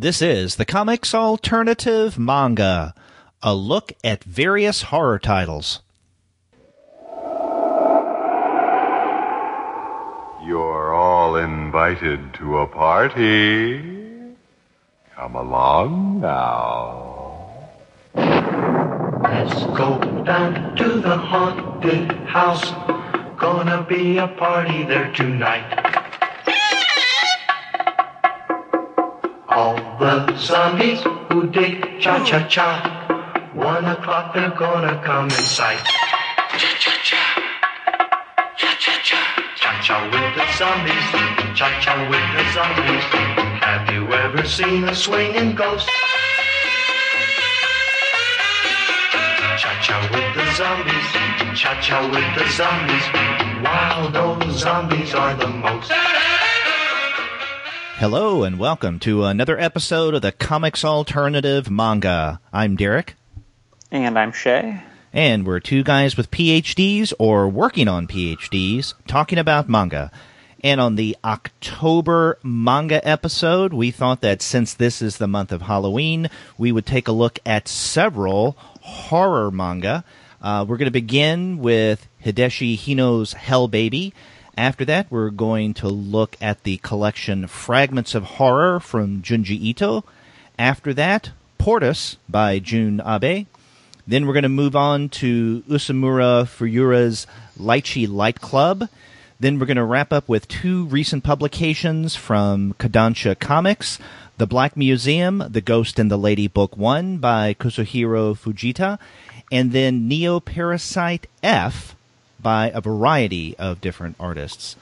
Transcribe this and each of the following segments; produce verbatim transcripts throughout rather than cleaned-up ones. This is the Comics Alternative Manga, a look at various horror titles. You're all invited to a party. Come along now. Let's go down to the haunted house. Gonna be a party there tonight. All the zombies who dig cha-cha-cha, one o'clock they're gonna come in sight. Cha-cha-cha, cha-cha-cha, cha-cha with the zombies, cha-cha with the zombies. Have you ever seen a swinging ghost? Cha-cha with the zombies, cha-cha with the zombies. Wow, those zombies are the most. Hello and welcome to another episode of the Comics Alternative Manga. I'm Derek. And I'm Shay. And we're two guys with P H Ds or working on P H Ds talking about manga. And on the October manga episode, we thought that since this is the month of Halloween, we would take a look at several horror manga. Uh, we're going to begin with Hideshi Hino's Hell Baby. After that, we're going to look at the collection Fragments of Horror from Junji Ito. After that, Portus by Jun Abe. Then we're going to move on to Usamaru Furuya's Lychee Light Club. Then we're going to wrap up with two recent publications from Kodansha Comics, The Black Museum, The Ghost and the Lady Book one by Kazuhiro Fujita, and then Neo Parasyte F by a variety of different artists.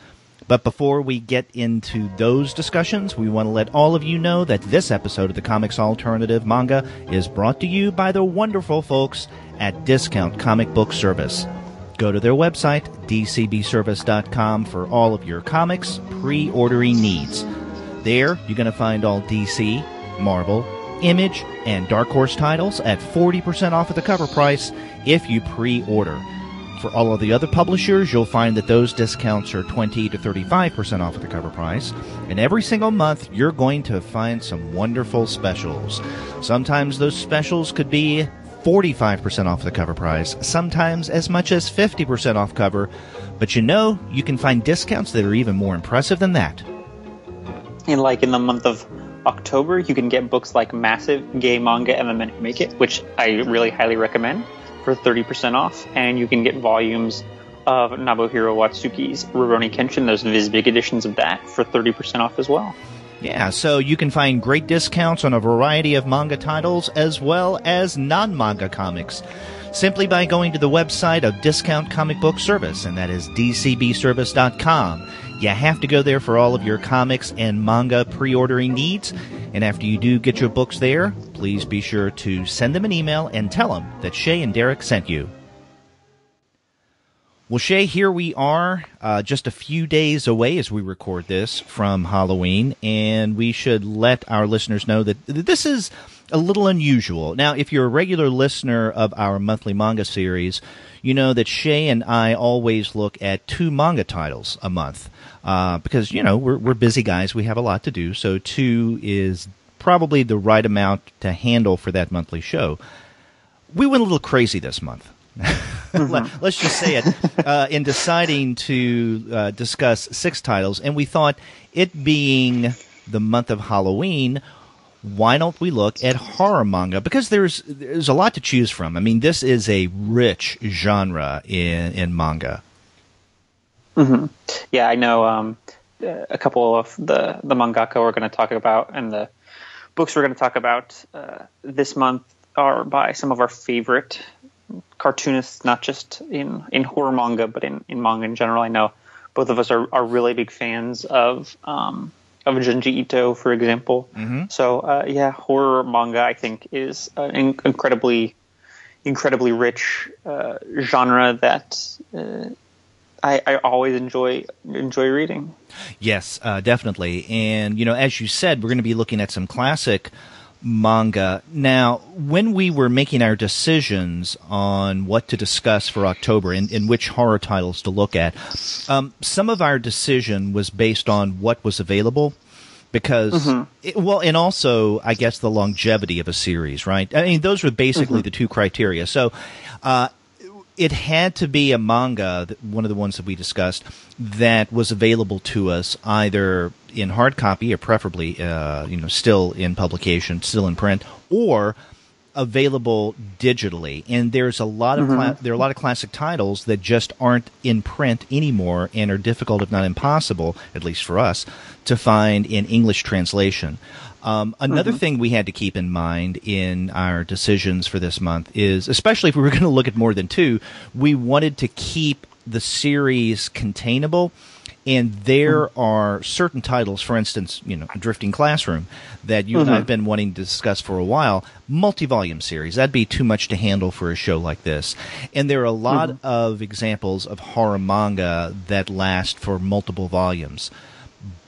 But before we get into those discussions, we want to let all of you know that this episode of the Comics Alternative Manga is brought to you by the wonderful folks at Discount Comic Book Service. Go to their website, d c b service dot com, for all of your comics pre-ordering needs. There, you're going to find all D C, Marvel, Image, and Dark Horse titles at forty percent off at the cover price if you pre-order. For all of the other publishers, you'll find that those discounts are twenty to thirty-five percent off at the cover price. And every single month, you're going to find some wonderful specials. Sometimes those specials could be forty-five percent off the cover price, sometimes as much as fifty percent off cover. But you know, you can find discounts that are even more impressive than that. And like in the month of October, you can get books like Massive Gay Manga and The Men Who Make It, which I really highly recommend, for thirty percent off, and you can get volumes of Nobuhiro Watsuki's Rurouni Kenshin, those Viz Big editions of that, for thirty percent off as well. Yeah, so you can find great discounts on a variety of manga titles as well as non-manga comics, simply by going to the website of Discount Comic Book Service, and that is d c b service dot com. You have to go there for all of your comics and manga pre-ordering needs, and after you do get your books there, please be sure to send them an email and tell them that Shay and Derek sent you. Well, Shay, here we are, uh, just a few days away as we record this from Halloween, and we should let our listeners know that this is a little unusual. Now, if you're a regular listener of our monthly manga series, you know that Shay and I always look at two manga titles a month uh, because, you know, we're, we're busy guys. We have a lot to do, so two is probably the right amount to handle for that monthly show. We went a little crazy this month. Mm-hmm. Let's just say it, uh, in deciding to uh, discuss six titles, and we thought, it being the month of Halloween, why don't we look at horror manga? Because there's there's a lot to choose from. I mean, this is a rich genre in, in manga. Mm-hmm. Yeah, I know um, a couple of the, the mangaka we're going to talk about and the books we're going to talk about uh, this month are by some of our favorite cartoonists, not just in, in horror manga, but in, in manga in general. I know both of us are, are really big fans of um, of Junji Ito, for example. Mm-hmm. So, uh, yeah, horror manga, I think, is an in- incredibly, incredibly rich uh, genre that uh, I, I always enjoy enjoy reading. Yes, uh, definitely. And, you know, as you said, we're going to be looking at some classic manga. Now, when we were making our decisions on what to discuss for October and, and which horror titles to look at, um, some of our decision was based on what was available. because, mm-hmm. it, well, and also, I guess, the longevity of a series, right? I mean, those were basically mm-hmm. the two criteria. So uh, it had to be a manga, one of the ones that we discussed, that was available to us either in hard copy or preferably, uh, you know, still in publication, still in print, or available digitally, and there's a lot of mm-hmm. cla- there are a lot of classic titles that just aren't in print anymore and are difficult, if not impossible, at least for us, to find in English translation. Um, another mm-hmm. thing we had to keep in mind in our decisions for this month is, especially if we were going to look at more than two, we wanted to keep the series containable. And there are certain titles, for instance, you know, Drifting Classroom, that you mm-hmm. and I have been wanting to discuss for a while, multi-volume series. That'd be too much to handle for a show like this. And there are a lot mm-hmm. of examples of horror manga that last for multiple volumes.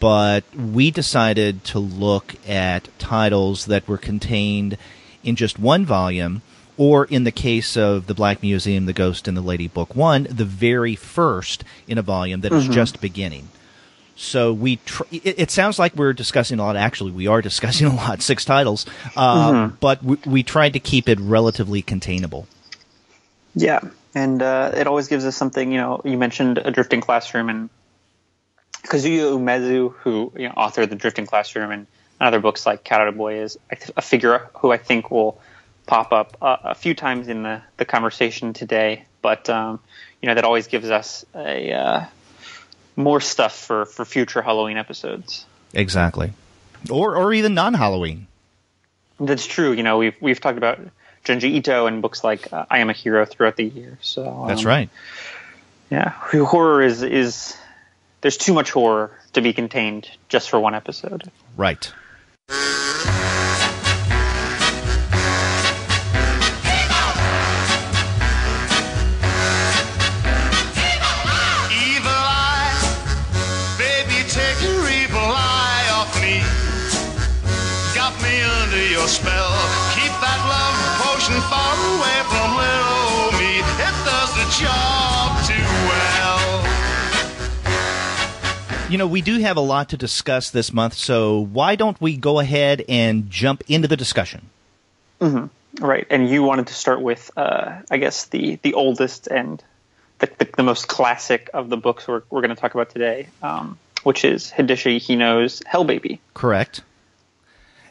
But we decided to look at titles that were contained in just one volume, or in the case of The Black Museum, The Ghost and the Lady, Book One, the very first in a volume that mm-hmm. is just beginning. So we tr- it, it sounds like we're discussing a lot. Actually, we are discussing a lot, six titles, uh, mm-hmm. but we, we tried to keep it relatively containable. Yeah, and uh, it always gives us something, you know, you mentioned A Drifting Classroom, and Kazuya Umezu, who, you know, author of The Drifting Classroom and other books like Karada Boy, is a figure who I think will pop up uh, a few times in the, the conversation today, but um, you know, that always gives us a uh, more stuff for, for future Halloween episodes. Exactly, or or even non-Halloween. That's true. You know, we've we've talked about Junji Ito and books like uh, I Am a Hero throughout the year. So um, that's right. Yeah, horror is is there's too much horror to be contained just for one episode. Right. Spell, keep that love potion far away from little me. It does the job too well. You know, we do have a lot to discuss this month, so why don't we go ahead and jump into the discussion? Mm-hmm. Right, and you wanted to start with, uh, I guess, the, the oldest and the, the, the most classic of the books we're, we're going to talk about today, um, which is Hideshi Hino's Hell Baby. Correct.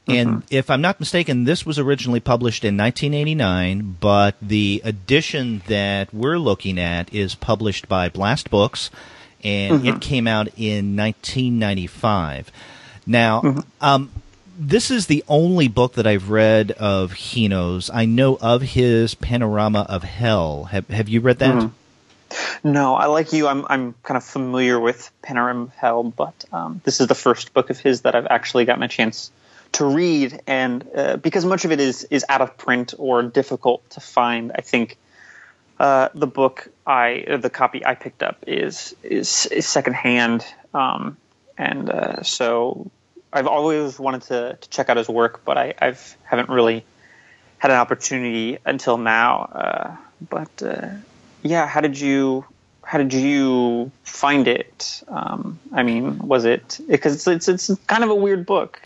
And mm-hmm. if I'm not mistaken, this was originally published in nineteen eighty-nine, but the edition that we're looking at is published by Blast Books, and mm-hmm. it came out in nineteen ninety-five. Now, mm-hmm. um, this is the only book that I've read of Hino's. I know of his Panorama of Hell. Have, have you read that? Mm-hmm. No, I like you. I'm I'm kind of familiar with Panorama of Hell, but um, this is the first book of his that I've actually gotten a chance to read, and uh, because much of it is is out of print or difficult to find, I think uh, the book I the copy I picked up is is, is secondhand, um, and uh, so I've always wanted to, to check out his work, but I I've, haven't really had an opportunity until now. Uh, but uh, yeah, how did you how did you find it? Um, I mean, was it because it's, it's it's kind of a weird book.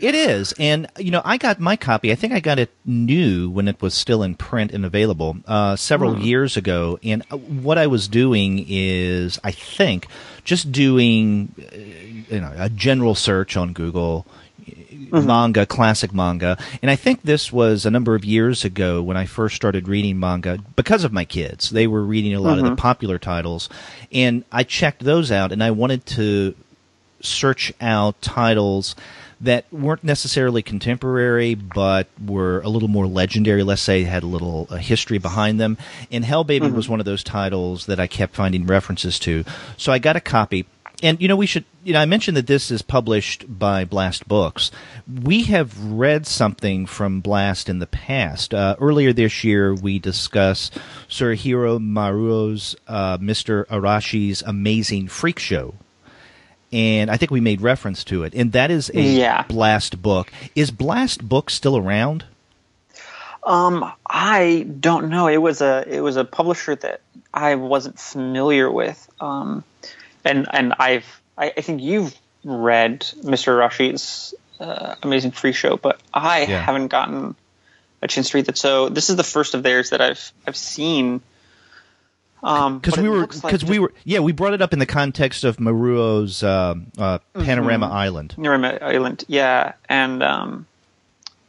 It is, and you know, I got my copy. I think I got it new when it was still in print and available uh, several mm. years ago. And what I was doing is, I think, just doing you know a general search on Google, mm-hmm. manga, classic manga. And I think this was a number of years ago when I first started reading manga because of my kids. They were reading a lot mm-hmm. of the popular titles, and I checked those out. And I wanted to search out titles that weren't necessarily contemporary, but were a little more legendary, let's say, had a little uh, history behind them. And Hell Baby mm-hmm. was one of those titles that I kept finding references to. So I got a copy. And, you know, we should, you know, I mentioned that this is published by Blast Books. We have read something from Blast in the past. Uh, earlier this year, we discussed Suehiro Maruo's uh, Mister Arashi's Amazing Freak Show. And I think we made reference to it. And that is a yeah. Blast book. Is Blast Book still around? Um, I don't know. It was a it was a publisher that I wasn't familiar with. Um, and and I've I, I think you've read Mister Rashi's uh, Amazing Free Show, but I yeah. haven't gotten a chance to read that. So this is the first of theirs that I've I've seen. Um, because we were, because like we were, yeah, we brought it up in the context of Maruo's uh, uh, Panorama mm-hmm. Island. Panorama Island, yeah, and um,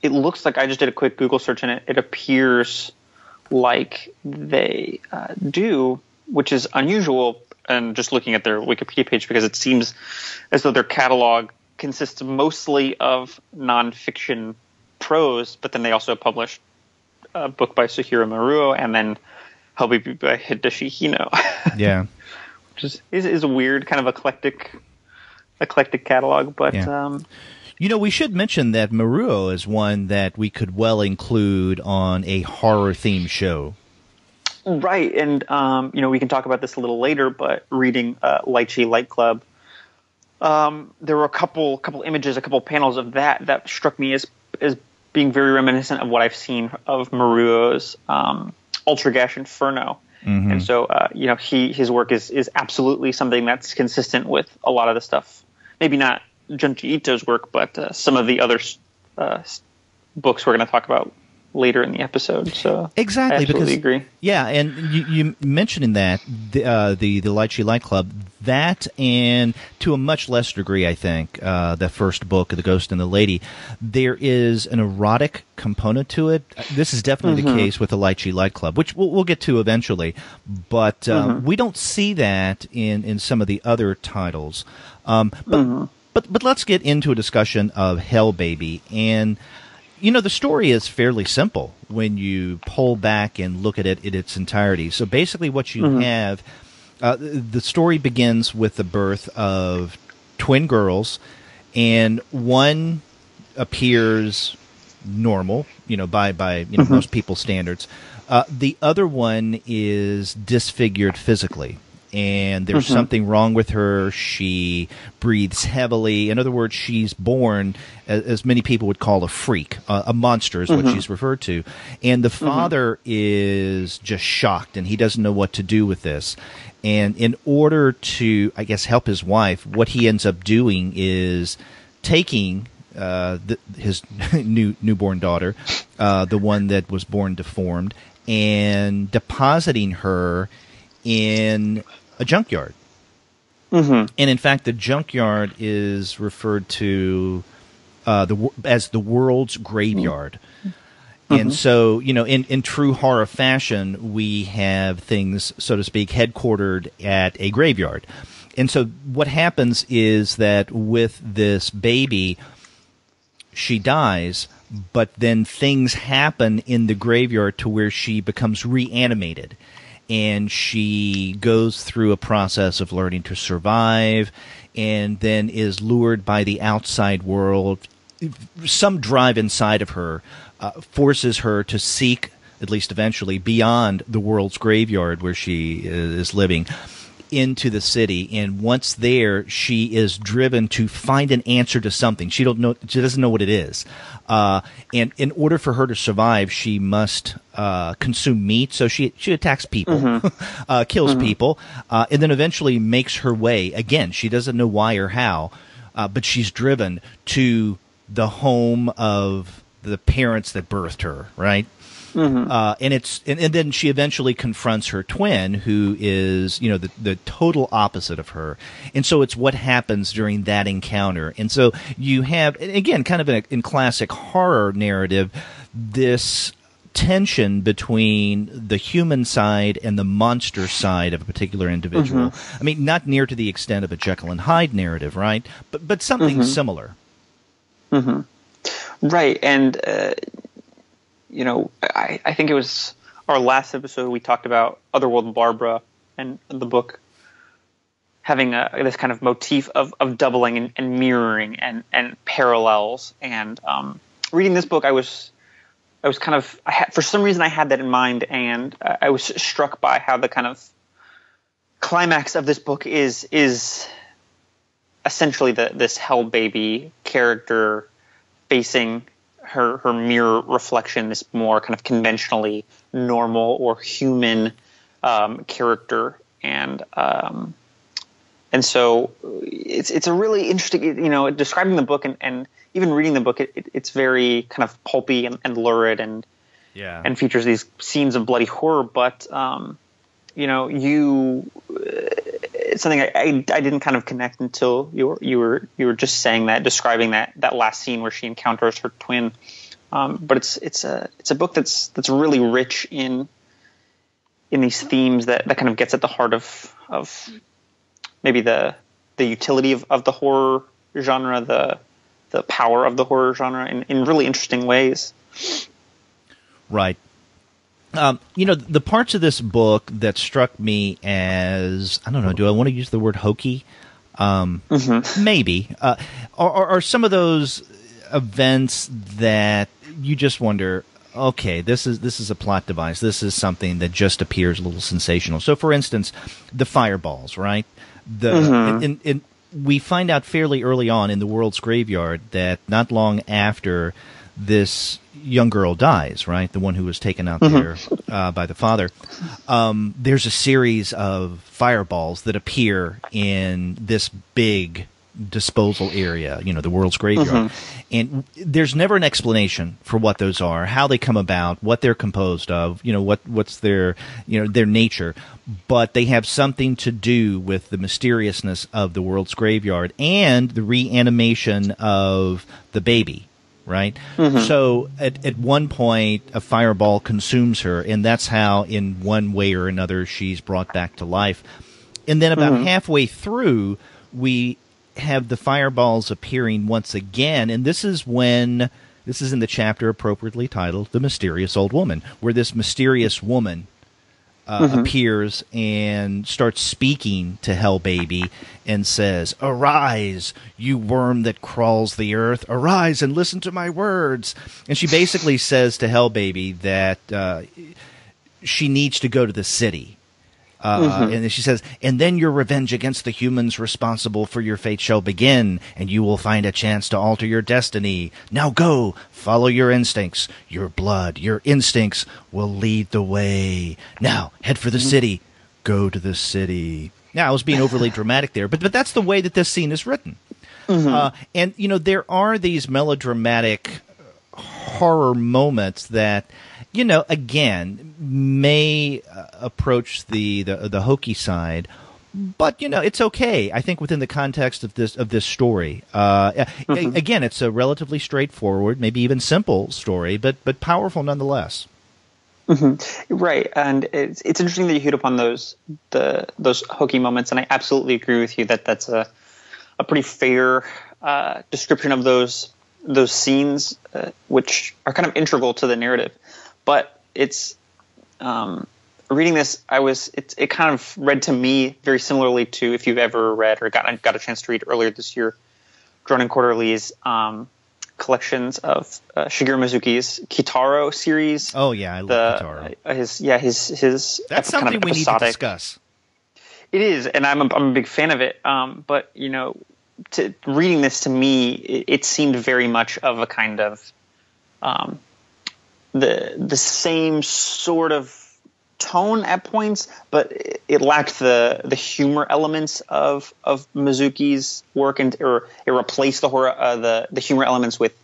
it looks like I just did a quick Google search, and it, it appears like they uh, do, which is unusual. And just looking at their Wikipedia page, because it seems as though their catalog consists mostly of nonfiction prose, but then they also published a book by Suehiro Maruo and then Hell Baby by Hideshi Hino. Yeah, which is, is is a weird kind of eclectic eclectic catalog, but yeah. um, you know, we should mention that Maruo is one that we could well include on a horror themed show. Right, and um, you know, we can talk about this a little later, but reading uh, Lychee Light Club, um, there were a couple, couple images, a couple panels of that that struck me as as being very reminiscent of what I've seen of Maruo's um, Ultragash Inferno, mm-hmm. and so uh, you know, he his work is is absolutely something that's consistent with a lot of the stuff. Maybe not Junji Ito's work, but uh, some of the other uh, books we're going to talk about later in the episode. So exactly, I absolutely because, agree. Yeah, and you, you mentioning that the, uh, the the Lychee Light Club, that and to a much lesser degree, I think, uh, the first book of The Ghost and the Lady, there is an erotic component to it. This is definitely mm-hmm. the case with the Lychee Light Club, which we'll, we'll get to eventually, but um, mm-hmm. we don't see that in, in some of the other titles. Um, but, mm-hmm. but but let's get into a discussion of Hell Baby. And you know, the story is fairly simple when you pull back and look at it in its entirety. So basically what you mm-hmm. have, uh, the story begins with the birth of twin girls, and one appears normal, you know, by, by you know, mm-hmm. most people's standards. Uh, the other one is disfigured physically, and there's mm-hmm. something wrong with her. She breathes heavily. In other words, she's born, as, as many people would call, a freak. Uh, a monster is mm-hmm. what she's referred to. And the father mm-hmm. is just shocked, and he doesn't know what to do with this. And in order to, I guess, help his wife, what he ends up doing is taking uh, the, his new newborn daughter, uh, the one that was born deformed, and depositing her in a junkyard. Mm-hmm. And in fact, the junkyard is referred to uh, the as the world's graveyard. Mm-hmm. And so, you know, in, in true horror fashion, we have things, so to speak, headquartered at a graveyard. And so what happens is that with this baby, she dies, but then things happen in the graveyard to where she becomes reanimated. And she goes through a process of learning to survive, and then is lured by the outside world. Some drive inside of her uh, forces her to seek, at least eventually, beyond the world's graveyard where she is living, into the city. And once there, she is driven to find an answer to something. She don't know. She doesn't know what it is. Uh, and in order for her to survive, she must uh, consume meat. So she she attacks people, mm-hmm. uh, kills mm-hmm. people, uh, and then eventually makes her way. Again, she doesn't know why or how, uh, but she's driven to the home of the parents that birthed her. Right. Mm-hmm. Uh, and it's and, and then she eventually confronts her twin, who is, you know, the, the total opposite of her. And so it's what happens during that encounter. And so you have, again, kind of in, a, in classic horror narrative, this tension between the human side and the monster side of a particular individual. Mm-hmm. I mean, not near to the extent of a Jekyll and Hyde narrative, right? But, but something mm-hmm. similar. Mm-hmm. Right, and Uh... you know, I, I think it was our last episode we talked about Otherworld and Barbara and the book having a, this kind of motif of, of doubling and, and mirroring and, and parallels. And um, reading this book, I was I was kind of I had, for some reason I had that in mind, and uh, I was struck by how the kind of climax of this book is is essentially the, this Hell Baby character facing her her mirror reflection, this more kind of conventionally normal or human um, character, and um, And so it's it's a really interesting, you know, describing the book and, and even reading the book, it, it, it's very kind of pulpy and, and lurid and yeah. and features these scenes of bloody horror. But, um, you know, you it's something I, I, I didn't kind of connect until you were, you were you were just saying that, describing that that last scene where she encounters her twin. Um, but it's it's a it's a book that's that's really rich in in these themes that, that kind of gets at the heart of of maybe the the utility of, of the horror genre, the the power of the horror genre in, in really interesting ways. Right. Um, you know, the parts of this book that struck me as, I don't know, do I want to use the word hokey? Um, mm-hmm. Maybe. Uh, are, are some of those events that you just wonder, okay, this is this is a plot device. This is something that just appears a little sensational. So, for instance, the fireballs, right? The, mm-hmm. and, and we find out fairly early on in the world's graveyard that not long after this young girl dies, right, the one who was taken out mm-hmm. there uh, by the father, um, there's a series of fireballs that appear in this big disposal area, you know, the world's graveyard. Mm-hmm. And there's never an explanation for what those are, how they come about, what they're composed of, you know, what what's their, you know, their nature. But they have something to do with the mysteriousness of the world's graveyard and the reanimation of the baby, right? Mm-hmm. So at, at one point, a fireball consumes her, and that's how, in one way or another, she's brought back to life. And then about mm-hmm. halfway through, we have the fireballs appearing once again, and this is when this is in the chapter appropriately titled "The Mysterious Old Woman," where this mysterious woman uh, mm-hmm. appears and starts speaking to Hell Baby and says, "Arise, you worm that crawls the earth! Arise and listen to my words!" And she basically says to Hell Baby that uh, she needs to go to the city. Uh, mm-hmm. And she says, and then your revenge against the humans responsible for your fate shall begin, and you will find a chance to alter your destiny. Now go, follow your instincts, your blood, your instincts will lead the way. Now, head for the city, go to the city. Now, I was being overly dramatic there, but, but that's the way that this scene is written. Mm-hmm. Uh, and, you know, there are these melodramatic horror moments that, you know, again, may uh, approach the, the the hokey side, but you know, it's okay. I think within the context of this of this story, uh, mm-hmm. a, again, it's a relatively straightforward, maybe even simple story, but but powerful nonetheless. Mm-hmm. Right, and it's it's interesting that you hit upon those the those hokey moments, and I absolutely agree with you that that's a a pretty fair uh, description of those those scenes, uh, which are kind of integral to the narrative. But it's um, reading this. I was it, it kind of read to me very similarly to, if you've ever read or got got a chance to read earlier this year, Dronin Quarterly's um, collections of uh, Shigeru Mizuki's Kitaro series. Oh yeah, I the, love Kitaro. Uh, his yeah his his that's epi- something kind of we need to discuss. It is, and I'm a, I'm a big fan of it. Um, but you know, to, reading this to me, it, it seemed very much of a kind of um, the the same sort of tone at points, but it, it lacked the the humor elements of of Mizuki's work, and or it replaced the horror uh, the the humor elements with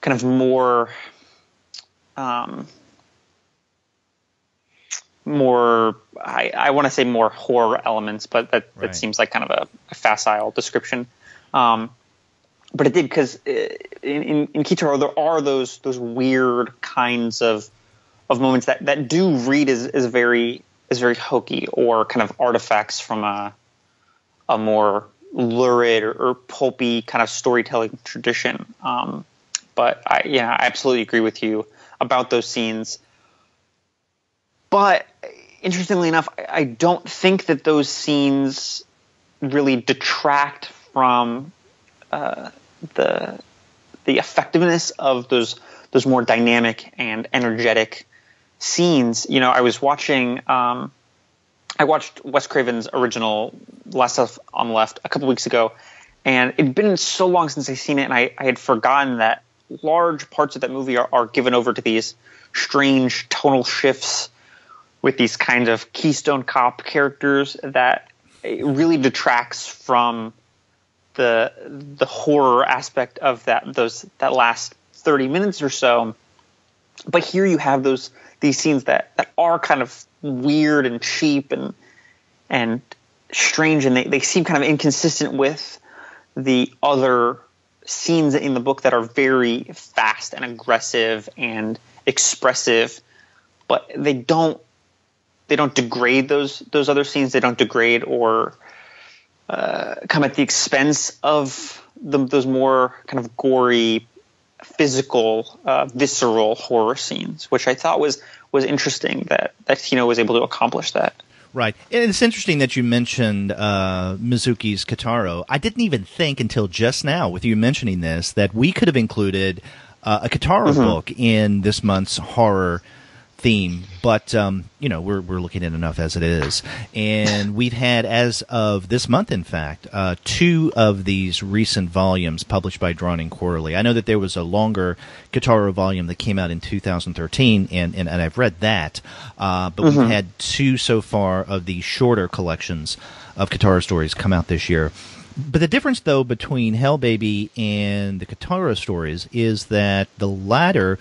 kind of more um more I, I want to say more horror elements, but that, right. that seems like kind of a, a facile description. Um, But it did, because in, in, in Kitaro there are those those weird kinds of of moments that, that do read as, as very as very hokey, or kind of artifacts from a a more lurid or, or pulpy kind of storytelling tradition. Um, but I, yeah, I absolutely agree with you about those scenes. But interestingly enough, I, I don't think that those scenes really detract from Uh, the the effectiveness of those those more dynamic and energetic scenes. You know, I was watching um, I watched Wes Craven's original Last House on the Left a couple weeks ago, and it'd been so long since I'd seen it, and I, I had forgotten that large parts of that movie are, are given over to these strange tonal shifts with these kinds of Keystone Cop characters that it really detracts from the the horror aspect of that those that last thirty minutes or so. But here you have those these scenes that, that are kind of weird and cheap and and strange, and they, they seem kind of inconsistent with the other scenes in the book that are very fast and aggressive and expressive, but they don't they don't degrade those those other scenes. They don't degrade or uh, come at the expense of the, those more kind of gory, physical, uh, visceral horror scenes, which I thought was was interesting that that Hino was able to accomplish that. Right. And it's interesting that you mentioned uh, Mizuki's Kitaro. I didn't even think until just now with you mentioning this that we could have included uh, a Kitaro mm-hmm. book in this month's horror theme. But, um, you know, we're, we're looking at enough as it is. And we've had, as of this month, in fact, uh, two of these recent volumes published by Drawn and Quarterly. I know that there was a longer Kitaro volume that came out in two thousand thirteen, and, and, and I've read that. Uh, but mm-hmm. we've had two so far of the shorter collections of Kitaro stories come out this year. But the difference, though, between Hell Baby and the Kitaro stories is that the latter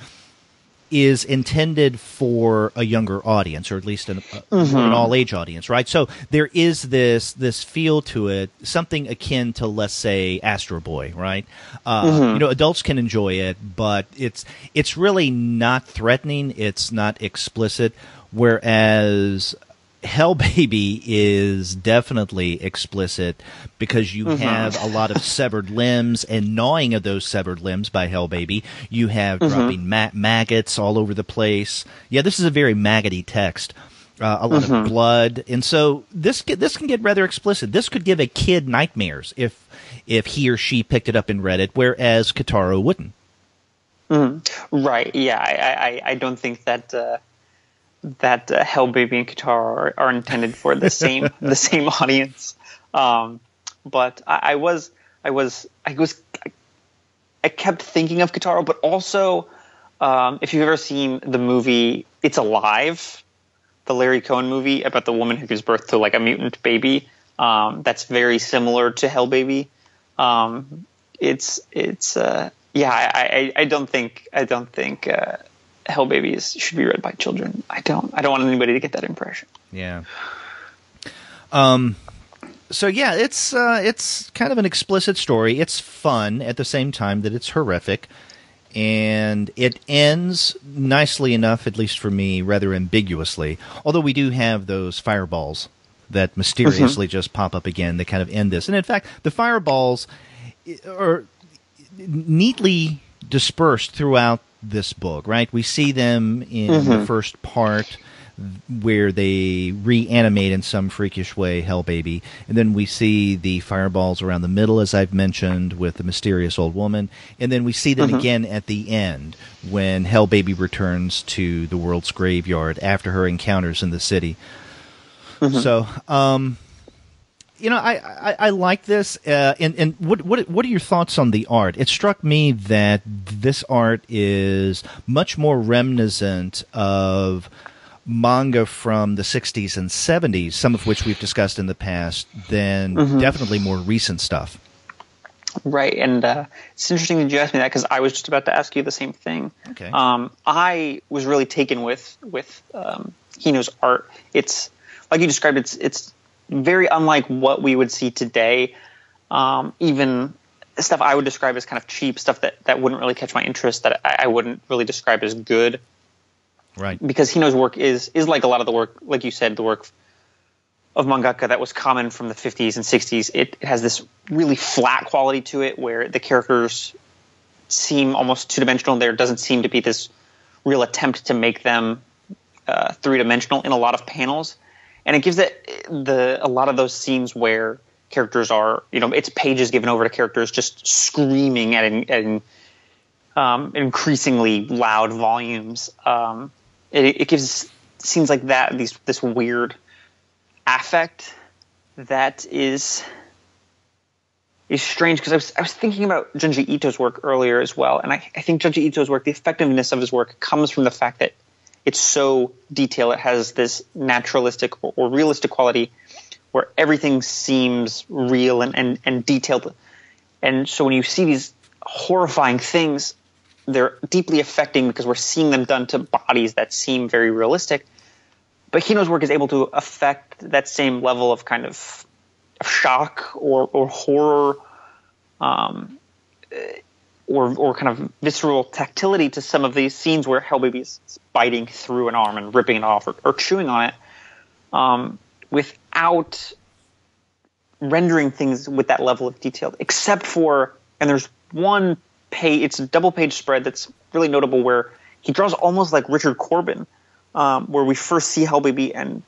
is intended for a younger audience, or at least an, uh, mm-hmm. an all-age audience, right? So there is this this feel to it, something akin to, let's say, Astro Boy, right? Uh, mm-hmm. You know, adults can enjoy it, but it's it's really not threatening. It's not explicit, whereas Hell Baby is definitely explicit because you mm-hmm. have a lot of severed limbs and gnawing of those severed limbs by Hell Baby. You have mm-hmm. dropping ma- maggots all over the place. Yeah, this is a very maggoty text. Uh, a lot mm-hmm. of blood, and so this this can get rather explicit. This could give a kid nightmares if if he or she picked it up and read it, whereas Kitaro wouldn't. Mm-hmm. Right? Yeah, I, I I don't think that. Uh... that uh, Hell Baby and Kitaro are, are intended for the same the same audience, um, but I, I was I was I was I kept thinking of Kitaro, but also um, if you've ever seen the movie It's Alive, the Larry Cohen movie about the woman who gives birth to like a mutant baby, um, that's very similar to Hell Baby. Um, it's it's uh, yeah I, I I don't think I don't think. Uh, Hell Babies should be read by children. I don't. I don't want anybody to get that impression. Yeah. Um. So yeah, it's uh, it's kind of an explicit story. It's fun at the same time that it's horrific, and it ends nicely enough, at least for me, rather ambiguously. Although we do have those fireballs that mysteriously mm-hmm. just pop up again. That kind of end this. And in fact, the fireballs are neatly dispersed throughout this book, right? We see them in mm-hmm. the first part where they reanimate in some freakish way Hell Baby, and then we see the fireballs around the middle, as I've mentioned, with the mysterious old woman, and then we see them mm-hmm. again at the end when Hell Baby returns to the world's graveyard after her encounters in the city. Mm-hmm. So, um, you know, I, I, I like this. Uh, and and what, what what are your thoughts on the art? It struck me that this art is much more reminiscent of manga from the sixties and seventies, some of which we've discussed in the past, than mm-hmm. definitely more recent stuff. Right. And uh, it's interesting that you asked me that because I was just about to ask you the same thing. Okay. Um, I was really taken with, with um, Hino's art. It's, like you described, it's it's... very unlike what we would see today. Um, even stuff I would describe as kind of cheap, stuff that, that wouldn't really catch my interest, that I, I wouldn't really describe as good. Right. Because Hino's work is is like a lot of the work, like you said, the work of mangaka that was common from the fifties and sixties. It, it has this really flat quality to it where the characters seem almost two-dimensional. There doesn't seem to be this real attempt to make them uh, three-dimensional in a lot of panels. And it gives it the a lot of those scenes where characters are, you know, it's pages given over to characters just screaming at, in, at in, um, increasingly loud volumes. Um, it, it gives scenes like that these this weird affect that is is strange, because I was I was thinking about Junji Ito's work earlier as well, and I, I think Junji Ito's work, the effectiveness of his work, comes from the fact that it's so detailed. It has this naturalistic or, or realistic quality where everything seems real and, and, and detailed. And so when you see these horrifying things, they're deeply affecting because we're seeing them done to bodies that seem very realistic. But Hino's work is able to affect that same level of kind of shock or, or horror um, or, or kind of visceral tactility to some of these scenes where Hell Baby is biting through an arm and ripping it off or, or chewing on it um, without rendering things with that level of detail, except for – and there's one page – it's a double-page spread that's really notable where he draws almost like Richard Corbin, um, where we first see Hell Baby and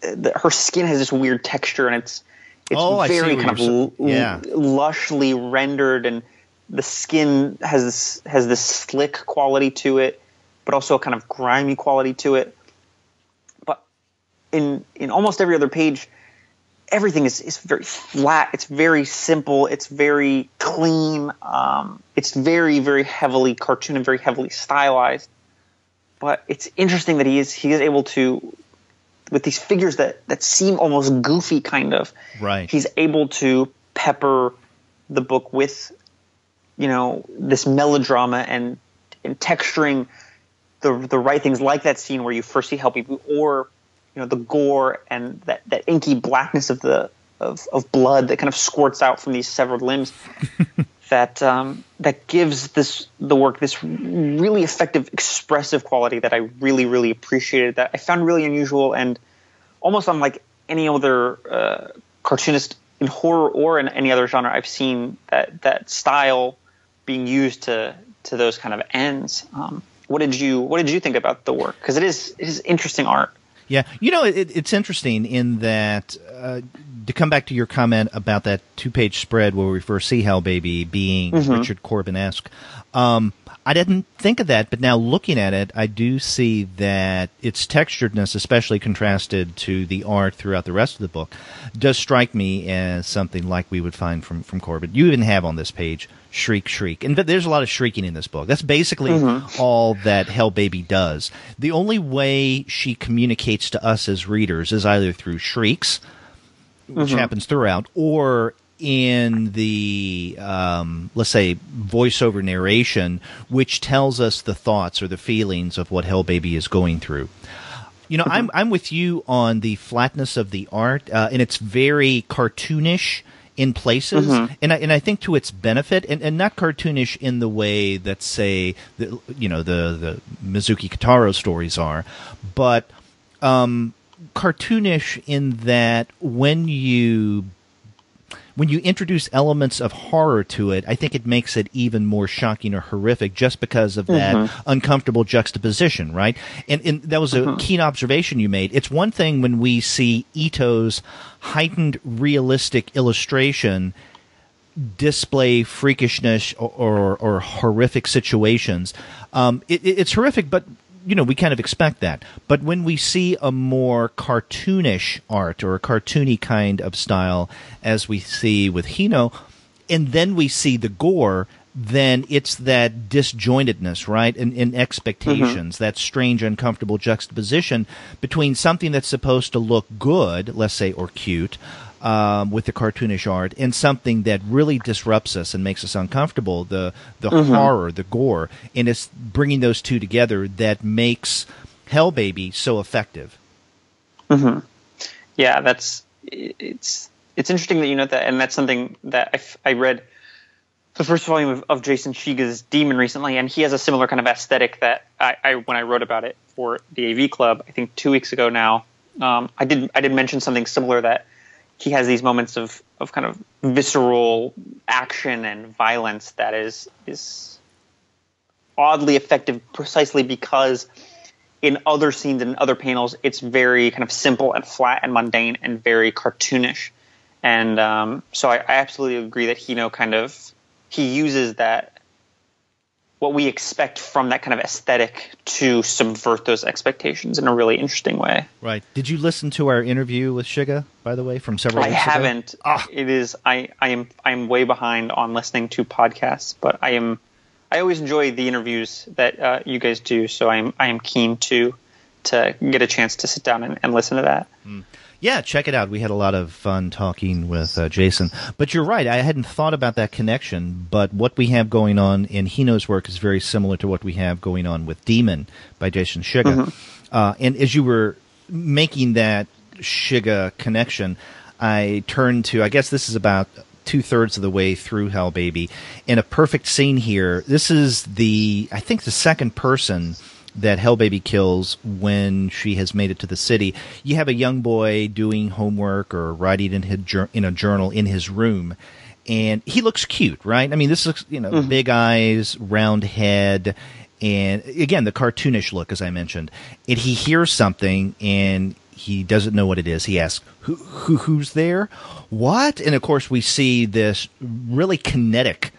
the, her skin has this weird texture and it's it's oh, very kind of so, yeah. lushly rendered, and the skin has this, has this slick quality to it but also a kind of grimy quality to it. But in in almost every other page, everything is, is very flat. It's very simple. It's very clean. Um, it's very, very heavily cartoon and very heavily stylized. But it's interesting that he is he is able to, with these figures that, that seem almost goofy kind of, right. he's able to pepper the book with, you know, this melodrama and, and texturing the the right things, like that scene where you first see Hell Baby, or you know, the gore and that, that inky blackness of the of, of blood that kind of squirts out from these severed limbs that um, that gives this the work this really effective expressive quality that I really, really appreciated, that I found really unusual and almost unlike any other uh, cartoonist in horror or in any other genre I've seen that that style being used to to those kind of ends. Um, what did you what did you think about the work? Because it is it is interesting art. Yeah, you know, it, it's interesting in that, uh, to come back to your comment about that two-page spread where we first see Hell Baby being mm-hmm. Richard Corbin-esque, um, I didn't think of that, but now looking at it, I do see that its texturedness, especially contrasted to the art throughout the rest of the book, does strike me as something like we would find from, from Corbin. You even have on this page, Shriek, Shriek. And there's a lot of shrieking in this book. That's basically mm-hmm. all that Hell Baby does. The only way she communicates to us as readers is either through shrieks, which mm-hmm. happens throughout, or in the, um, let's say, voiceover narration, which tells us the thoughts or the feelings of what Hell Baby is going through. You know, mm-hmm. I'm, I'm with you on the flatness of the art, uh, and it's very cartoonish in places, mm-hmm. and I, and I think to its benefit, and, and not cartoonish in the way that, say, the, you know, the, the Mizuki Kitaro stories are, but um, cartoonish in that when you when you introduce elements of horror to it, I think it makes it even more shocking or horrific, just because of that mm-hmm. uncomfortable juxtaposition, right? And, and that was a mm-hmm. keen observation you made. It's one thing when we see Ito's heightened realistic illustration display freakishness or, or, or horrific situations. Um, it, it's horrific, but you know, we kind of expect that. But when we see a more cartoonish art or a cartoony kind of style, as we see with Hino, and then we see the gore, then it's that disjointedness, right? And, and expectations, mm-hmm. that strange, uncomfortable juxtaposition between something that's supposed to look good, let's say, or cute, um, with the cartoonish art, and something that really disrupts us and makes us uncomfortable, the the mm-hmm. horror, the gore, and it's bringing those two together that makes Hell Baby so effective. Mm-hmm. Yeah, that's it's it's interesting that you note that, and that's something that I, I read the first volume of, of Jason Shiga's Demon recently, and he has a similar kind of aesthetic that I, I when I wrote about it for the A V Club, I think two weeks ago now, um, I did I did mention something similar, that he has these moments of, of kind of visceral action and violence that is is oddly effective, precisely because in other scenes and other panels, it's very kind of simple and flat and mundane and very cartoonish. And um, so I, I absolutely agree that Hino kind of he uses that what we expect from that kind of aesthetic to subvert those expectations in a really interesting way. Right. Did you listen to our interview with Shiga, by the way, from several I weeks ago? I haven't. Ah. It is I, I am I am way behind on listening to podcasts, but I am I always enjoy the interviews that uh, you guys do, so I am I am keen to to get a chance to sit down and, and listen to that. Mm. yeah, check it out. We had a lot of fun talking with uh, Jason. But you're right. I hadn't thought about that connection, but what we have going on in Hino's work is very similar to what we have going on with Demon by Jason Shiga. Mm-hmm. Uh, and as you were making that Shiga connection, I turned to, I guess this is about two-thirds of the way through Hell Baby, in a perfect scene here. This is the, I think, the second person that Hell Baby kills when she has made it to the city. You have a young boy doing homework or writing in his in a journal in his room, and he looks cute, right? I mean, this looks, you know, mm-hmm. big eyes, round head, and again, the cartoonish look, as I mentioned. And he hears something, and he doesn't know what it is. He asks, who, who, who's there? What? And, of course, we see this really kinetic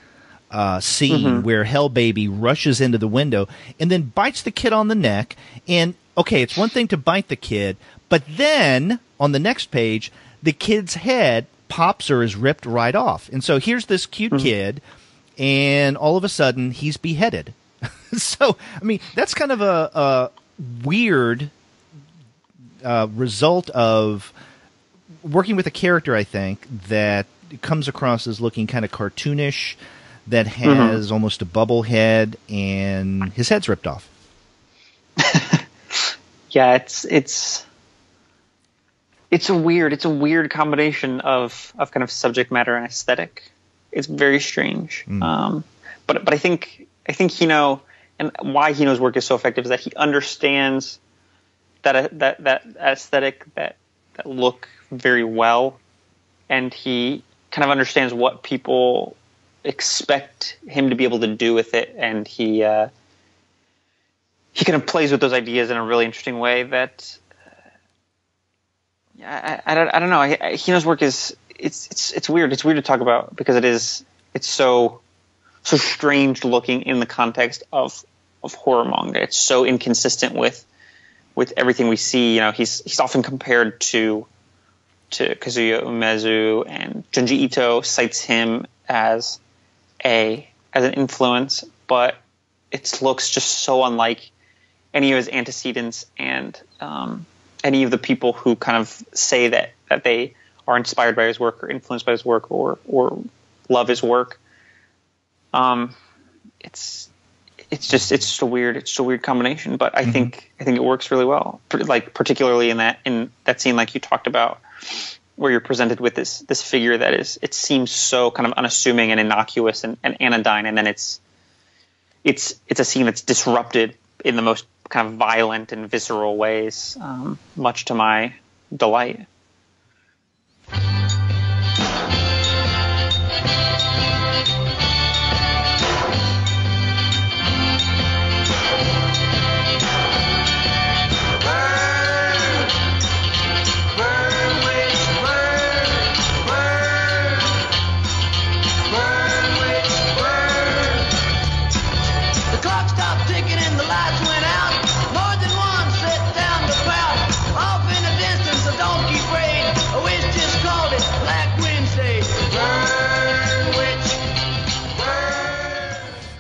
Uh, scene mm-hmm. where Hell Baby rushes into the window and then bites the kid on the neck. And, okay, it's one thing to bite the kid, but then on the next page, the kid's head pops or is ripped right off. And so here's this cute mm-hmm. kid, and all of a sudden he's beheaded. So, I mean, that's kind of a, a weird uh, result of working with a character, I think, that comes across as looking kind of cartoonish, that has mm-hmm. almost a bubble head, and his head's ripped off. Yeah, it's it's it's a weird it's a weird combination of of kind of subject matter and aesthetic. It's very strange. Mm. Um, but but I think I think Hino, and why Hino's work is so effective, is that he understands that that that aesthetic, that that look very well, and he kind of understands what people expect him to be able to do with it, and he uh, he kind of plays with those ideas in a really interesting way. That uh, I, I, don't, I don't know. I, I, Hino's work is it's it's it's weird. It's weird to talk about because it is it's so so strange looking in the context of of horror manga. It's so inconsistent with with everything we see. You know, he's he's often compared to to Kazuya Umezu, and Junji Ito cites him as a as an influence, but it looks just so unlike any of his antecedents and um, any of the people who kind of say that that they are inspired by his work or influenced by his work or or love his work. Um, it's it's just it's just a weird it's just a weird combination, but I mm-hmm. think I think it works really well. Like particularly in that in that scene, like you talked about, where you're presented with this this figure that is, it seems so kind of unassuming and innocuous and, and anodyne, and then it's it's it's a scene that's disrupted in the most kind of violent and visceral ways, um, much to my delight.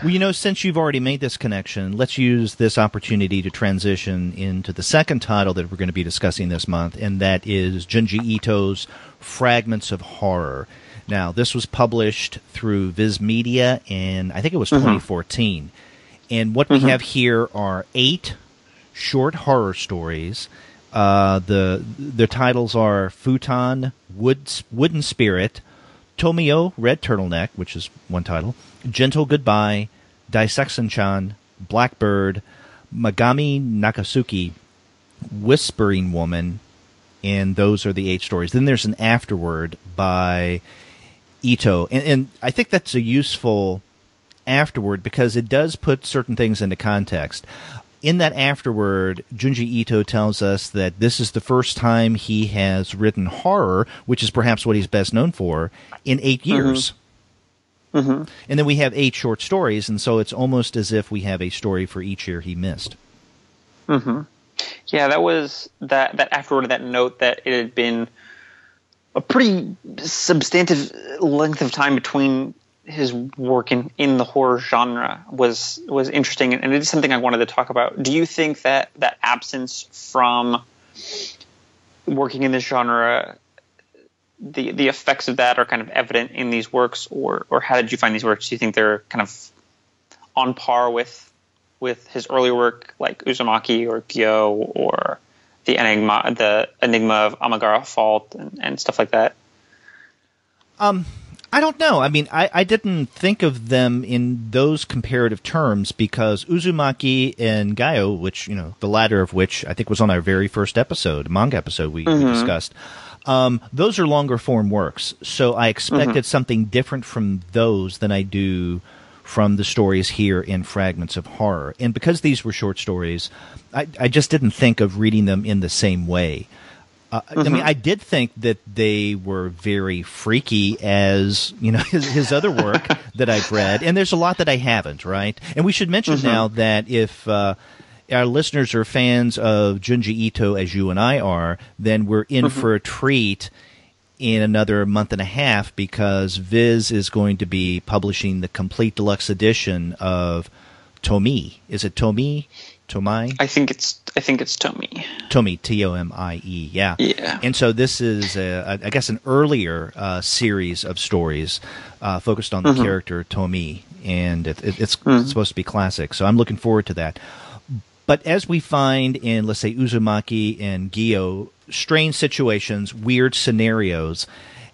Well, you know, since you've already made this connection, let's use this opportunity to transition into the second title that we're going to be discussing this month, and that is Junji Ito's Fragments of Horror. Now, this was published through Viz Media in, I think it was mm-hmm. twenty fourteen. And what mm-hmm. we have here are eight short horror stories. Uh, the their titles are Futon, Wood, Wooden Spirit, Tomio, Red Turtleneck, which is one title, Gentle Goodbye, Daisaku-chan, Blackbird, Megami Nakatsuki, Whispering Woman, and those are the eight stories. Then there's an afterword by Ito, and, and I think that's a useful afterword because it does put certain things into context. In that afterword, Junji Ito tells us that this is the first time he has written horror, which is perhaps what he's best known for, in eight years. Mm-hmm. Mm-hmm. And then we have eight short stories, and so it's almost as if we have a story for each year he missed. Mm-hmm. Yeah, that was that, that afterward, that note that it had been a pretty substantive length of time between his work in, in the horror genre was was interesting, and it is something I wanted to talk about. Do you think that that absence from working in this genre, the the effects of that are kind of evident in these works, or or how did you find these works? Do you think they're kind of on par with with his earlier work, like Uzumaki or Gyo or the Enigma the Enigma of Amagara Fault and, and stuff like that? Um, I don't know. I mean, I, I didn't think of them in those comparative terms because Uzumaki and Gaio, which, you know, the latter of which I think was on our very first episode, manga episode we, mm-hmm. we discussed, um, those are longer form works. So I expected mm-hmm. something different from those than I do from the stories here in Fragments of Horror. And because these were short stories, I, I just didn't think of reading them in the same way. Uh, mm-hmm. I mean, I did think that they were very freaky as, you know, his, his other work that I've read. And there's a lot that I haven't, right? And we should mention mm-hmm. now that if uh, our listeners are fans of Junji Ito, as you and I are, then we're in mm-hmm. for a treat in another month and a half because Viz is going to be publishing the complete deluxe edition of Tomi. Is it Tomi? Tomai? I think it's I think it's Tomi. Tomi, T O M I E, yeah. Yeah. And so this is, a, I guess, an earlier uh, series of stories uh, focused on the mm-hmm. character Tomi, and it, it, it's, mm-hmm. it's supposed to be classic, so I'm looking forward to that. But as we find in, let's say, Uzumaki and Gyo, strange situations, weird scenarios,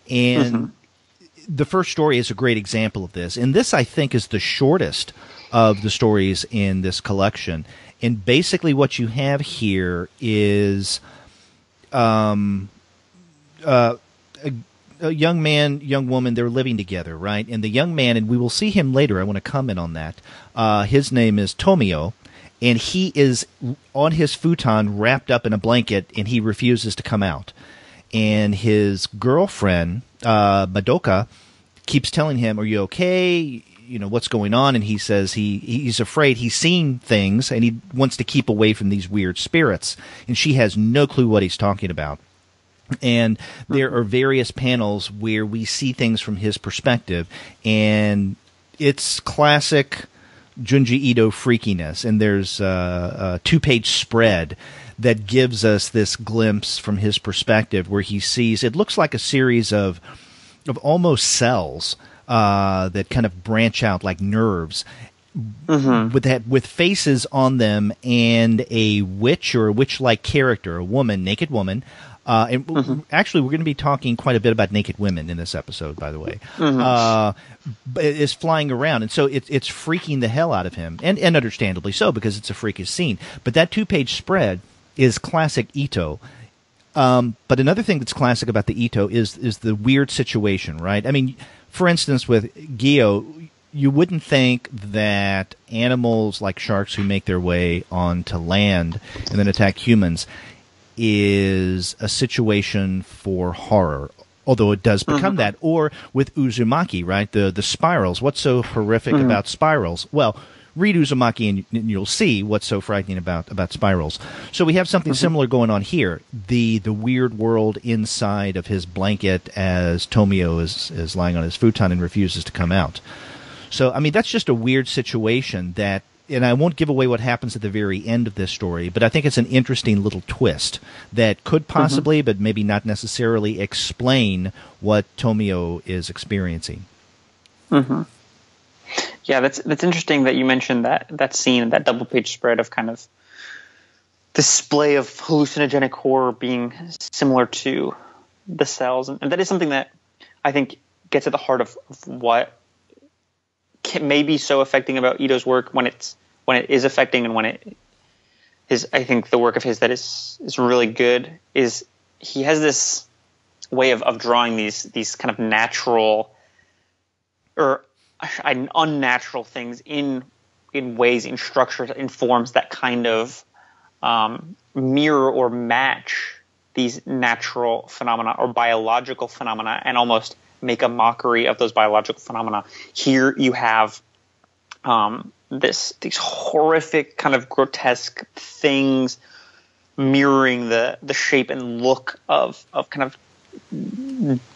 and mm-hmm. the first story is a great example of this. And this, I think, is the shortest of the stories in this collection. And basically what you have here is um, uh, a, a young man, young woman, they're living together, right? And the young man, and we will see him later, I want to comment on that, uh, his name is Tomio, and he is on his futon wrapped up in a blanket, and he refuses to come out. And his girlfriend, uh, Madoka, keeps telling him, are you okay? You know, what's going on? And he says he he's afraid, he's seen things, and he wants to keep away from these weird spirits. And she has no clue what he's talking about. And there are various panels where we see things from his perspective, and it's classic Junji Ito freakiness. And there's uh, a two-page spread that gives us this glimpse from his perspective where he sees, it looks like a series of of almost cells Uh, that kind of branch out like nerves mm-hmm. with that, with faces on them, and a witch or a witch-like character, a woman, naked woman. Uh, and mm-hmm. actually, we're going to be talking quite a bit about naked women in this episode, by the way, mm-hmm. uh, is flying around. And so it, it's freaking the hell out of him, and, and understandably so, because it's a freakish scene. But that two-page spread is classic Ito. Um, but another thing that's classic about the Ito is is the weird situation, right? I mean, for instance, with Gyo, you wouldn't think that animals like sharks who make their way onto land and then attack humans is a situation for horror, although it does become mm-hmm. that. Or with Uzumaki, right? The the spirals. What's so horrific mm-hmm. about spirals? Well, read Uzumaki and, and you'll see what's so frightening about, about spirals. So we have something mm-hmm. similar going on here. The the weird world inside of his blanket as Tomio is, is lying on his futon and refuses to come out. So, I mean, that's just a weird situation that, and I won't give away what happens at the very end of this story, but I think it's an interesting little twist that could possibly, mm-hmm. but maybe not necessarily, explain what Tomio is experiencing. Mm-hmm. Yeah, that's that's interesting that you mentioned that that scene, that double page spread of kind of display of hallucinogenic horror being similar to the cells, and, and that is something that I think gets at the heart of, of what can, may be so affecting about Ito's work when it's when it is affecting, and when it is. I think the work of his that is is really good is he has this way of of drawing these these kind of natural or unnatural things in in ways, in structures, in forms that kind of um, mirror or match these natural phenomena or biological phenomena, and almost make a mockery of those biological phenomena. Here you have um, this these horrific kind of grotesque things mirroring the the shape and look of of kind of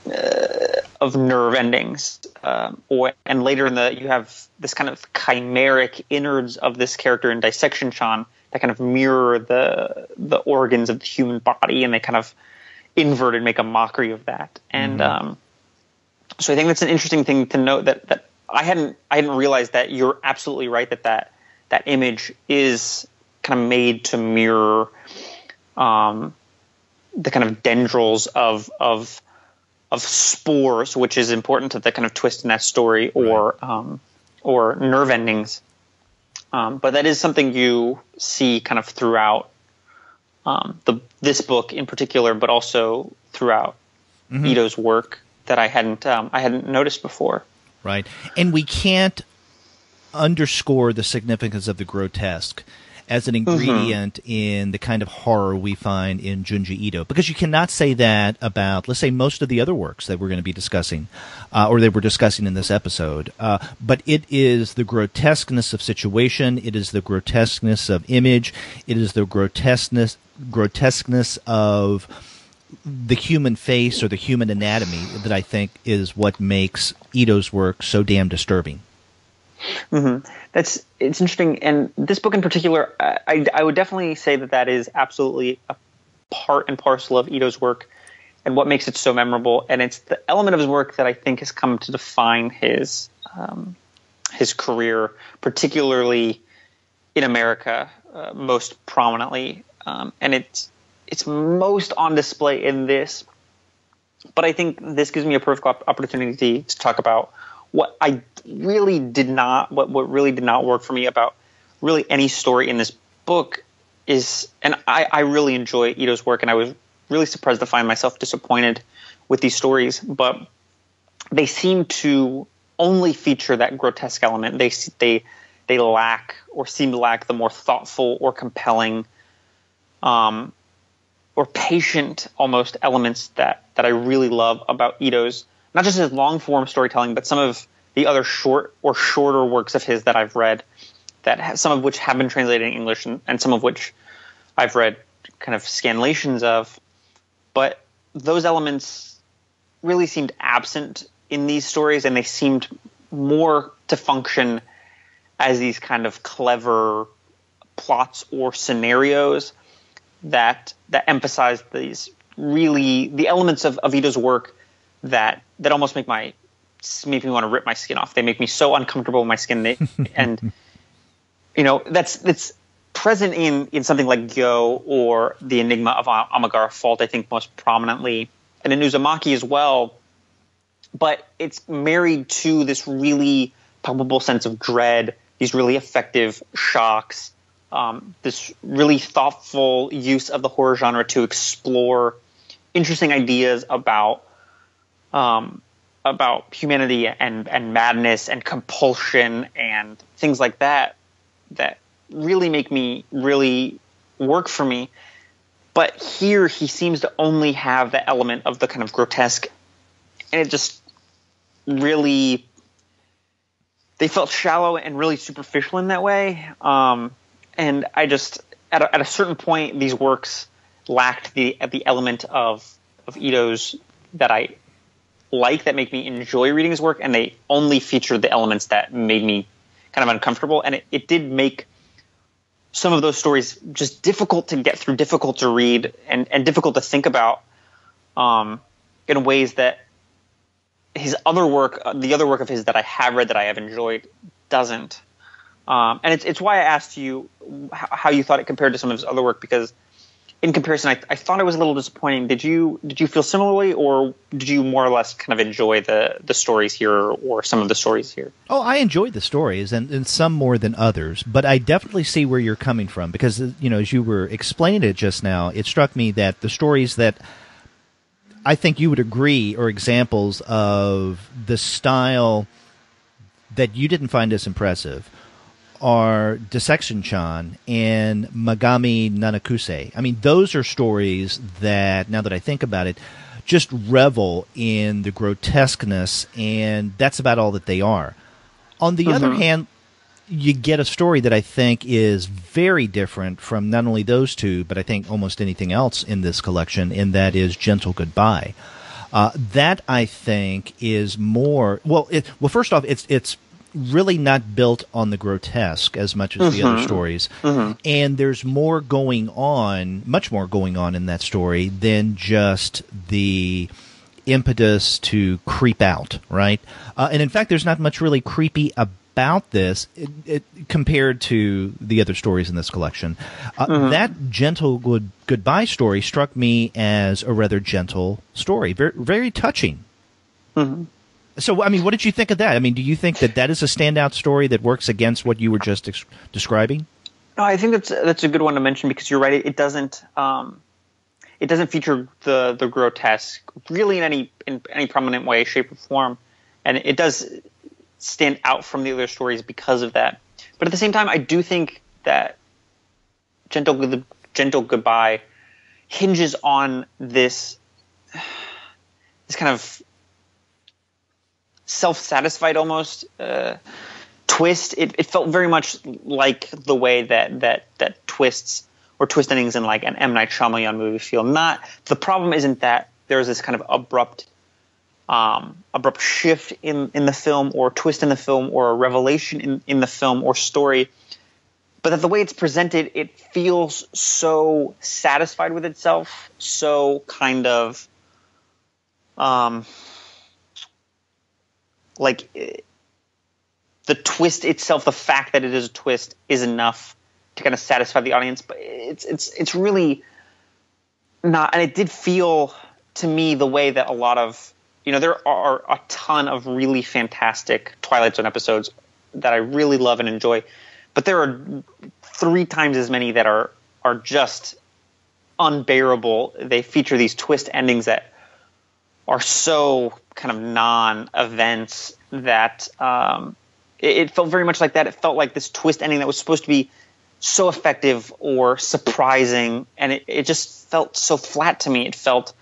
Uh, of nerve endings, um, or and later in the you have this kind of chimeric innards of this character in Dissection Chan that kind of mirror the the organs of the human body, and they kind of invert and make a mockery of that. And mm-hmm. um, so I think that's an interesting thing to note, that, that I hadn't I hadn't realized that. You're absolutely right that that, that image is kind of made to mirror um, the kind of tendrils of of of spores, which is important to the kind of twist in that story, or right. um, or nerve endings. Um, but that is something you see kind of throughout um, the this book in particular, but also throughout mm-hmm. Ito's work that I hadn't um, I hadn't noticed before. Right, and we can't underscore the significance of the grotesque as an ingredient mm-hmm. in the kind of horror we find in Junji Ito, because you cannot say that about, let's say, most of the other works that we're going to be discussing, uh, or that we're discussing in this episode. Uh, but it is the grotesqueness of situation, it is the grotesqueness of image, it is the grotesqueness grotesqueness of the human face or the human anatomy that I think is what makes Ito's work so damn disturbing. Mm-hmm. That's it's interesting, and this book in particular, I, I, I would definitely say that that is absolutely a part and parcel of Ito's work, and what makes it so memorable. And it's the element of his work that I think has come to define his um, his career, particularly in America, uh, most prominently. Um, and it's it's most on display in this. But I think this gives me a perfect opportunity to talk about what I really did not, what, what really did not work for me about really any story in this book is, and I, I really enjoy Ito's work, and I was really surprised to find myself disappointed with these stories, but they seem to only feature that grotesque element. They, they, they lack or seem to lack the more thoughtful or compelling, um, or patient almost elements that, that I really love about Ito's, not just his long form storytelling, but some of the other short or shorter works of his that I've read, that ha- some of which have been translated in English, and, and some of which I've read kind of scanlations of. But those elements really seemed absent in these stories, and they seemed more to function as these kind of clever plots or scenarios that that emphasize these really the elements of, of Ito's work that that almost make my make me want to rip my skin off. They make me so uncomfortable with my skin. They, and you know, that's that's present in in something like Gyo or the Enigma of Amagara Fault, I think most prominently, and in Uzumaki as well. But it's married to this really palpable sense of dread, these really effective shocks, um, this really thoughtful use of the horror genre to explore interesting ideas about Um, about humanity and, and madness and compulsion and things like that that really make me really work for me. But here he seems to only have the element of the kind of grotesque, and it just really – they felt shallow and really superficial in that way. Um, and I just at – at a certain point, these works lacked the, the element of, of Ito's that I – like that make me enjoy reading his work, and they only featured the elements that made me kind of uncomfortable. And it, it did make some of those stories just difficult to get through, difficult to read, and, and difficult to think about um, in ways that his other work, the other work of his that I have read that I have enjoyed, doesn't. Um, and it's, it's why I asked you how you thought it compared to some of his other work, because in comparison, I, I thought it was a little disappointing. Did you did you feel similarly, or did you more or less kind of enjoy the, the stories here, or some of the stories here? Oh, I enjoyed the stories, and, and some more than others. But I definitely see where you're coming from, because, you know, as you were explaining it just now, it struck me that the stories that I think you would agree are examples of the style that you didn't find as impressive are Dissection-chan and Megami Nanakusei. I mean, those are stories that, now that I think about it, just revel in the grotesqueness, and that's about all that they are. On the mm-hmm. other hand, you get a story that I think is very different from not only those two, but I think almost anything else in this collection, and that is Gentle Goodbye. Uh, that, I think, is more... Well, it, well, first off, it's it's... really not built on the grotesque as much as mm-hmm. the other stories. Mm-hmm. And there's more going on, much more going on in that story than just the impetus to creep out, right? Uh, and in fact, there's not much really creepy about this it, it, compared to the other stories in this collection. Uh, mm-hmm. That gentle good, goodbye story struck me as a rather gentle story, very, very touching. Mm-hmm. So, I mean, what did you think of that? I mean, do you think that that is a standout story that works against what you were just ex- describing? No, I think that's that's a good one to mention because you're right. It, it doesn't um, it doesn't feature the the grotesque really in any in any prominent way, shape, or form, and it does stand out from the other stories because of that. But at the same time, I do think that gentle gentle goodbye hinges on this this kind of self-satisfied almost uh, twist. It, it felt very much like the way that that that twists or twist endings in like an M. Night Shyamalan movie feel. Not the problem isn't that there's this kind of abrupt um, abrupt shift in, in the film or twist in the film or a revelation in, in the film or story, but that the way it's presented, it feels so satisfied with itself, so kind of um like the twist itself, the fact that it is a twist is enough to kind of satisfy the audience, but it's it's it's really not. And it did feel to me the way that a lot of, you know, there are a ton of really fantastic Twilight Zone episodes that I really love and enjoy, but there are three times as many that are are just unbearable. They feature these twist endings that are so kind of non-events that um, it, it felt very much like that. It felt like this twist ending that was supposed to be so effective or surprising, and it, it just felt so flat to me. It felt,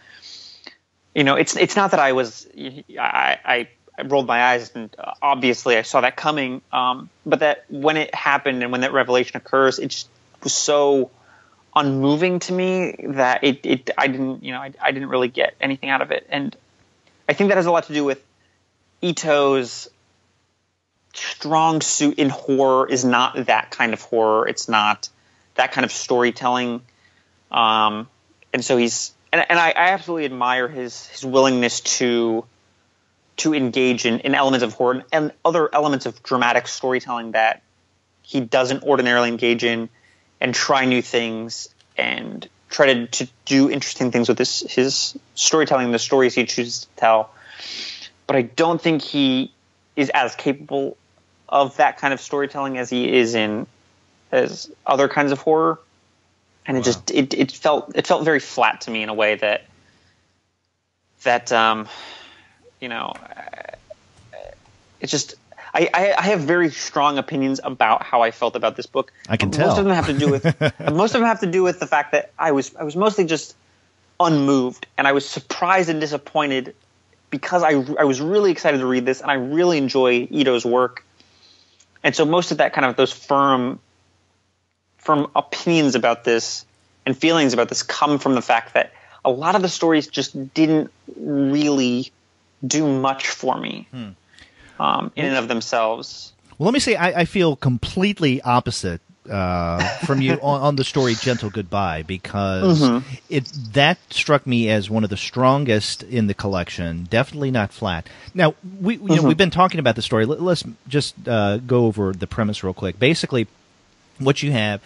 you know, it's it's not that I was I, I, I rolled my eyes, and obviously I saw that coming, um, but that when it happened and when that revelation occurs, it just was so unmoving to me that it, it I didn't you know I, I didn't really get anything out of it. And I think that has a lot to do with Ito's strong suit in horror is not that kind of horror. It's not that kind of storytelling, um, and so he's and, and I, I absolutely admire his his willingness to to engage in, in elements of horror and other elements of dramatic storytelling that he doesn't ordinarily engage in, and try new things and try to, to do interesting things with his, his storytelling, the stories he chooses to tell. But I don't think he is as capable of that kind of storytelling as he is in as other kinds of horror. And it wow. just it, it felt it felt very flat to me in a way that that um you know it's just I, I have very strong opinions about how I felt about this book. I can most tell. Most of them have to do with most of them have to do with the fact that I was I was mostly just unmoved, and I was surprised and disappointed because I I was really excited to read this, and I really enjoy Ito's work, and so most of that kind of those firm firm opinions about this and feelings about this come from the fact that a lot of the stories just didn't really do much for me. Hmm. Um, in and of themselves. Well, let me say I, I feel completely opposite uh, from you on, on the story Gentle Goodbye, because mm-hmm. it that struck me as one of the strongest in the collection, definitely not flat. Now, we you mm-hmm. know, we've been talking about the story. Let, let's just uh, go over the premise real quick. Basically, what you have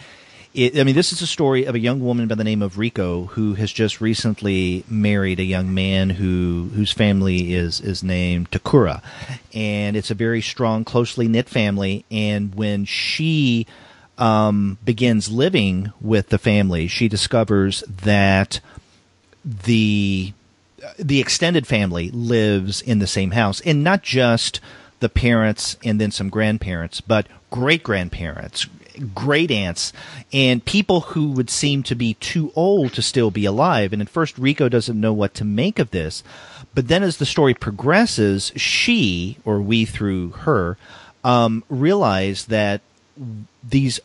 is, I mean, this is a story of a young woman by the name of Rico who has just recently married a young man who whose family is, is named Takura. And it's a very strong, closely knit family. And when she um, begins living with the family, she discovers that the the extended family lives in the same house. And not just the parents and then some grandparents, but great-grandparents, great aunts, and people who would seem to be too old to still be alive. And at first, Rico doesn't know what to make of this. But then as the story progresses, she, or we through her, um, realize that these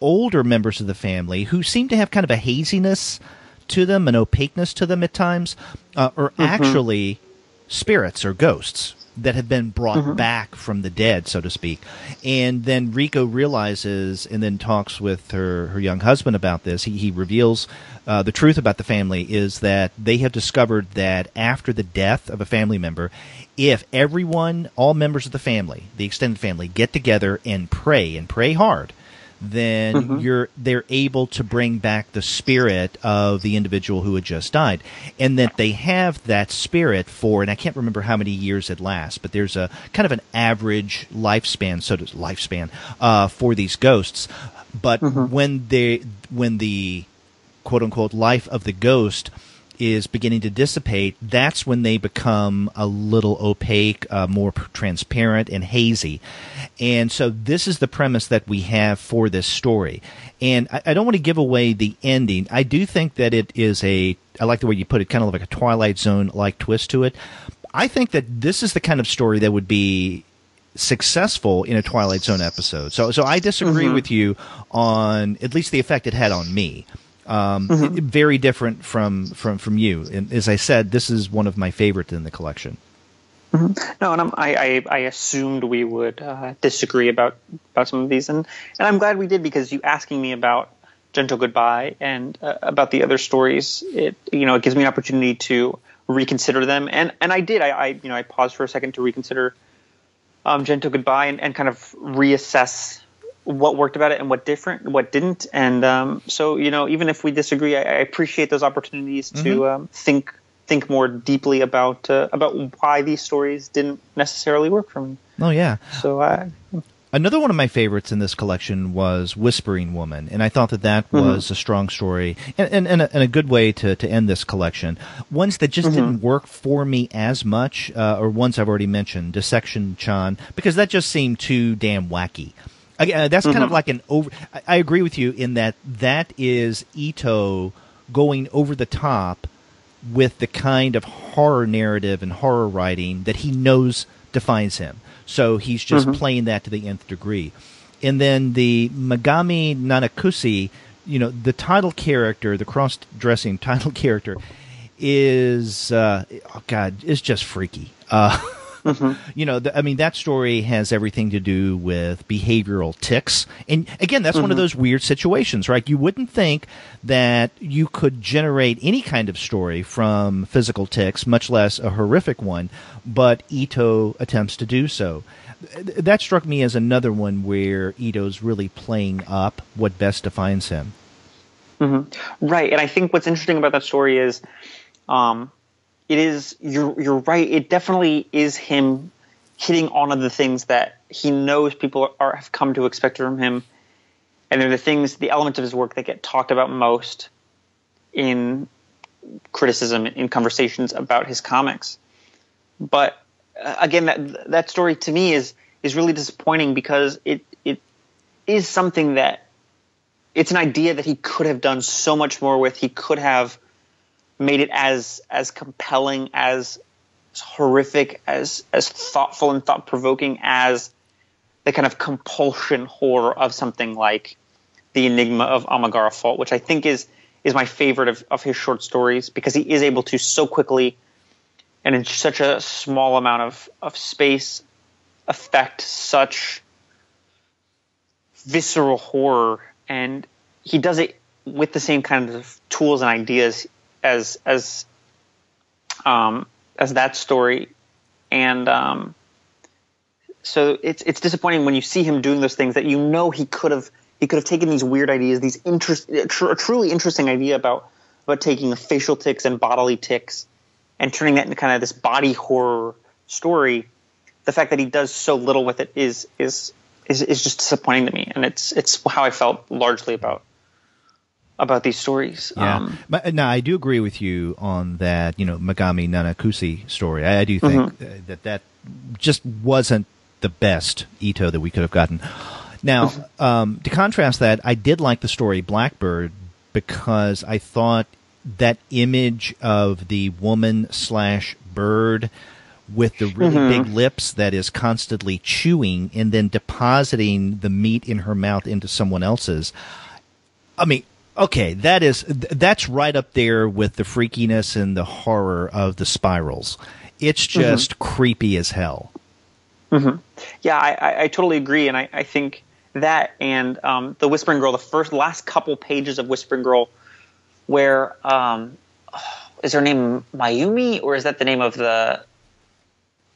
older members of the family, who seem to have kind of a haziness to them, an opaqueness to them at times, uh, are mm-hmm. actually spirits or ghosts. that have been brought mm-hmm. back from the dead, so to speak. And then Rico realizes and then talks with her, her young husband about this. He, he reveals uh, the truth about the family is that they have discovered that after the death of a family member, if everyone, all members of the family, the extended family, get together and pray, and pray hard, then mm-hmm. you're they're able to bring back the spirit of the individual who had just died, and that they have that spirit for, and I can't remember how many years it lasts, but there's a kind of an average lifespan, so does lifespan uh, for these ghosts. But mm-hmm. when they when the quote unquote life of the ghost is beginning to dissipate, that's when they become a little opaque, uh, more transparent and hazy. And so this is the premise that we have for this story. And I, I don't want to give away the ending. I do think that it is a, I like the way you put it, kind of like a Twilight Zone-like twist to it. I think that this is the kind of story that would be successful in a Twilight Zone episode. So, so I disagree mm-hmm. with you on at least the effect it had on me. Um, mm-hmm. Very different from, from, from you. And as I said, this is one of my favorites in the collection. Mm-hmm. No, and I'm, I, I I assumed we would uh, disagree about, about some of these, and, and I'm glad we did, because you asking me about Gentle Goodbye and uh, about the other stories, it you know it gives me an opportunity to reconsider them, and and I did. I, I you know I paused for a second to reconsider um, Gentle Goodbye and, and kind of reassess what worked about it and what different, what didn't. And um, so, you know, even if we disagree, I, I appreciate those opportunities mm-hmm. to um, think think more deeply about uh, about why these stories didn't necessarily work for me. Oh, yeah. So I... Another one of my favorites in this collection was Whispering Woman, and I thought that that was mm-hmm. a strong story and, and, and, a, and a good way to, to end this collection. Ones that just mm-hmm. didn't work for me as much, uh, or ones I've already mentioned, Dissection Chan, because that just seemed too damn wacky. Again, that's kind mm-hmm. of like an over. I agree with you in that that is Ito going over the top with the kind of horror narrative and horror writing that he knows defines him. So he's just mm-hmm. playing that to the nth degree. And then the Megami Nanakushi, you know, the title character, the cross-dressing title character, is uh, oh god, is just freaky. Uh, Mm-hmm. You know, th- I mean, that story has everything to do with behavioral tics. And again, that's mm-hmm. one of those weird situations, right? You wouldn't think that you could generate any kind of story from physical tics, much less a horrific one, but Ito attempts to do so. Th- that struck me as another one where Ito's really playing up what best defines him. Mm-hmm. Right. And I think what's interesting about that story is... Um, It is you're you're right. It definitely is him hitting on of the things that he knows people are have come to expect from him, and they're the things, the elements of his work that get talked about most in criticism, in conversations about his comics. But uh, again, that that story to me is is really disappointing, because it it is something that it's an idea that he could have done so much more with. He could have made it as as compelling, as horrific, as as thoughtful and thought-provoking as the kind of compulsion horror of something like The Enigma of Amagara Fault, which I think is is my favorite of, of his short stories, because he is able to so quickly and in such a small amount of, of space affect such visceral horror, and he does it with the same kind of tools and ideas as as um as that story. And um so it's it's disappointing when you see him doing those things that you know he could have he could have taken these weird ideas, these interest tr- a truly interesting idea about about taking facial tics and bodily tics and turning that into kind of this body horror story. The fact that he does so little with it is is is, is just disappointing to me, and it's it's how I felt largely about about these stories. Yeah. Um, but, no, I do agree with you on that, you know, Megami Nanakushi story. I, I do think mm-hmm. that that just wasn't the best Ito that we could have gotten. Now, mm-hmm. um, to contrast that, I did like the story Blackbird, because I thought that image of the woman slash bird with the really mm-hmm. big lips that is constantly chewing and then depositing the meat in her mouth into someone else's. I mean, okay, that is that's right up there with the freakiness and the horror of the spirals. It's just mm-hmm. creepy as hell. Mm-hmm. Yeah, I, I, I totally agree, and I, I think that and um, the Whispering Girl, the first last couple pages of Whispering Girl, where um, oh, is her name Mayumi, or is that the name of the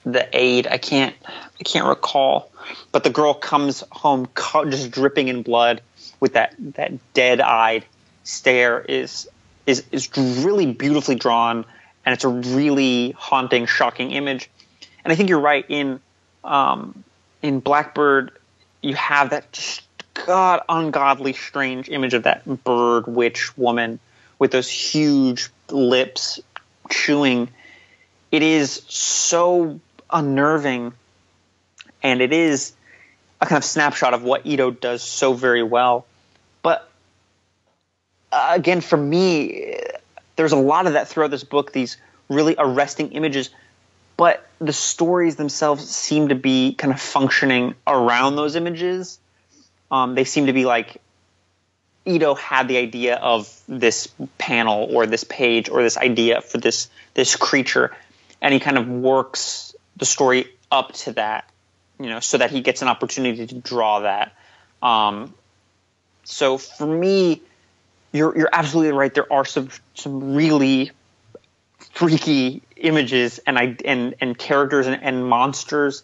the aide? I can't I can't recall. But the girl comes home just dripping in blood with that that dead-eyed stare is is is really beautifully drawn, and it's a really haunting, shocking image. And I think you're right in. Um, in Blackbird, you have that just god ungodly strange image of that bird witch woman with those huge lips chewing. It is so unnerving, and it is a kind of snapshot of what Ito does so very well. But uh, again, for me, there's a lot of that throughout this book, these really arresting images. But the stories themselves seem to be kind of functioning around those images. Um, they seem to be like Ito had the idea of this panel or this page or this idea for this this creature, and he kind of works the story up to that, you know, so that he gets an opportunity to draw that. Um, so for me, you're you're absolutely right. There are some some really freaky images and I and and characters and, and monsters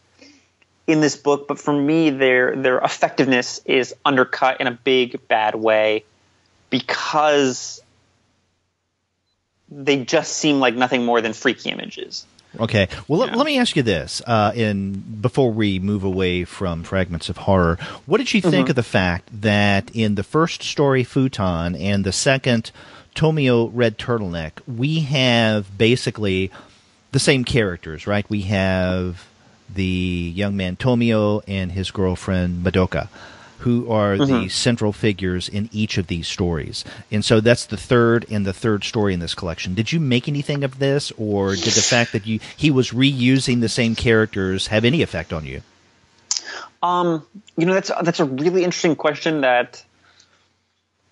in this book, but for me, their their effectiveness is undercut in a big bad way because they just seem like nothing more than freaky images. Okay, well, yeah. let, let me ask you this: uh, in before we move away from Fragments of Horror, what did you think mm-hmm. of the fact that in the first story, Futon, and the second, Tomio Red Turtleneck, we have basically the same characters, right? We have the young man Tomio and his girlfriend Madoka, who are mm-hmm. the central figures in each of these stories. And so that's the third and the third story in this collection. Did you make anything of this, or did the fact that you he was reusing the same characters have any effect on you? Um, you know, that's that's a really interesting question that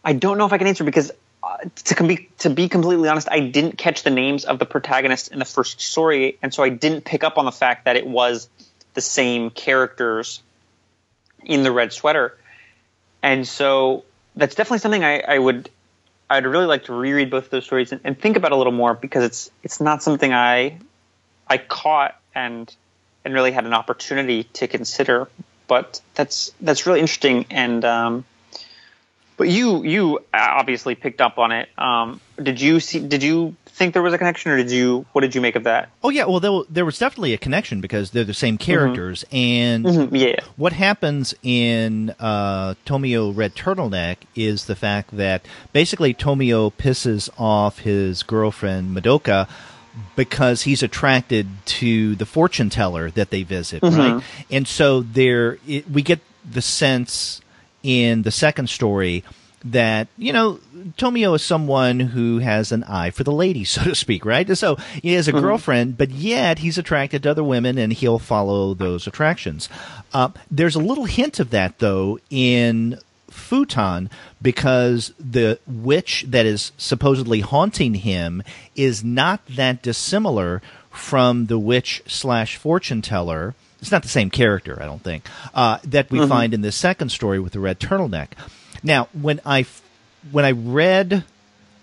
I don't know if I can answer because – Uh, to be to be completely honest, I didn't catch the names of the protagonists in the first story, and so I didn't pick up on the fact that it was the same characters in the red sweater. And so that's definitely something I, I would I'd really like to reread both of those stories and, and think about a little more, because it's it's not something I I caught and and really had an opportunity to consider. But that's that's really interesting, and um, but you you obviously picked up on it. Um, did you see? Did you think there was a connection, or did you? What did you make of that? Oh yeah, well there, there was definitely a connection because they're the same characters. Mm-hmm. And mm-hmm, yeah. What happens in uh, Tomio Red Turtleneck is the fact that basically Tomio pisses off his girlfriend Madoka because he's attracted to the fortune teller that they visit, mm-hmm. right? And so there, it, we get the sense in the second story that, you know, Tomio is someone who has an eye for the lady, so to speak, right? So he has a mm-hmm. girlfriend, but yet he's attracted to other women, and he'll follow those attractions. Uh, there's a little hint of that, though, in Futon, because the witch that is supposedly haunting him is not that dissimilar from the witch slash fortune teller. It's not the same character, I don't think, uh, that we mm-hmm. find in this second story with the red turtleneck. Now, when I, when I read,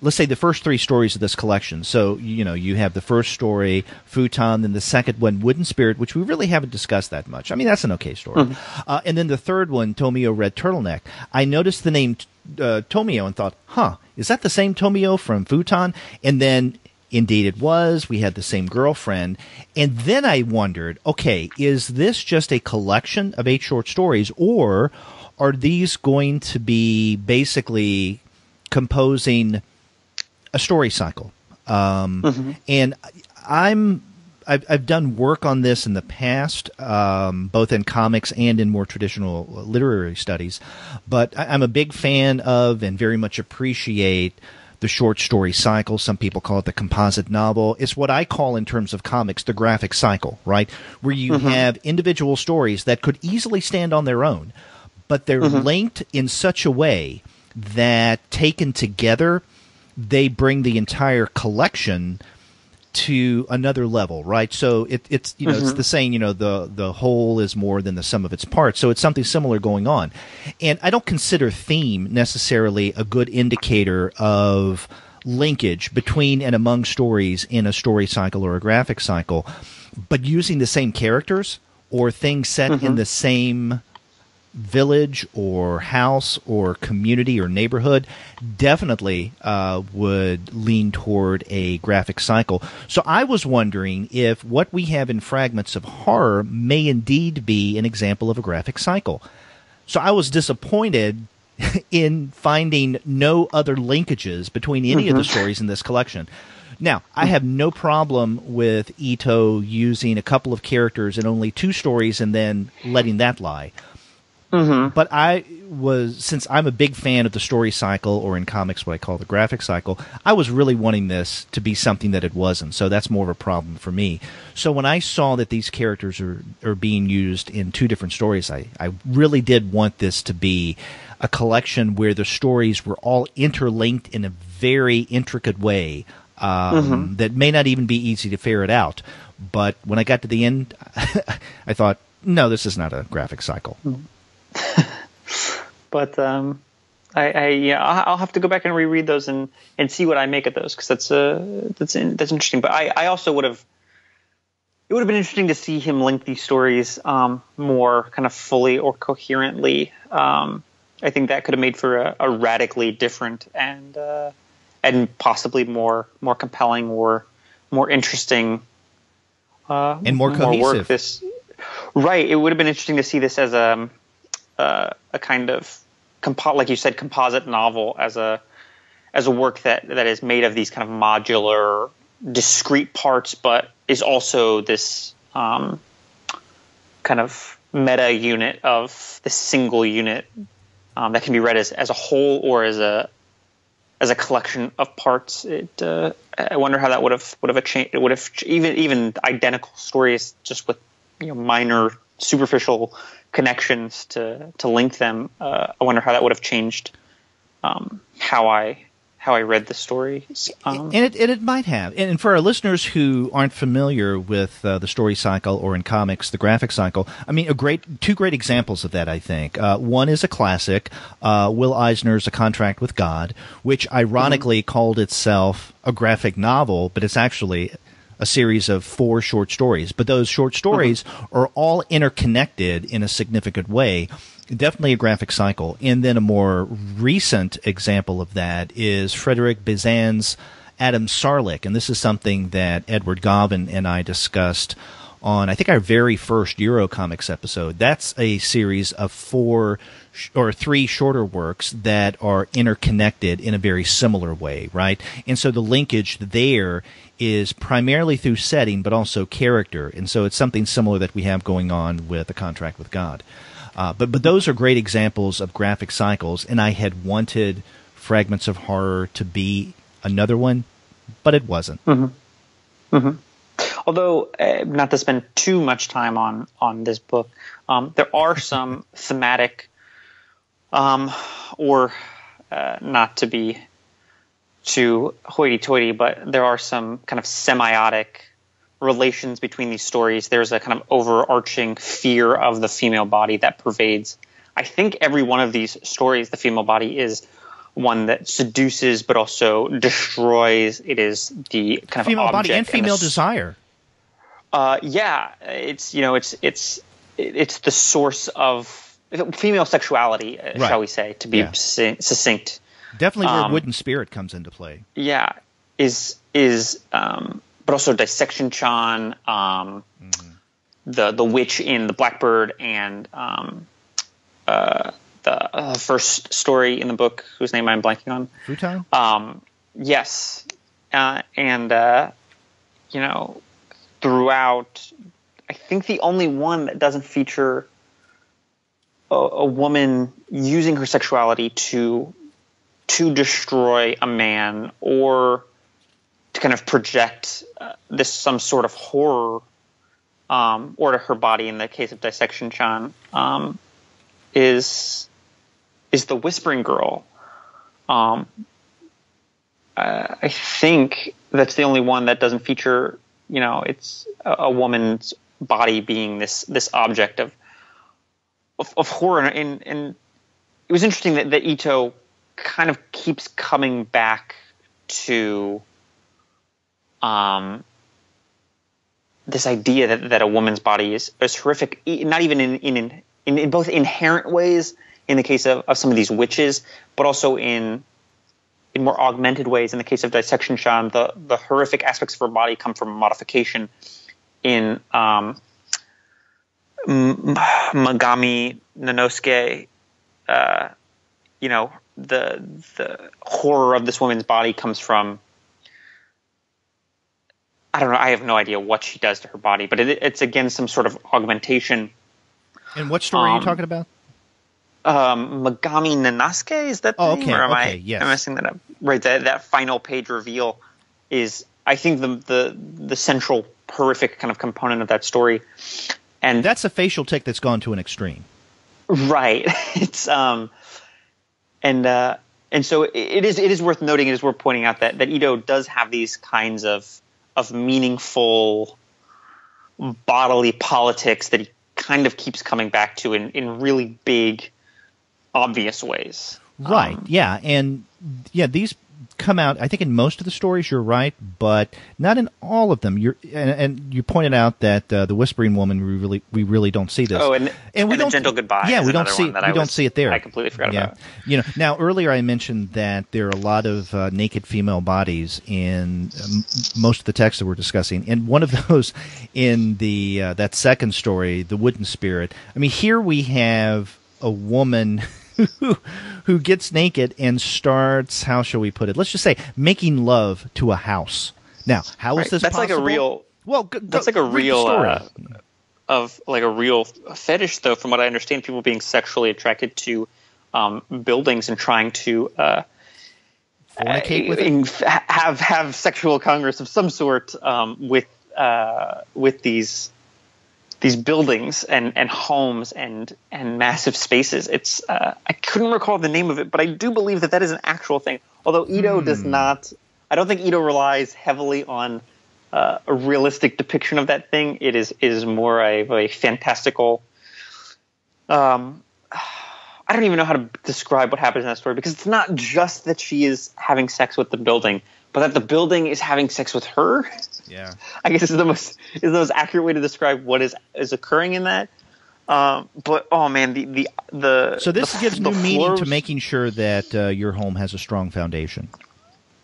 let's say, the first three stories of this collection, so, you know, you have the first story, Futon, then the second one, Wooden Spirit, which we really haven't discussed that much. I mean, that's an okay story. Mm-hmm. Uh, and then the third one, Tomio Red Turtleneck. I noticed the name uh, Tomio and thought, huh, is that the same Tomio from Futon? And then... indeed it was. We had the same girlfriend. And then I wondered, okay, is this just a collection of eight short stories, or are these going to be basically composing a story cycle? Um, mm-hmm. And I'm, I've, I've done work on this in the past, um, both in comics and in more traditional literary studies. But I, I'm a big fan of and very much appreciate the short story cycle. Some people call it the composite novel. It's what I call, in terms of comics, the graphic cycle, right? Where you mm-hmm. have individual stories that could easily stand on their own, but they're mm-hmm. linked in such a way that, taken together, they bring the entire collection to another level, right? So it, it's you know mm-hmm. it's the saying, you know, the the whole is more than the sum of its parts. So it's something similar going on, and I don't consider theme necessarily a good indicator of linkage between and among stories in a story cycle or a graphic cycle. But using the same characters or things set mm-hmm. in the same village or house or community or neighborhood definitely uh, would lean toward a graphic cycle. So I was wondering if what we have in Fragments of Horror may indeed be an example of a graphic cycle. So I was disappointed in finding no other linkages between any mm-hmm. of the stories in this collection. Now, I have no problem with Ito using a couple of characters in only two stories and then letting that lie. Mm-hmm. But I was, since I'm a big fan of the story cycle, or in comics what I call the graphic cycle, I was really wanting this to be something that it wasn't. So that's more of a problem for me. So when I saw that these characters are, are being used in two different stories, I, I really did want this to be a collection where the stories were all interlinked in a very intricate way um, mm-hmm. that may not even be easy to ferret out. But when I got to the end, I thought, no, this is not a graphic cycle. Mm-hmm. But um, I, I yeah, I'll have to go back and reread those and, and see what I make of those, because that's uh that's in, that's interesting. But I, I also would have it would have been interesting to see him link these stories um, more kind of fully or coherently. Um, I think that could have made for a, a radically different and uh, and possibly more more compelling or more interesting uh, and more cohesive more work. This right. It would have been interesting to see this as a Uh, a kind of, compo- like you said, composite novel as a as a work that, that is made of these kind of modular, discrete parts, but is also this um, kind of meta unit of this single unit um, that can be read as, as a whole or as a as a collection of parts. It uh, I wonder how that would have would have changed. It would have even even identical stories, just with you know minor superficial connections to to link them. Uh, I wonder how that would have changed um, how I how I read the story. Um, and, it, and it might have. And for our listeners who aren't familiar with uh, the story cycle or in comics the graphic cycle, I mean, a great two great examples of that. I think uh, one is a classic, uh, Will Eisner's A Contract with God, which ironically mm-hmm. called itself a graphic novel, but it's actually a series of four short stories, but those short stories mm-hmm. are all interconnected in a significant way. Definitely a graphic cycle. And then a more recent example of that is Frederic Bezin's Adam Sarlik. And this is something that Edward Gauvin and I discussed on, I think, our very first Eurocomics episode. That's a series of four sh- or three shorter works that are interconnected in a very similar way, right? And so the linkage there is primarily through setting, but also character. And so it's something similar that we have going on with A Contract with God. Uh, but, but those are great examples of graphic cycles, and I had wanted Fragments of Horror to be another one, but it wasn't. Mm-hmm. Mm-hmm. Although, uh, not to spend too much time on, on this book, um, there are some thematic um, or uh, not to be too hoity-toity, but there are some kind of semiotic relations between these stories. There's a kind of overarching fear of the female body that pervades, I think, every one of these stories. The female body is one that seduces but also destroys. It is the kind of female body and female and the, desire. Uh, yeah, it's you know it's it's it's the source of female sexuality, right. shall we say, to be yeah. succinct. Definitely where um, wooden spirit comes into play. Yeah, is is um, but also Dissection Chan, um, mm-hmm. the the witch in The Blackbird, and um, uh, the uh, first story in the book whose name I'm blanking on. Futai? Um Yes, uh, and uh, you know, throughout, I think the only one that doesn't feature a, a woman using her sexuality to. to destroy a man or to kind of project uh, this some sort of horror um, or to her body in the case of Dissection Chan um, is is the Whispering Girl. Um, uh, I think that's the only one that doesn't feature, you know, it's a, a woman's body being this this object of of, of horror. And, and it was interesting that, that Ito kind of keeps coming back to um, this idea that, that a woman's body is, is horrific, not even in in, in in both inherent ways in the case of, of some of these witches, but also in in more augmented ways. In the case of Dissection Shan, the, the horrific aspects of her body come from modification. In um, Megami Nanosuke, uh, you know, the the horror of this woman's body comes from, I don't know, I have no idea what she does to her body, but it, it's again some sort of augmentation. And what story um, are you talking about? Um, Megami Nanosuke, is that? Oh, the name? Okay. Or am okay, I, yes. I'm messing that up. Right, that that final page reveal is, I think, the the the central horrific kind of component of that story. And that's a facial tick that's gone to an extreme. Right. It's um, and uh, and so it, it is. It is worth noting. It is worth pointing out that that Ito does have these kinds of of meaningful bodily politics that he kind of keeps coming back to in, in really big, obvious ways. Right, um, yeah. And, yeah, these come out, I think, in most of the stories, you're right, but not in all of them. You're And, and you pointed out that uh, the Whispering Woman, we really we really don't see this. Oh, and, and, we and don't, the Gentle Goodbye yeah, is we don't see one that we I don't was, see it there. I completely forgot yeah. about it. You know, now, earlier I mentioned that there are a lot of uh, naked female bodies in um, most of the texts that we're discussing, and one of those in the uh, that second story, The Wooden Spirit. I mean, here we have a woman who, who gets naked and starts, how shall we put it? Let's just say making love to a house. Now, how right. is this that's possible? Like a real, well, go, that's like a real uh, of like a real fetish, though. From what I understand, people being sexually attracted to um, buildings and trying to uh, fornicate uh, with in, have have sexual congress of some sort um, with uh, with these. These buildings and, and homes and and massive spaces. It's uh, I couldn't recall the name of it, but I do believe that that is an actual thing. Although Ito mm. does not, I don't think Ito relies heavily on uh, a realistic depiction of that thing. It is it is more of a, a fantastical. Um, I don't even know how to describe what happens in that story, because it's not just that she is having sex with the building, but that the building is having sex with her. Yeah, I guess is the most is the most accurate way to describe what is is occurring in that. Um, but oh man, the the, the so this the, gives the new meaning to making sure that uh, your home has a strong foundation,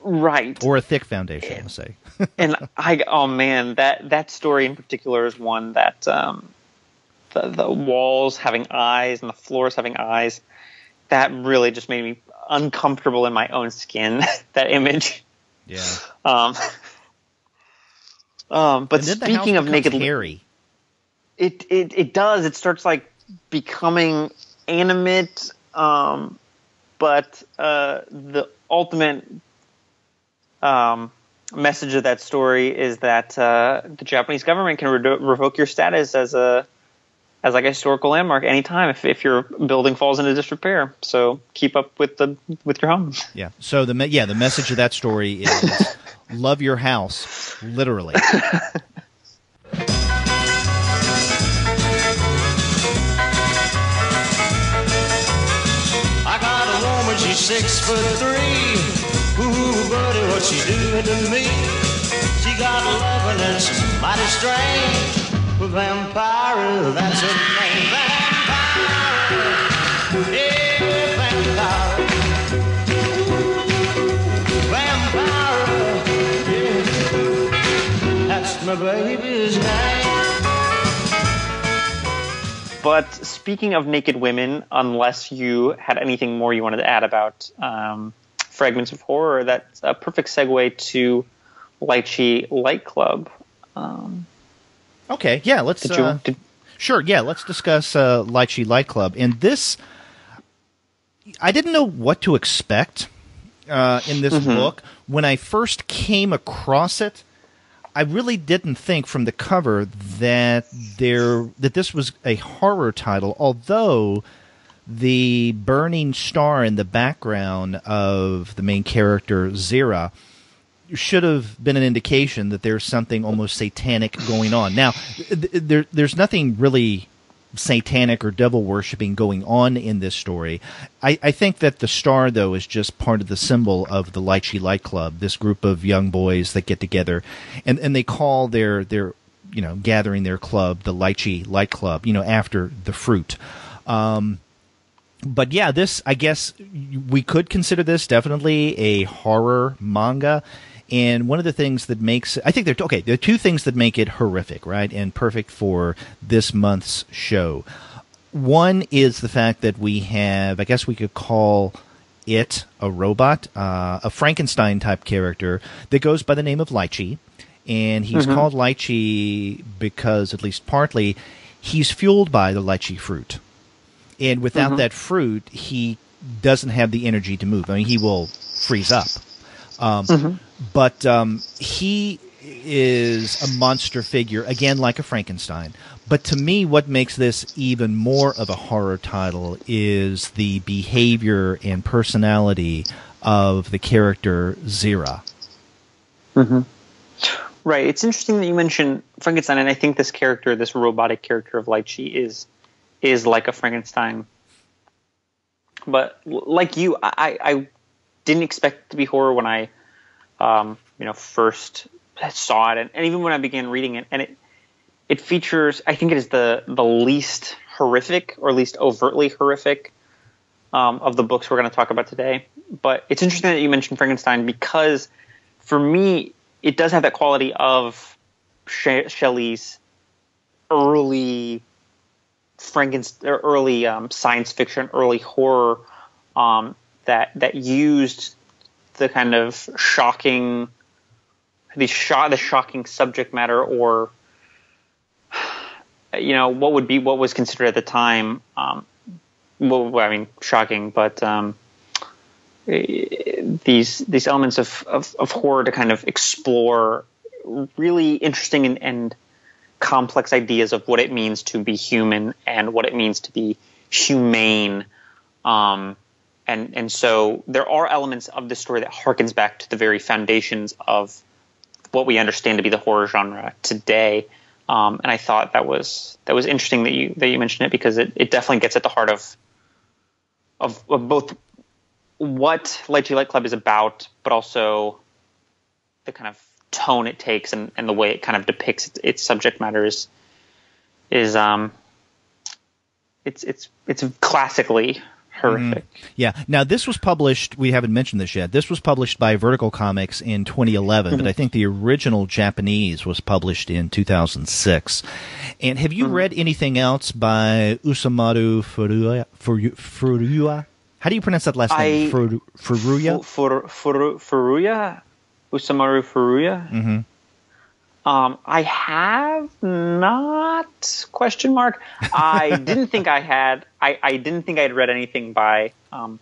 right? Or a thick foundation, and, I'll say. and I oh man, that that story in particular is one that um, the the walls having eyes and the floors having eyes, that really just made me uncomfortable in my own skin. That image. Yeah. Um, um, but speaking of naked, hairy. It, it it does. It starts like becoming animate. Um, but uh, the ultimate um, message of that story is that uh, the Japanese government can re revoke your status as a as like a historical landmark anytime if if your building falls into disrepair. So keep up with the with your home. Yeah. So the yeah the message of that story is love your house, literally. I got a woman, she's six foot three. Ooh, buddy, what she doing to me? She got love and it's mighty strange. Vampire, that's her name. Vampire, yeah, vampire. Vampire, yeah, that's my baby's name. But speaking of naked women, unless you had anything more you wanted to add about um, Fragments of Horror, that's a perfect segue to Lychee Light Club. Um, Okay, yeah, let's did you, uh, did, sure, yeah, let's discuss uh, Lychee Light Club. And this, I didn't know what to expect uh, in this mm-hmm. book. When I first came across it, I really didn't think from the cover that there that this was a horror title, although the burning star in the background of the main character, Zira, should have been an indication that there's something almost satanic going on. Now, th there, there's nothing really satanic or devil worshipping going on in this story. I, I think that the star, though, is just part of the symbol of the Lychee Light Club, this group of young boys that get together, and, and they call their, their you know, gathering their club the Lychee Light Club, you know, after the fruit. Um, but yeah, this, I guess, we could consider this definitely a horror manga. And one of the things that makes – I think there are – okay, there are two things that make it horrific, right, and perfect for this month's show. One is the fact that we have – I guess we could call it a robot, uh, a Frankenstein-type character that goes by the name of Lychee. And he's mm-hmm. called Lychee because, at least partly, he's fueled by the lychee fruit. And without mm-hmm. that fruit, he doesn't have the energy to move. I mean, he will freeze up. Um, mm-hmm. But um, he is a monster figure, again, like a Frankenstein. But to me, what makes this even more of a horror title is the behavior and personality of the character Zira. Mm-hmm. Right. It's interesting that you mentioned Frankenstein, and I think this character, this robotic character of Lychee, is is like a Frankenstein. But like you, I... I didn't expect it to be horror when I, um, you know, first saw it, and, and even when I began reading it. And it it features, I think it is the the least horrific, or least overtly horrific, um, of the books we're going to talk about today. But it's interesting that you mentioned Frankenstein, because for me, it does have that quality of she Shelley's early Frankenstein, or early um, science fiction, early horror. Um, That, that used the kind of shocking, the, sho the shocking subject matter, or, you know, what would be, what was considered at the time, um, well, I mean, shocking, but um, these these elements of, of, of horror to kind of explore really interesting and, and complex ideas of what it means to be human and what it means to be humane. Um And, and so there are elements of this story that harkens back to the very foundations of what we understand to be the horror genre today. Um, and I thought that was that was interesting that you that you mentioned it, because it, it definitely gets at the heart of of, of both what Lychee Light Club is about, but also the kind of tone it takes, and, and the way it kind of depicts its, its subject matter is is um it's it's it's classically horrific. Mm, yeah. Now, this was published, we haven't mentioned this yet, this was published by Vertical Comics in twenty eleven, mm-hmm. but I think the original Japanese was published in two thousand six. And have you mm-hmm. read anything else by Usamaru Furuya? Furuya? How do you pronounce that last I, name? Furu, Furuya? Fur, fur, Furuya? Usamaru Furuya? Mm-hmm. Um, I have not, question mark. I didn't think I had, I, I didn't think I had read anything by um,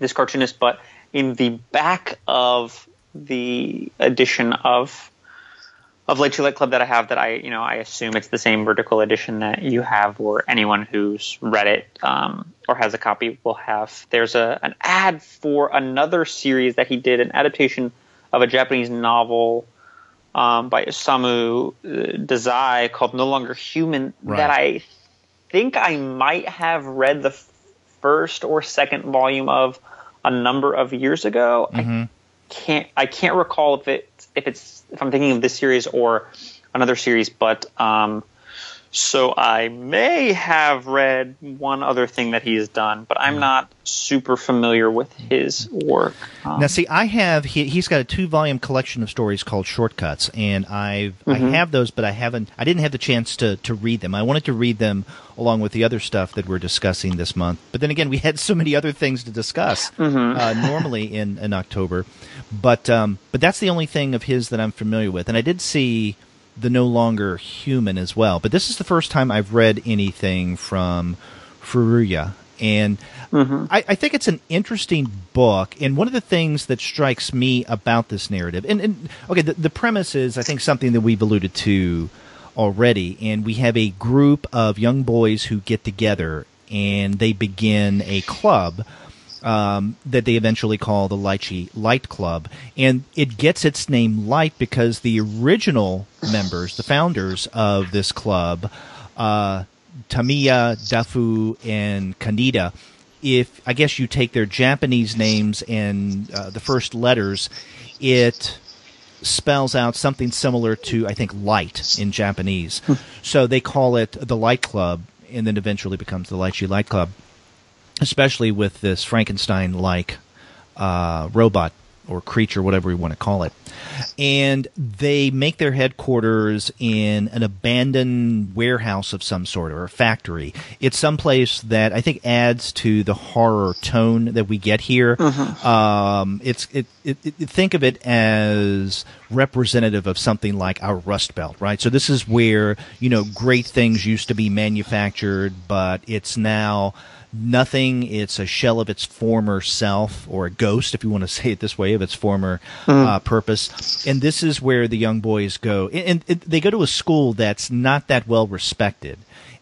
this cartoonist, but in the back of the edition of, of Lychee Light Club that I have, that I, you know, I assume it's the same vertical edition that you have, or anyone who's read it, um, or has a copy will have, there's a, an ad for another series that he did, an adaptation of a Japanese novel, Um, by Osamu Dazai, called No Longer Human, right. that I think I might have read the first or second volume of a number of years ago. Mm-hmm. I can't I can't recall if it if it's if I'm thinking of this series or another series, but um, so I may have read one other thing that he has done, but I'm not super familiar with his work. Um, now, see, I have he, he's got a two-volume collection of stories called Shortcuts, and I've mm-hmm. I have those, but I haven't I didn't have the chance to to read them. I wanted to read them along with the other stuff that we're discussing this month, but then again, we had so many other things to discuss mm-hmm. uh, normally in in October, but um, but that's the only thing of his that I'm familiar with, and I did see the No Longer Human as well, but this is the first time I've read anything from Furuya. And mm-hmm. I, I think it's an interesting book. And one of the things that strikes me about this narrative, and, and okay, the, the premise is, I think, something that we've alluded to already. And we have a group of young boys who get together and they begin a club um, that they eventually call the Lychee Light Club. And it gets its name Light because the original members, the founders of this club, uh, Tamiya, Dafu, and Kaneda, if I guess you take their Japanese names and uh, the first letters, it spells out something similar to, I think, light in Japanese. So they call it the Light Club, and then eventually becomes the Lychee Light Club, especially with this Frankenstein-like uh, robot or creature, whatever you want to call it. And they make their headquarters in an abandoned warehouse of some sort, or a factory. It's someplace that I think adds to the horror tone that we get here. Mm-hmm. Um, it's it, it, it, think of it as representative of something like our Rust Belt, right? So this is where, you know, great things used to be manufactured, but it's now nothing. It's a shell of its former self, or a ghost, if you want to say it this way, of its former mm. uh, purpose. And this is where the young boys go. And, and they go to a school that's not that well respected.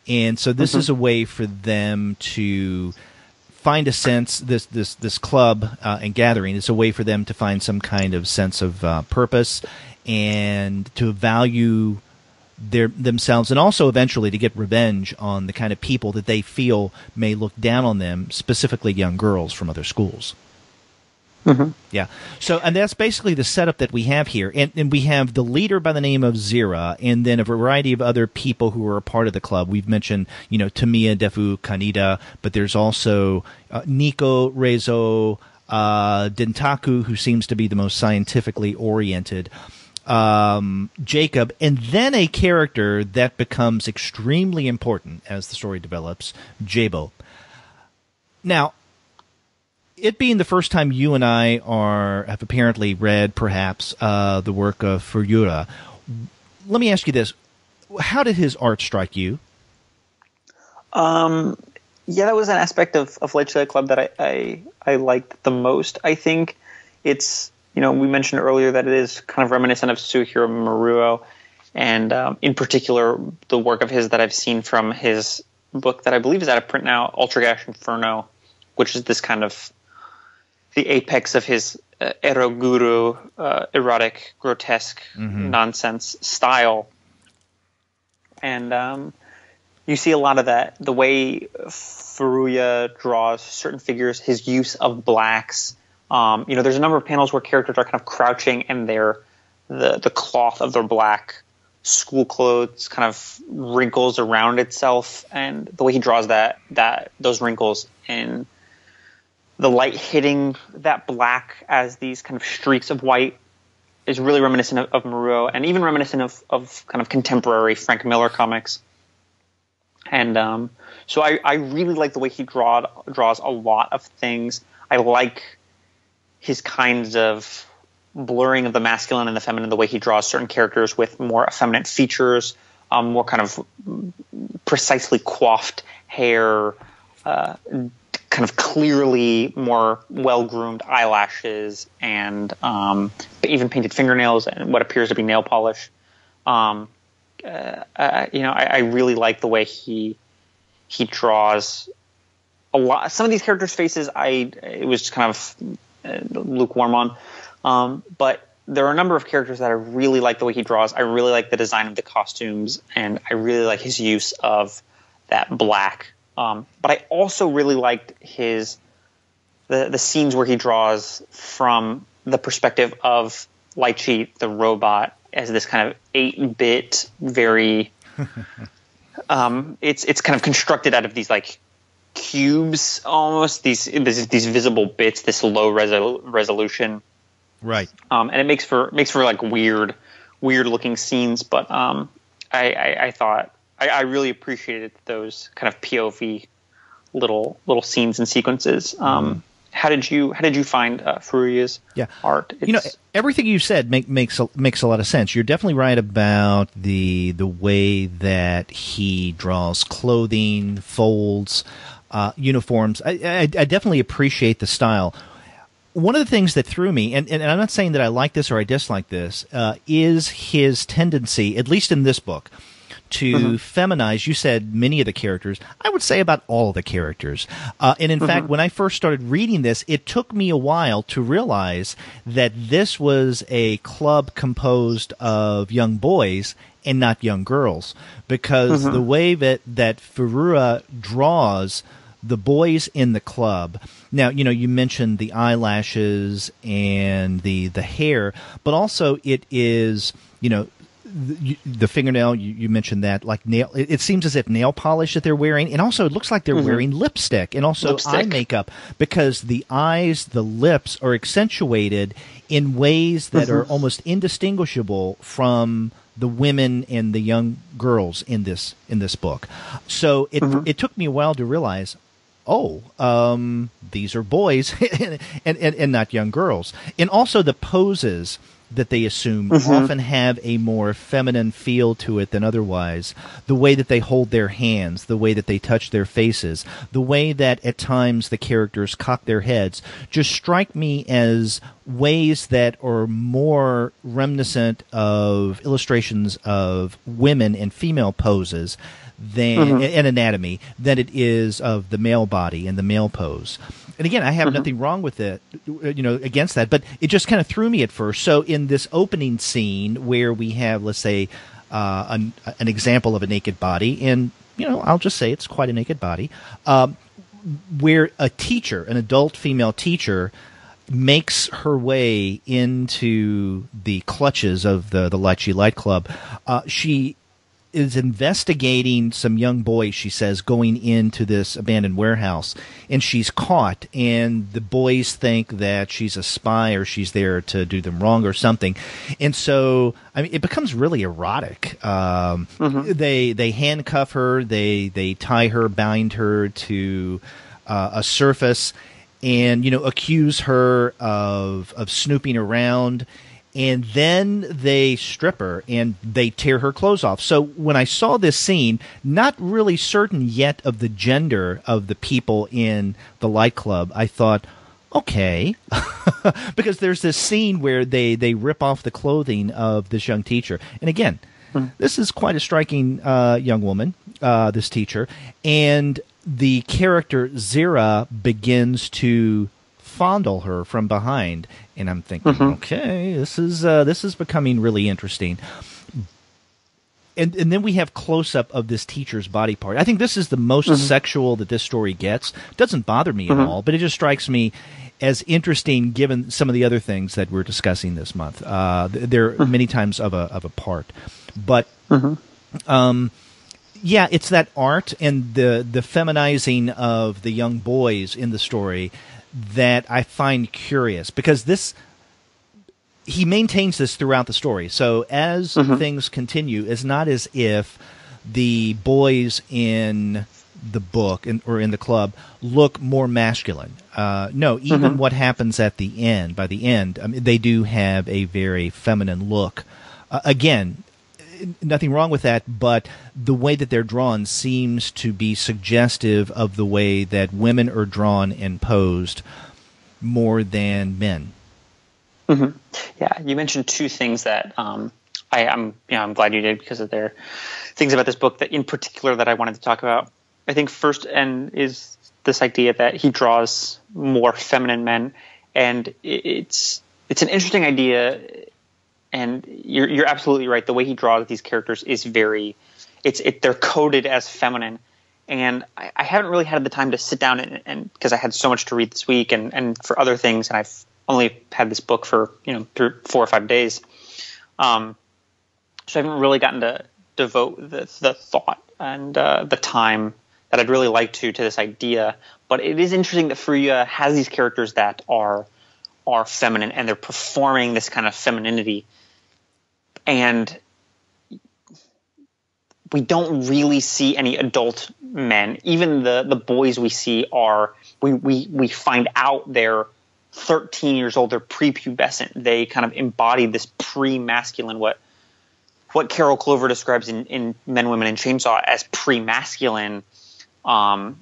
And so this mm-hmm. is a way for them to find a sense, this this, this club uh, and gathering, it's a way for them to find some kind of sense of uh, purpose and to value Their, themselves, and also eventually to get revenge on the kind of people that they feel may look down on them, specifically young girls from other schools. Mm-hmm. Yeah. So, and that's basically the setup that we have here. And, and we have the leader by the name of Zira, and then a variety of other people who are a part of the club. We've mentioned, you know, Tamiya, Defu, Kaneda, but there's also uh, Nico, Reizo, uh, Dentaku, who seems to be the most scientifically oriented, Um, Jacob, and then a character that becomes extremely important as the story develops, Jabo. Now, it being the first time you and I are have apparently read, perhaps, uh, the work of Furuya, let me ask you this. How did his art strike you? Um, yeah, that was an aspect of, of Lychee Light Club that I, I, I liked the most. I think it's... You know, we mentioned earlier that it is kind of reminiscent of Suehiro Maruo, and um, in particular, the work of his that I've seen from his book that I believe is out of print now, Ultra Gash Inferno, which is this kind of the apex of his uh, eroguro, uh, erotic, grotesque, mm-hmm. nonsense style. And um, you see a lot of that. The way Furuya draws certain figures, his use of blacks. Um, you know, there's a number of panels where characters are kind of crouching, and their the the cloth of their black school clothes kind of wrinkles around itself, and the way he draws that that those wrinkles and the light hitting that black as these kind of streaks of white is really reminiscent of, of Maruo, and even reminiscent of, of kind of contemporary Frank Miller comics. And um, so I, I really like the way he drawed draws a lot of things. I like his kinds of blurring of the masculine and the feminine, the way he draws certain characters with more effeminate features, um, more kind of precisely coiffed hair, uh, kind of clearly more well-groomed eyelashes, and um, even painted fingernails and what appears to be nail polish. Um, uh, uh, you know, I, I really like the way he he draws a lot. Some of these characters' faces, I it was kind of lukewarm on, um, but there are a number of characters that I really like the way he draws. I really like the design of the costumes, and I really like his use of that black. Um, but I also really liked his the the scenes where he draws from the perspective of Lychee, the robot, as this kind of eight-bit, very um, it's it's kind of constructed out of these like cubes, almost these these, these visible bits, this low resol- resolution, right? Um, and it makes for makes for like weird, weird looking scenes. But um, I, I, I thought I, I really appreciated those kind of P O V little little scenes and sequences. Um, mm. How did you how did you find uh, Furuya's yeah. art? It's, you know, everything you said make, makes a, makes a lot of sense. You're definitely right about the the way that he draws clothing, folds. Uh, uniforms. I, I, I definitely appreciate the style. One of the things that threw me, and, and I'm not saying that I like this or I dislike this, uh, is his tendency, at least in this book, to mm-hmm. feminize, you said many of the characters. I would say about all the characters. Uh, and in mm-hmm. fact, when I first started reading this, it took me a while to realize that this was a club composed of young boys and not young girls, because mm-hmm. the way that, that Furuya draws the boys in the club. Now, you know, you mentioned the eyelashes and the the hair, but also it is, you know, the, the fingernail, you, you mentioned that, like nail, it, it seems as if nail polish that they're wearing, and also it looks like they're mm-hmm. wearing lipstick, and also lipstick. eye makeup, because the eyes, the lips are accentuated in ways that mm-hmm. are almost indistinguishable from the women and the young girls in this in this book. So it mm-hmm. it took me a while to realize, oh, um, these are boys and, and, and not young girls. And also the poses that they assume mm-hmm. often have a more feminine feel to it than otherwise. The way that they hold their hands, the way that they touch their faces, the way that at times the characters cock their heads, just strike me as ways that are more reminiscent of illustrations of women and female poses than mm-hmm. and anatomy than it is of the male body and the male pose. And again, I have mm-hmm. nothing wrong with it, you know, against that, but it just kind of threw me at first. So in this opening scene where we have, let's say, uh, an, an example of a naked body, and, you know, I'll just say it's quite a naked body, um, where a teacher, an adult female teacher, makes her way into the clutches of the, the Lychee Light Club, uh, she is investigating some young boys, she says, going into this abandoned warehouse, and she's caught, and the boys think that she's a spy or she's there to do them wrong or something. And so, I mean, it becomes really erotic. Um, mm-hmm. They they handcuff her, they, they tie her, bind her to uh, a surface, and, you know, accuse her of of snooping around. And then they strip her and they tear her clothes off. So when I saw this scene, not really certain yet of the gender of the people in the Light Club, I thought, okay, because there's this scene where they, they rip off the clothing of this young teacher. And again, mm. this is quite a striking uh, young woman, uh, this teacher. And the character Zira begins to fondle her from behind, and I'm thinking, mm-hmm. okay, this is uh, this is becoming really interesting. And and then we have close up of this teacher's body part. I think this is the most mm-hmm. sexual that this story gets. It doesn't bother me mm-hmm. at all, but it just strikes me as interesting given some of the other things that we're discussing this month. Uh, they're mm-hmm. many times of a of a part, but mm-hmm. um. Yeah, it's that art and the, the feminizing of the young boys in the story that I find curious, because this he maintains this throughout the story. So as mm-hmm. things continue, it's not as if the boys in the book in, or in the club look more masculine. Uh, no, even mm-hmm. what happens at the end, by the end, I mean, they do have a very feminine look. Uh, again, nothing wrong with that, but the way that they're drawn seems to be suggestive of the way that women are drawn and posed more than men. Mm-hmm. Yeah, you mentioned two things that um, I, I'm, you know, I'm glad you did, because of their things about this book that, in particular, that I wanted to talk about. I think first and is this idea that he draws more feminine men, and it's it's an interesting idea. And you're, you're absolutely right. The way he draws these characters is very – it's it, they're coded as feminine. And I, I haven't really had the time to sit down and, and – because I had so much to read this week and, and for other things. And I've only had this book for, you know, three, four or five days. Um, so I haven't really gotten to devote the, the thought and uh, the time that I'd really like to to this idea. But it is interesting that Furuya has these characters that are are feminine, and they're performing this kind of femininity. And we don't really see any adult men. Even the, the boys we see are, we, we, we find out they're thirteen years old, they're prepubescent. They kind of embody this pre-masculine, what what Carol Clover describes in, in Men, Women, and Chainsaw as pre-masculine um,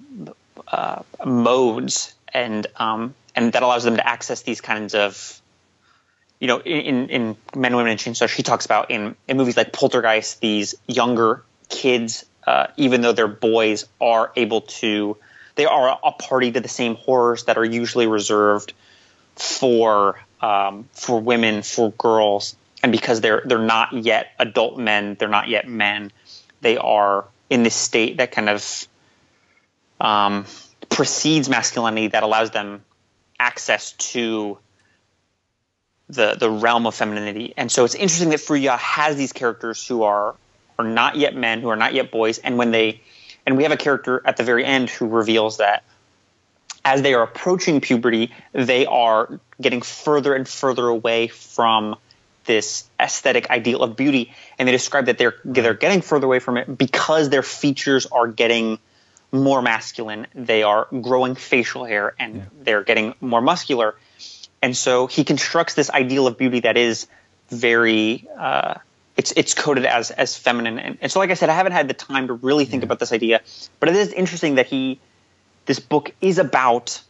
uh, modes. And um, and that allows them to access these kinds of, you know, in, in Men, Women, and Chainsaw, she talks about in, in movies like Poltergeist, these younger kids, uh, even though they're boys, are able to – they are a party to the same horrors that are usually reserved for um, for women, for girls. And because they're they're not yet adult men, they're not yet men, they are in this state that kind of um, precedes masculinity, that allows them access to the the realm of femininity. And so it's interesting that Furuya has these characters who are are not yet men, who are not yet boys, and when they and we have a character at the very end who reveals that as they are approaching puberty, they are getting further and further away from this aesthetic ideal of beauty, and they describe that they're they're getting further away from it because their features are getting more masculine. They are growing facial hair, and yeah. they're getting more muscular. And so he constructs this ideal of beauty that is very uh, it's it's coded as as feminine. And, and so, like I said, I haven't had the time to really think yeah. about this idea, but it is interesting that he this book is about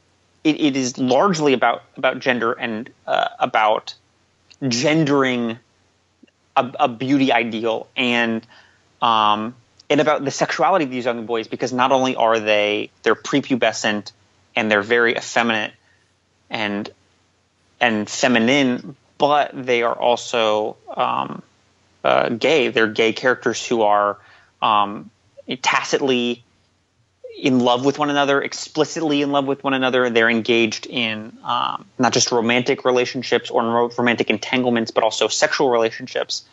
it, it is largely about about gender and uh, about. gendering a, a beauty ideal and um, and about the sexuality of these young boys, because not only are they they're prepubescent and they're very effeminate and and feminine, but they are also um, uh, gay. They're gay characters who are um, tacitly in love with one another, explicitly in love with one another. They're engaged in um, not just romantic relationships or romantic entanglements, but also sexual relationships.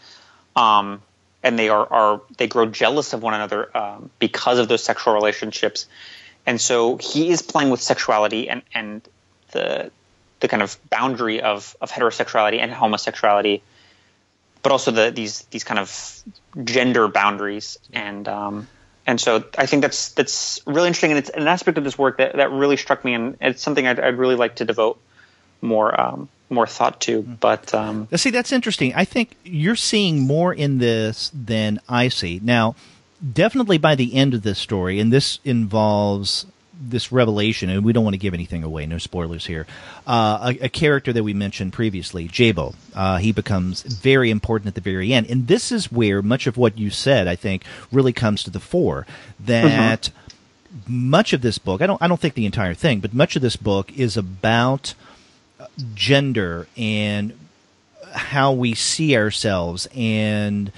Um, and they are, are they grow jealous of one another um, because of those sexual relationships. And so he is playing with sexuality and, and the the kind of boundary of, of heterosexuality and homosexuality, but also the these these kind of gender boundaries and. Um, And so I think that's that's really interesting, and it's an aspect of this work that, that really struck me, and it's something I'd, I'd really like to devote more um, more thought to. But um, see, that's interesting. I think you're seeing more in this than I see. Now, definitely by the end of this story, and this involves this revelation, and we don't want to give anything away, no spoilers here, uh, a, a character that we mentioned previously, Jabo. Uh, he becomes very important at the very end. And this is where much of what you said, I think, really comes to the fore, that mm-hmm. much of this book, I don't, I don't think the entire thing, but much of this book is about gender and how we see ourselves and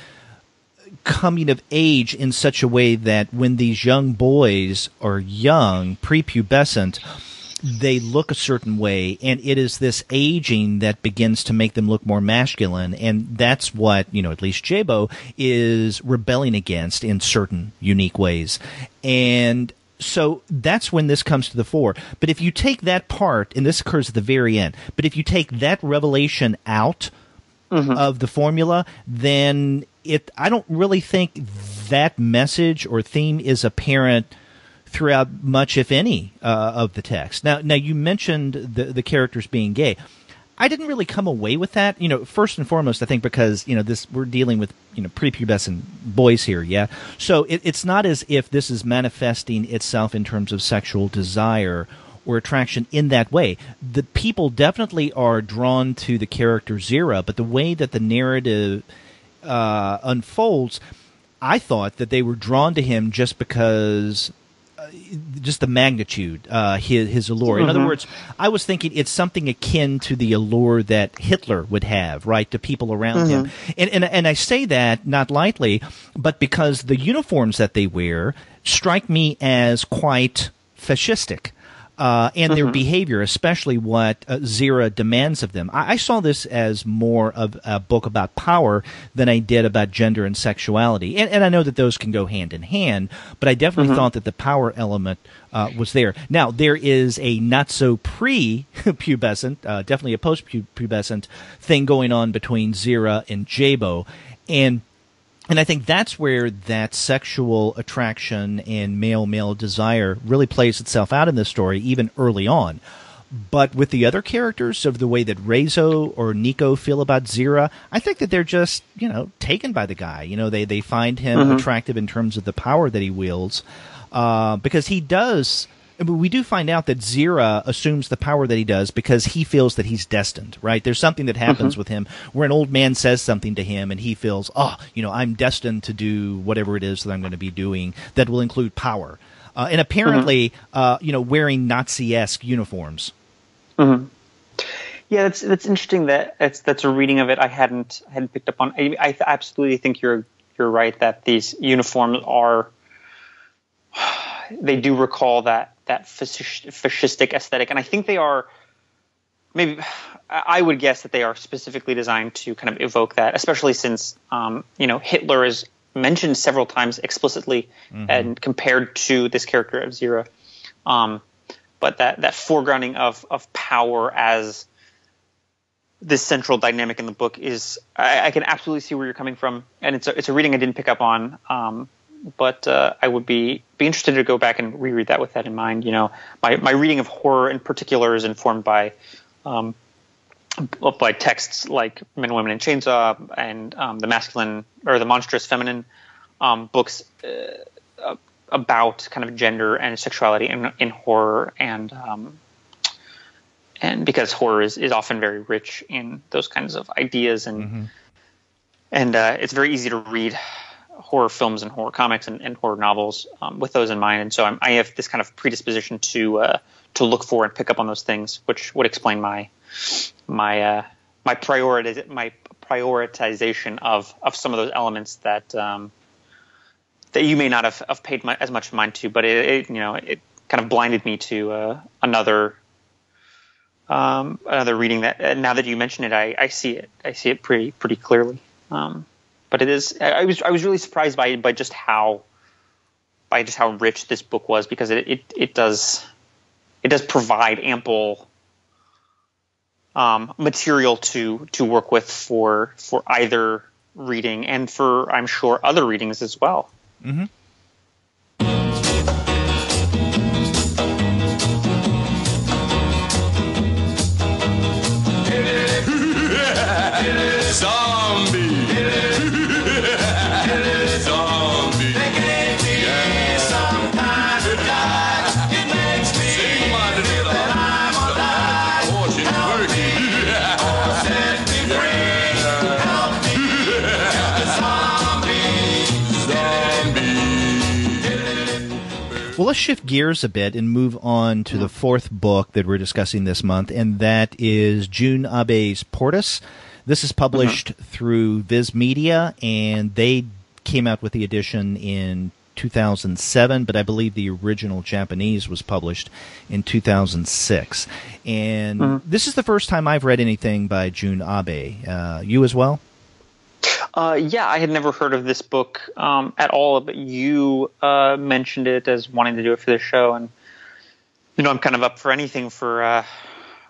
coming of age in such a way that when these young boys are young, prepubescent, they look a certain way, and it is this aging that begins to make them look more masculine, and that's what, you know, at least Jabo is rebelling against in certain unique ways. And so that's when this comes to the fore. But if you take that part, and this occurs at the very end, but if you take that revelation out mm-hmm. of the formula, then It, I don't really think that message or theme is apparent throughout much, if any, uh, of the text. Now, now you mentioned the, the characters being gay. I didn't really come away with that, you know. First and foremost, I think because you know this, we're dealing with you know prepubescent boys here, yeah. So it, it's not as if this is manifesting itself in terms of sexual desire or attraction in that way. The people definitely are drawn to the character Zira, but the way that the narrative Uh, unfolds, I thought that they were drawn to him just because uh, just the magnitude, uh, his, his allure. In mm-hmm. other words, I was thinking it's something akin to the allure that Hitler would have, right, to people around mm-hmm. him. And, and, and I say that not lightly, but because the uniforms that they wear strike me as quite fascistic. Uh, and their mm-hmm. behavior, especially what uh, Zira demands of them. I, I saw this as more of a book about power than I did about gender and sexuality. And, and I know that those can go hand in hand, but I definitely mm-hmm. thought that the power element uh, was there. Now, there is a not-so-pre-pubescent, uh, definitely a post-pubescent thing going on between Zira and Jabo, and And I think that's where that sexual attraction and male-male desire really plays itself out in this story, even early on. But with the other characters, of the way that Reizo or Nico feel about Zira, I think that they're just, you know, taken by the guy. You know, they, they find him mm-hmm. attractive in terms of the power that he wields, uh, because he does But we do find out that Zira assumes the power that he does because he feels that he's destined, right? There's something that happens mm-hmm. with him where an old man says something to him and he feels, oh, you know, I'm destined to do whatever it is that I'm going to be doing that will include power. Uh, and apparently, mm-hmm. uh, you know, wearing Nazi-esque uniforms. Mm-hmm. Yeah, that's that's interesting. That that's that's a reading of it I hadn't hadn't picked up on. I, I absolutely think you're you're right that these uniforms are. They do recall that that fascistic aesthetic, and I think they are. Maybe I would guess that they are specifically designed to kind of evoke that, especially since um, you know Hitler is mentioned several times explicitly mm-hmm. and compared to this character of Zira. Um, but that that foregrounding of of power as this central dynamic in the book is I, I can absolutely see where you're coming from, and it's a, it's a reading I didn't pick up on. Um, But uh, I would be, be interested to go back and reread that with that in mind. You know, my, my reading of horror in particular is informed by um, by texts like Men, Women, and Chainsaw and um, the masculine or the monstrous feminine um, books uh, about kind of gender and sexuality in, in horror, and um, and because horror is, is often very rich in those kinds of ideas, and mm-hmm. and uh, it's very easy to read horror films and horror comics and, and horror novels um, with those in mind. And so I'm, I have this kind of predisposition to uh, to look for and pick up on those things, which would explain my my uh, my prioritiz- my prioritization of, of some of those elements that um, that you may not have, have paid my, as much mind to, but it, it you know it kind of blinded me to uh, another um, another reading that uh, now that you mention it, I, I see it I see it pretty pretty clearly. Um, But it is. I was. I was really surprised by by just how, by just how rich this book was, because it it, it does, it does provide ample um, material to to work with for for either reading and for I'm sure other readings as well. Mm-hmm. Let's shift gears a bit and move on to the fourth book that we're discussing this month, and that is Jun Abe's Portus. This is published uh-huh. through Viz Media, and they came out with the edition in two thousand seven, but I believe the original Japanese was published in two thousand six. And uh-huh. this is the first time I've read anything by Jun Abe. Uh, you as well? Uh, yeah, I had never heard of this book um, at all, but you uh, mentioned it as wanting to do it for this show, and you know I'm kind of up for anything for uh,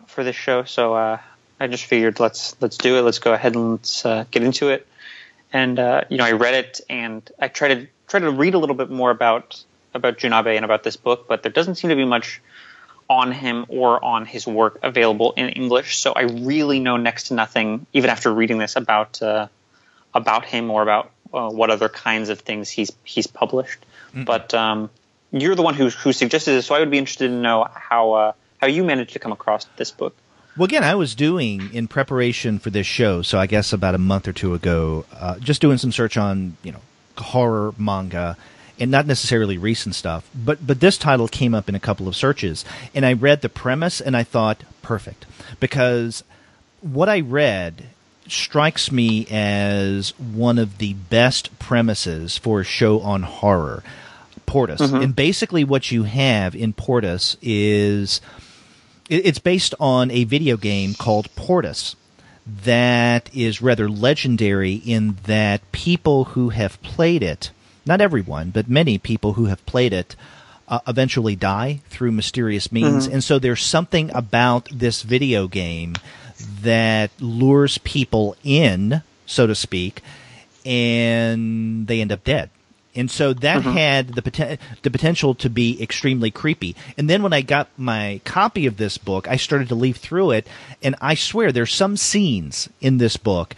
for this show, so uh, I just figured let's let's do it. Let's go ahead and let's uh, get into it. And uh, you know I read it, and I tried to try to read a little bit more about about Jun Abe and about this book, but there doesn't seem to be much on him or on his work available in English, so I really know next to nothing, even after reading this, about uh, about him or about uh, what other kinds of things he's he's published. Mm-hmm. But um, you're the one who who suggested this, so I would be interested to know how uh, how you managed to come across this book. Well, again, I was doing, in preparation for this show, so I guess about a month or two ago, uh, just doing some search on, you know, horror manga, and not necessarily recent stuff, but but this title came up in a couple of searches, and I read the premise, and I thought, perfect, because what I read strikes me as one of the best premises for a show on horror, Portus. Mm-hmm. And basically what you have in Portus is it's based on a video game called Portus that is rather legendary in that people who have played it, not everyone, but many people who have played it, Uh, eventually die through mysterious means. Mm-hmm. And so there's something about this video game that lures people in, so to speak, and they end up dead. And so that mm-hmm. had the, poten- the potential to be extremely creepy. And then when I got my copy of this book, I started to leaf through it, and I swear there's some scenes in this book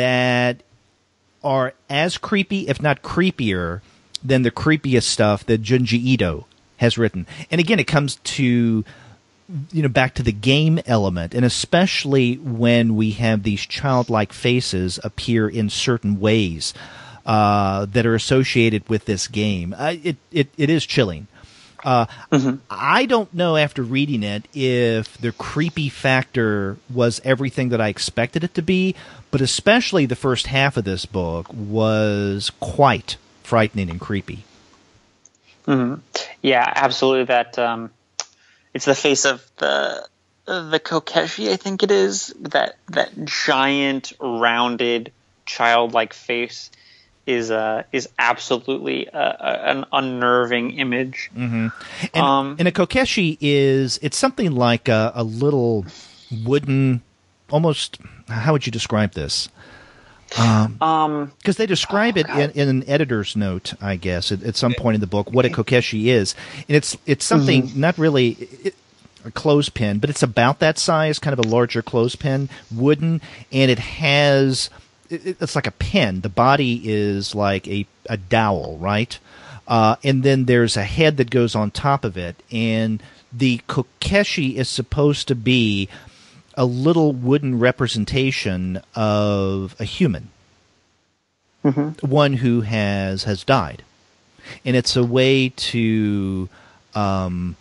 that are as creepy, if not creepier, than the creepiest stuff that Junji Ito has written. And again, it comes to, you know, back to the game element, and especially when we have these childlike faces appear in certain ways uh, that are associated with this game. Uh, it, it it is chilling. Uh, mm-hmm. I don't know after reading it if the creepy factor was everything that I expected it to be, but especially the first half of this book was quite frightening and creepy. Mm-hmm. Yeah, absolutely. That um, it's the face of the the Kokeshi, I think it is. That that giant, rounded, childlike face is uh, is absolutely a, a, an unnerving image. Mm-hmm. And, um, and a Kokeshi is, it's something like a, a little wooden, almost, how would you describe this? Because um, um, they describe oh, it in, in an editor's note, I guess, at, at some point in the book, what a Kokeshi is. And it's it's something mm-hmm. not really it, a clothespin, but it's about that size, kind of a larger clothespin, wooden, and it has... it's like a pen. The body is like a, a dowel, right? Uh, and then there's a head that goes on top of it. And the Kokeshi is supposed to be a little wooden representation of a human. Mm-hmm. One who has, has died. And it's a way to, um,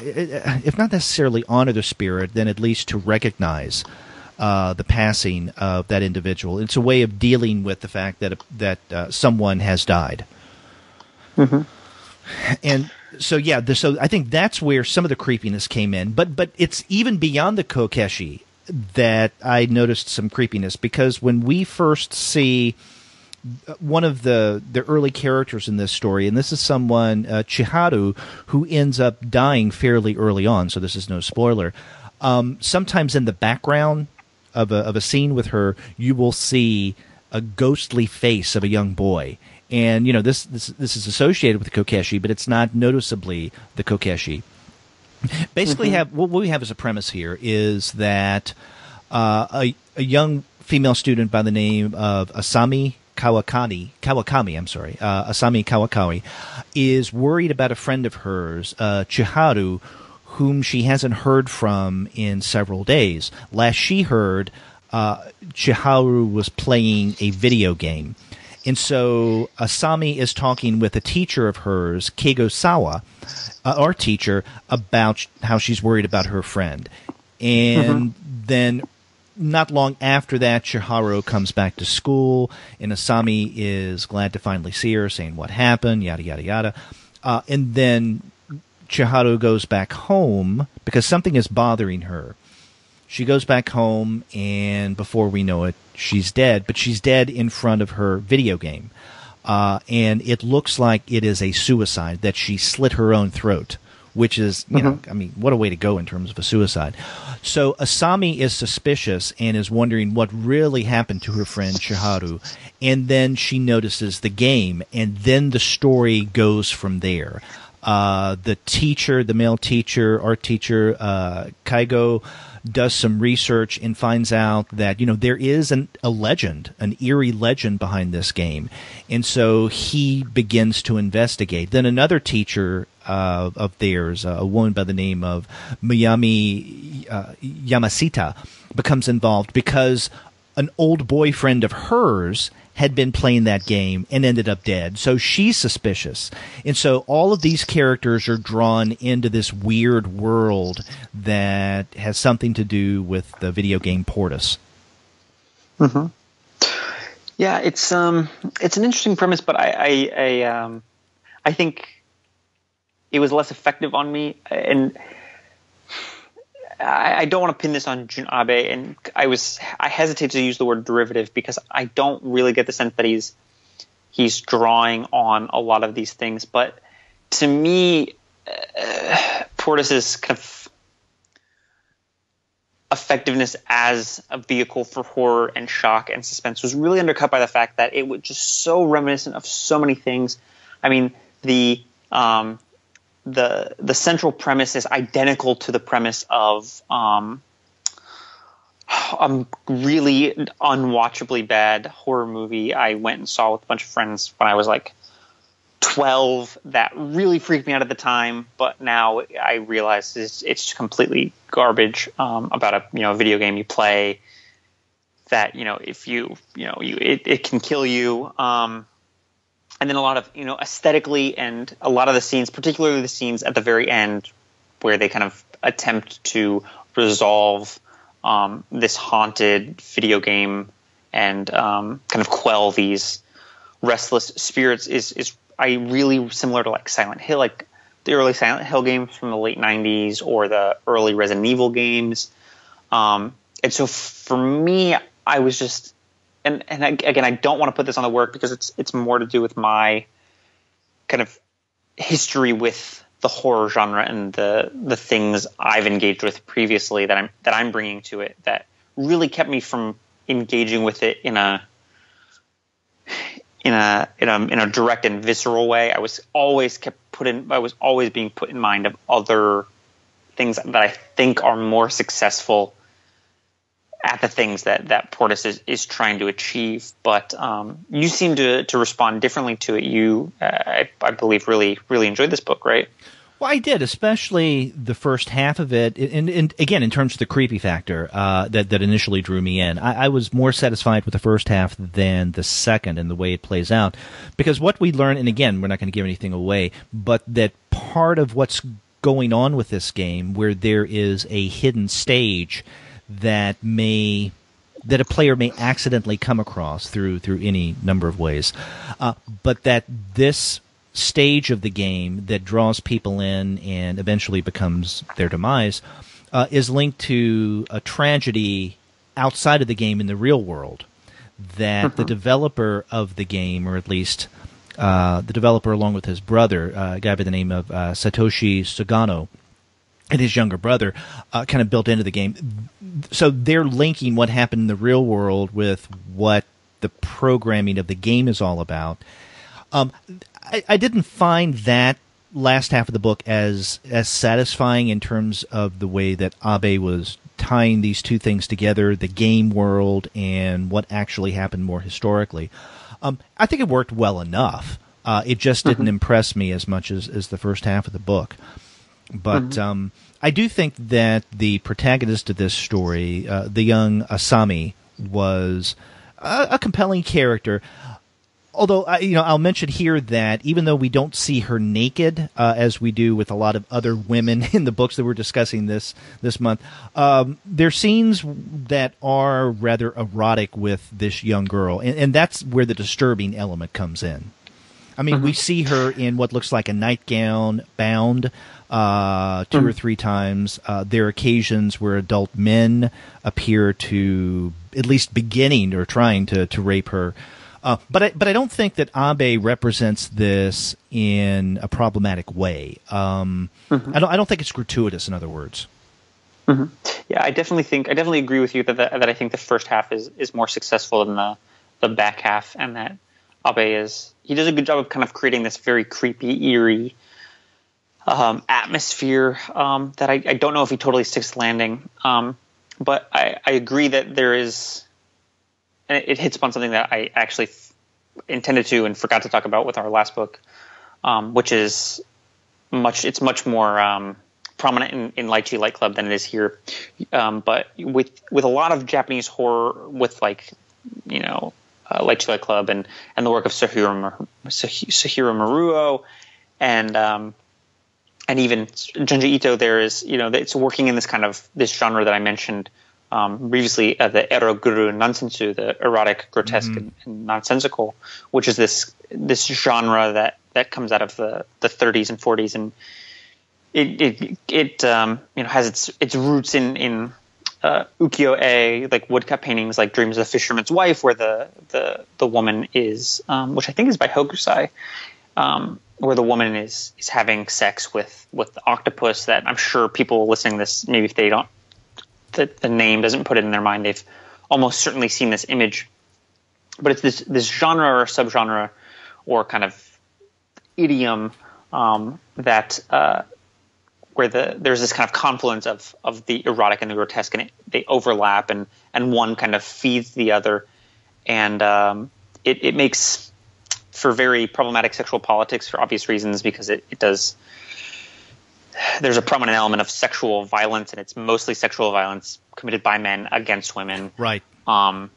if not necessarily honor the spirit, then at least to recognize Uh, the passing of that individual. It's a way of dealing with the fact that that uh, someone has died. Mm-hmm. And so, yeah, the, so I think that's where some of the creepiness came in. But but it's even beyond the Kokeshi that I noticed some creepiness, because when we first see one of the, the early characters in this story, and this is someone, uh, Chiharu, who ends up dying fairly early on, so this is no spoiler, um, sometimes in the background Of a, of a scene with her, you will see a ghostly face of a young boy. And, you know, this this, this is associated with the Kokeshi, but it's not noticeably the Kokeshi. Basically, mm-hmm. have what we have as a premise here is that uh, a, a young female student by the name of Asami Kawakami, Kawakami, I'm sorry, uh, Asami Kawakami, is worried about a friend of hers, uh, Chiharu, whom she hasn't heard from in several days. Last she heard, uh, Chiharu was playing a video game. And so Asami is talking with a teacher of hers, Kegosawa, uh, our teacher, about how she's worried about her friend. And mm-hmm. then not long after that, Chiharu comes back to school, and Asami is glad to finally see her, saying what happened, yada, yada, yada. Uh, and then Chiharu goes back home because something is bothering her. She goes back home, and before we know it, she's dead. But she's dead in front of her video game. Uh, and it looks like it is a suicide, that she slit her own throat, which is, you mm-hmm. know, I mean, what a way to go in terms of a suicide. So Asami is suspicious and is wondering what really happened to her friend Chiharu. And then she notices the game, and then the story goes from there. Uh, the teacher, the male teacher, art teacher, uh, Kaigo, does some research and finds out that, you know, there is an, a legend, an eerie legend behind this game. And so he begins to investigate. Then another teacher uh, of theirs, uh, a woman by the name of Miyami uh, Yamashita, becomes involved because an old boyfriend of hers had been playing that game and ended up dead. So she's suspicious. And so all of these characters are drawn into this weird world that has something to do with the video game Portus. Mm-hmm. Yeah, it's um, it's an interesting premise, but I, I, I, um, I think it was less effective on me. And I don't want to pin this on Jun Abe, and I was I hesitate to use the word derivative because I don't really get the sense that he's he's drawing on a lot of these things. But to me, uh, Portus's kind of effectiveness as a vehicle for horror and shock and suspense was really undercut by the fact that it was just so reminiscent of so many things. I mean, the um, the the central premise is identical to the premise of um, a really unwatchably bad horror movie I went and saw with a bunch of friends when I was like twelve that really freaked me out at the time, but now I realize it's, it's completely garbage. Um, about a you know a video game you play that you know if you you know you it, it can kill you. Um, and then a lot of you know aesthetically and a lot of the scenes, particularly the scenes at the very end where they kind of attempt to resolve um, this haunted video game and um, kind of quell these restless spirits is is. I really similar to like Silent Hill, like the early Silent Hill games from the late nineties or the early Resident Evil games. Um, and so for me, I was just, and, and I, again, I don't want to put this on the work because it's, it's more to do with my kind of history with the horror genre and the, the things I've engaged with previously that I'm, that I'm bringing to it that really kept me from engaging with it in a, In a, in a in a direct and visceral way. I was always kept put in. I was always being put in mind of other things that I think are more successful at the things that that Portus is, is trying to achieve. But um, you seem to to respond differently to it. You, uh, I, I believe, really really enjoyed this book, right? Well, I did, especially the first half of it. And, and again, in terms of the creepy factor uh, that, that initially drew me in, I, I was more satisfied with the first half than the second and the way it plays out. Because what we learn, and again, we're not going to give anything away, but that part of what's going on with this game where there is a hidden stage that may... that a player may accidentally come across through, through any number of ways, uh, but that this... stage of the game that draws people in and eventually becomes their demise uh, is linked to a tragedy outside of the game in the real world that mm-hmm. the developer of the game, or at least uh, the developer along with his brother, uh, a guy by the name of uh, Satoshi Sugano, and his younger brother uh, kind of built into the game. So they're linking what happened in the real world with what the programming of the game is all about. Um, I, I didn't find that last half of the book as as satisfying in terms of the way that Abe was tying these two things together, the game world and what actually happened more historically. Um, I think it worked well enough. Uh, it just didn't mm-hmm. impress me as much as, as the first half of the book. But mm-hmm. um, I do think that the protagonist of this story, uh, the young Asami, was a, a compelling character. Although, you know, I'll mention here that even though we don't see her naked, uh, as we do with a lot of other women in the books that we're discussing this this month, um, there are scenes that are rather erotic with this young girl. And, and that's where the disturbing element comes in. I mean, mm-hmm. we see her in what looks like a nightgown bound uh, two mm-hmm. or three times. Uh, there are occasions where adult men appear to at least beginning or trying to, to rape her. Uh, but I, but I don't think that Abe represents this in a problematic way. Um, mm-hmm. I don't I don't think it's gratuitous. In other words, mm-hmm. yeah, I definitely think I definitely agree with you that the, that I think the first half is, is more successful than the the back half, and that Abe is he does a good job of kind of creating this very creepy, eerie um, atmosphere um, that I, I don't know if he totally sticks the landing. Um, but I, I agree that there is. And it hits upon something that I actually f- intended to and forgot to talk about with our last book, um, which is much. It's much more um, prominent in, in Lychee Light Club than it is here. Um, but with with a lot of Japanese horror, with like you know uh, Lychee Light Club and, and the work of Suehiro Mar- Suehiro Maruo and um, and even Junji Ito, there is you know it's working in this kind of this genre that I mentioned. Um, previously, uh, the eroguru nonsensu, the erotic, grotesque, mm-hmm. and, and nonsensical, which is this this genre that, that comes out of the, the thirties and forties, and it it, it um, you know has its its roots in in uh, ukiyo-e, like woodcut paintings, like Dreams of the Fisherman's Wife, where the the, the woman is, um, which I think is by Hokusai, um, where the woman is is having sex with with the octopus. That I'm sure people listening to this, maybe if they don't. That the name doesn't put it in their mind. They've almost certainly seen this image, but it's this this genre or subgenre or kind of idiom um, that uh, where the there's this kind of confluence of of the erotic and the grotesque, and it, they overlap, and and one kind of feeds the other, and um, it it makes for very problematic sexual politics for obvious reasons, because it, it does – there's a prominent element of sexual violence, and it's mostly sexual violence committed by men against women. Right. Um,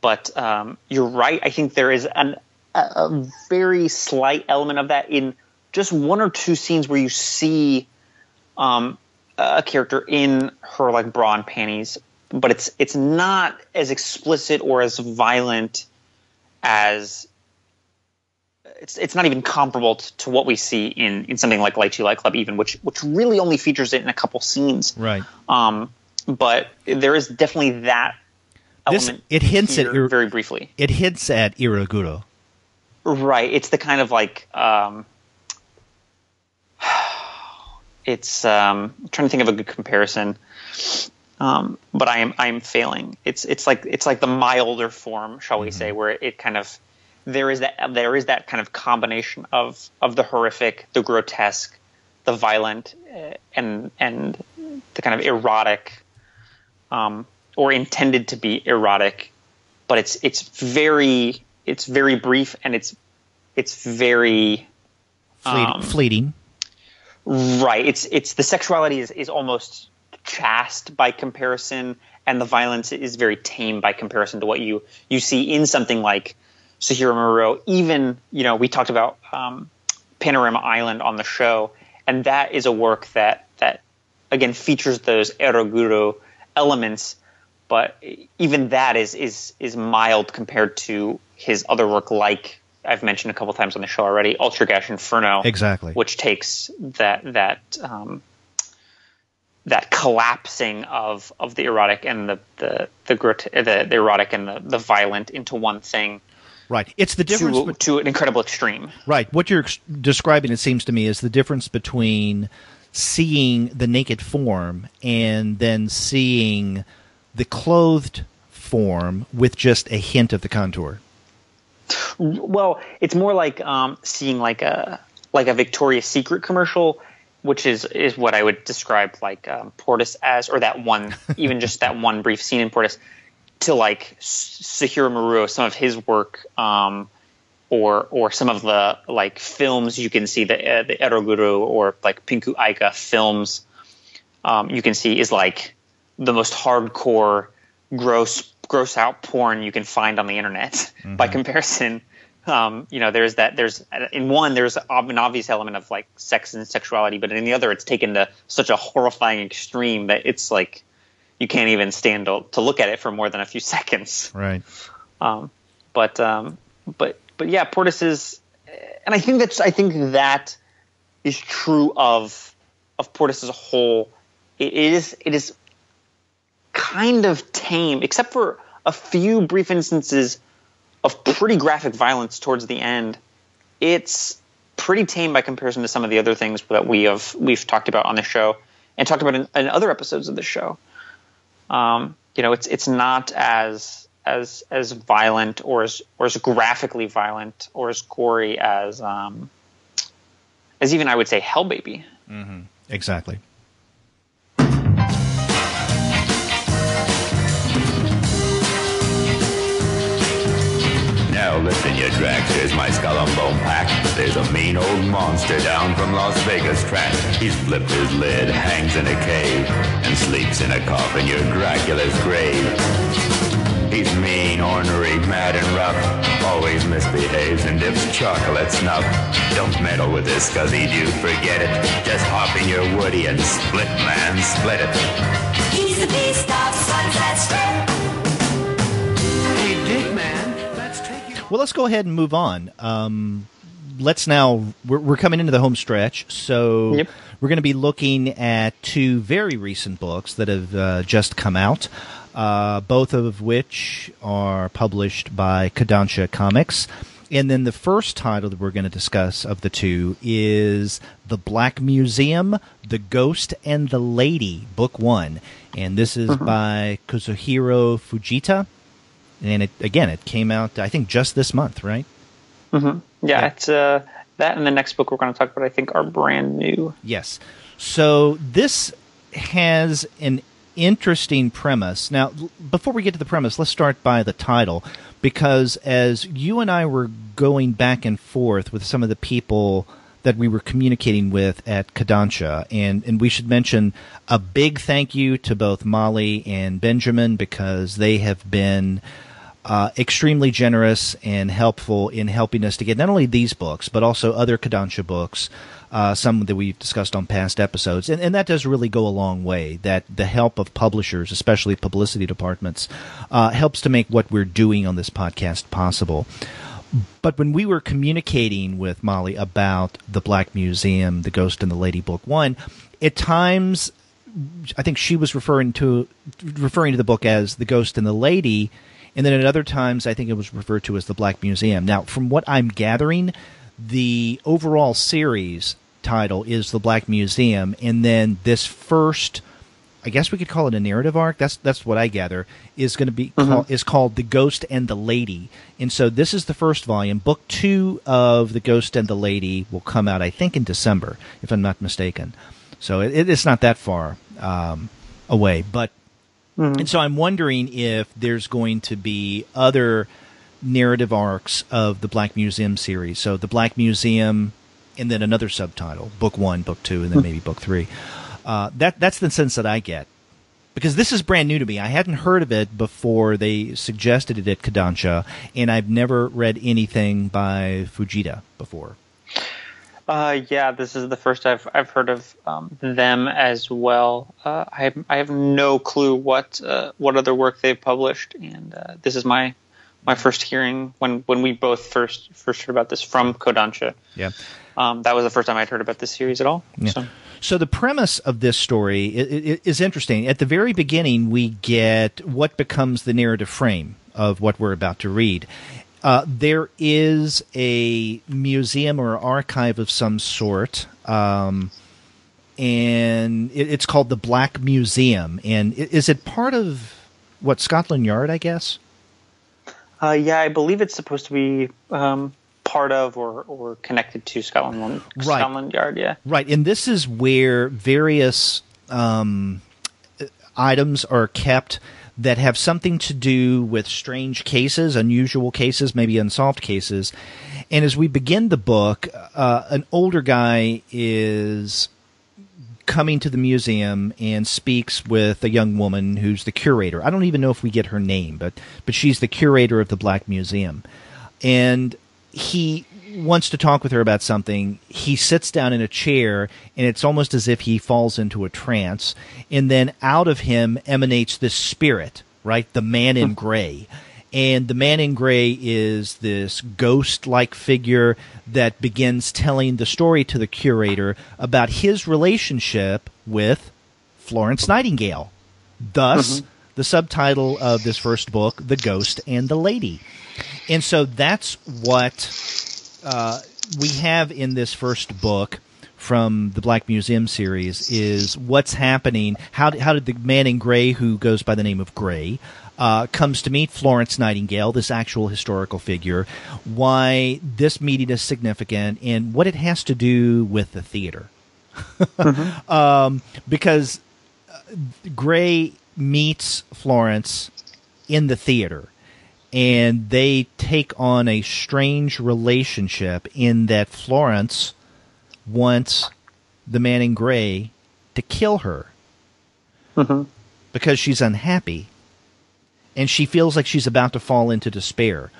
but um, you're right. I think there is an, a, a very slight element of that in just one or two scenes where you see um, a character in her like bra and panties, but it's it's not as explicit or as violent as it's it's not even comparable to, to what we see in, in something like Lychee Light Club, even which which really only features it in a couple scenes. Right. Um, but there is definitely that. This, it hints here, at ir- very briefly. It hints at Iroguro. Right. It's the kind of like um, it's um, I'm trying to think of a good comparison, um, but I am I am failing. It's it's like it's like the milder form, shall we mm-hmm. say, where it kind of there is that there is that kind of combination of of the horrific, the grotesque, the violent, and and the kind of erotic. Um, or intended to be erotic, but it's it's very it's very brief and it's it's very um, fleeting. Right. It's it's the sexuality is, is almost chaste by comparison, and the violence is very tame by comparison to what you, you see in something like Suehiro Maruo. Even, you know, we talked about um, Panorama Island on the show, and that is a work that that again features those eroguro elements. But even that is is is mild compared to his other work, like I've mentioned a couple times on the show already, Ultra Gash Inferno, exactly, which takes that that um, that collapsing of, of the erotic and the the the, grot- the, the erotic and the, the violent into one thing. Right, it's the difference to, be- to an incredible extreme. Right, what you're ex- describing, it seems to me, is the difference between seeing the naked form and then seeing the clothed form with just a hint of the contour. Well, it's more like um, seeing like a like a Victoria's Secret commercial, which is, is what I would describe like um, Portus as, or that one, even just that one brief scene in Portus, to like Suehiro Maruo, some of his work, um, or or some of the like films you can see, the uh, the eroguro or like Pinku Aika films um, you can see is like the most hardcore, gross, gross out porn you can find on the internet. Mm-hmm. By comparison, um, you know, there's that. There's in one, there's an obvious element of like sex and sexuality, but in the other, it's taken to such a horrifying extreme that it's like you can't even stand to, to look at it for more than a few seconds. Right. Um, but um, but but yeah, Portus is, and I think that's I think that is true of of Portus as a whole. It is it is. kind of tame, except for a few brief instances of pretty graphic violence towards the end. It's pretty tame by comparison to some of the other things that we have we've talked about on the show and talked about in, in other episodes of the show. Um, you know, it's it's not as as as violent or as or as graphically violent or as gory as um, as even I would say Hell Baby. Mm-hmm. Exactly. Now listen, you drags, here's my skull and bone pack. There's a mean old monster down from Las Vegas track. He's flipped his lid, hangs in a cave, and sleeps in a coffin, your Dracula's grave. He's mean, ornery, mad and rough, always misbehaves and dips chocolate snuff. Don't meddle with this, cause he'd you forget it. Just hop in your woody and split, man, split it. He's the beast of Sunset Strip. Hey, dig, man. Well, let's go ahead and move on. Um, let's now we're, we're coming into the home stretch, so yep. We're going to be looking at two very recent books that have uh, just come out, uh, both of which are published by Kodansha Comics. And then the first title that we're going to discuss of the two is The Black Museum: The Ghost and the Lady, Book One, and this is mm-hmm. by Kazuhiro Fujita. And it, again, it came out, I think, just this month, right? Mm-hmm. Yeah, yeah. It's, uh, that and the next book we're going to talk about, I think, are brand new. Yes. So this has an interesting premise. Now, before we get to the premise, let's start by the title. because as you and I were going back and forth with some of the people that we were communicating with at Kodansha, and, and we should mention a big thank you to both Molly and Benjamin, because they have been uh, extremely generous and helpful in helping us to get not only these books, but also other Kodansha books, uh, some that we've discussed on past episodes. And, and that does really go a long way, that the help of publishers, especially publicity departments, uh, helps to make what we're doing on this podcast possible. But when we were communicating with Molly about the Black Museum, The Ghost and the Lady Book One, at times I think she was referring to referring to the book as The Ghost and the Lady, and then at other times I think it was referred to as The Black Museum. Now, from what I'm gathering, the overall series title is The Black Museum, and then this first, I guess we could call it a narrative arc. That's that's what I gather is going to be mm-hmm. call, is called The Ghost and the Lady. And so this is the first volume. Book two of The Ghost and the Lady will come out, I think, in December, if I'm not mistaken. So it, it's not that far um, away. But mm-hmm. and so I'm wondering if there's going to be other narrative arcs of the Black Museum series. So The Black Museum, and then another subtitle, Book One, Book Two, and then maybe Book Three. Uh, that that's the sense that I get, because this is brand new to me. I hadn't heard of it before they suggested it at Kodansha, and I've never read anything by Fujita before. Uh, yeah, this is the first I've I've heard of um, them as well. Uh, I I have no clue what uh, what other work they've published, and uh, this is my my first hearing when, when we both first first heard about this from Kodansha. Yeah, um, that was the first time I'd heard about this series at all. Yeah. So. So the premise of this story is interesting. At the very beginning, we get what becomes the narrative frame of what we're about to read. Uh, there is a museum or archive of some sort, um, and it's called the Black Museum. And is it part of, what, Scotland Yard, I guess? Uh, yeah, I believe it's supposed to be... Um part of or, or connected to Scotland, Scotland Yard, yeah. Right, and this is where various um, items are kept that have something to do with strange cases, unusual cases, maybe unsolved cases. And as we begin the book, uh, an older guy is coming to the museum and speaks with a young woman who's the curator. I don't even know if we get her name, but but she's the curator of the Black Museum. And he wants to talk with her about something. He sits down in a chair, and it's almost as if he falls into a trance. And then out of him emanates this spirit, right? The man in gray. And the man in gray is this ghost-like figure that begins telling the story to the curator about his relationship with Florence Nightingale. Thus, mm-hmm. the subtitle of this first book, The Ghost and the Lady. And so that's what uh, we have in this first book from the Black Museum series is what's happening. How did, how did the man in gray, who goes by the name of Gray, uh, comes to meet Florence Nightingale, this actual historical figure, why this meeting is significant, and what it has to do with the theater. mm-hmm. um, because Gray meets Florence in the theater. And they take on a strange relationship in that Florence wants the man in gray to kill her mm-hmm. because she's unhappy. And she feels like she's about to fall into despair.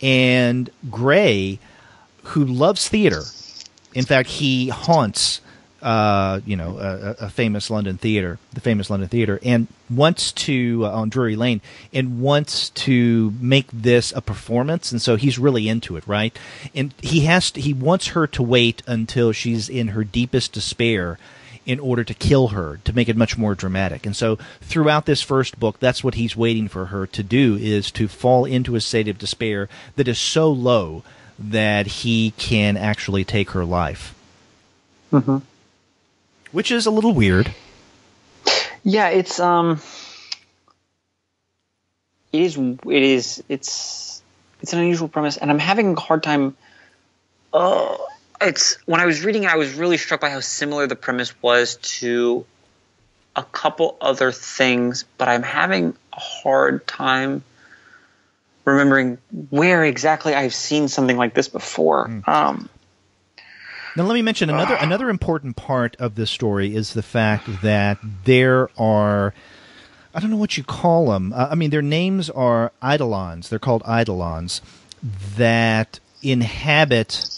And Gray, who loves theater, in fact, he haunts uh, you know, a, a famous London theater, the famous London theater, and wants to, uh, on Drury Lane, and wants to make this a performance, and so he's really into it, right? And he has to, he wants her to wait until she's in her deepest despair in order to kill her, to make it much more dramatic. And so throughout this first book, that's what he's waiting for her to do, is to fall into a state of despair that is so low that he can actually take her life. Mm-hmm. Which is a little weird. Yeah, it's um, it is it is it's it's an unusual premise, and I'm having a hard time. Uh, it's when I was reading it, I was really struck by how similar the premise was to a couple other things, but I'm having a hard time remembering where exactly I've seen something like this before. Mm. Um, now, let me mention another uh, another important part of this story is the fact that there are, I don't know what you call them. Uh, I mean, their names are eidolons. They're called eidolons that inhabit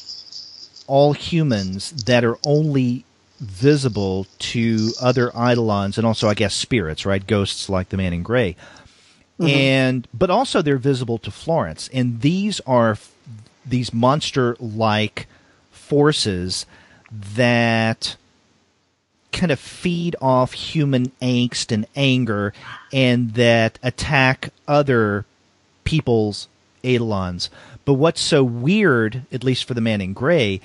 all humans that are only visible to other eidolons and also, I guess, spirits, right? Ghosts like the man in gray. Mm-hmm. And but also they're visible to Florence. And these are f these monster-like forces that kind of feed off human angst and anger and that attack other people's eidolons. But what's so weird, at least for the man in gray,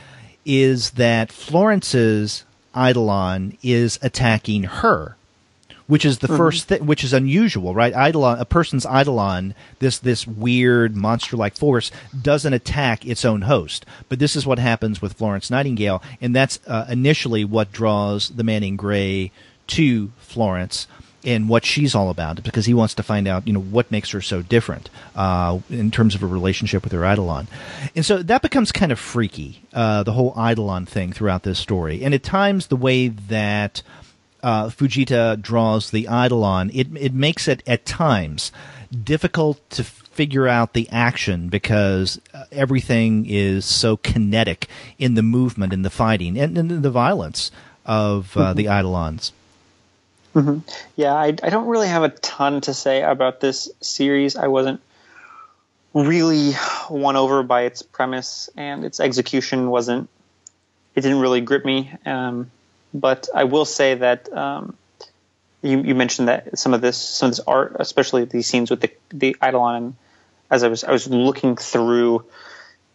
is that Florence's eidolon is attacking her, which is the mm-hmm. first thing, which is unusual, right? Eidolon, a person's eidolon, this this weird monster-like force, doesn't attack its own host. But this is what happens with Florence Nightingale, and that's uh, initially what draws the man in gray to Florence and what she's all about, because he wants to find out, you know, what makes her so different uh, in terms of a relationship with her eidolon. And so that becomes kind of freaky, uh, the whole eidolon thing throughout this story. And at times the way that uh, Fujita draws the eidolon, it, it makes it at times difficult to figure out the action because uh, everything is so kinetic in the movement, in the fighting, and in the violence of uh, mm-hmm. the eidolons. Mm-hmm. Yeah, I, I don't really have a ton to say about this series. I wasn't really won over by its premise, and its execution wasn't, it didn't really grip me. Um, but I will say that um, you, you mentioned that some of this, some of this art, especially these scenes with the the eidolon. As I was, I was looking through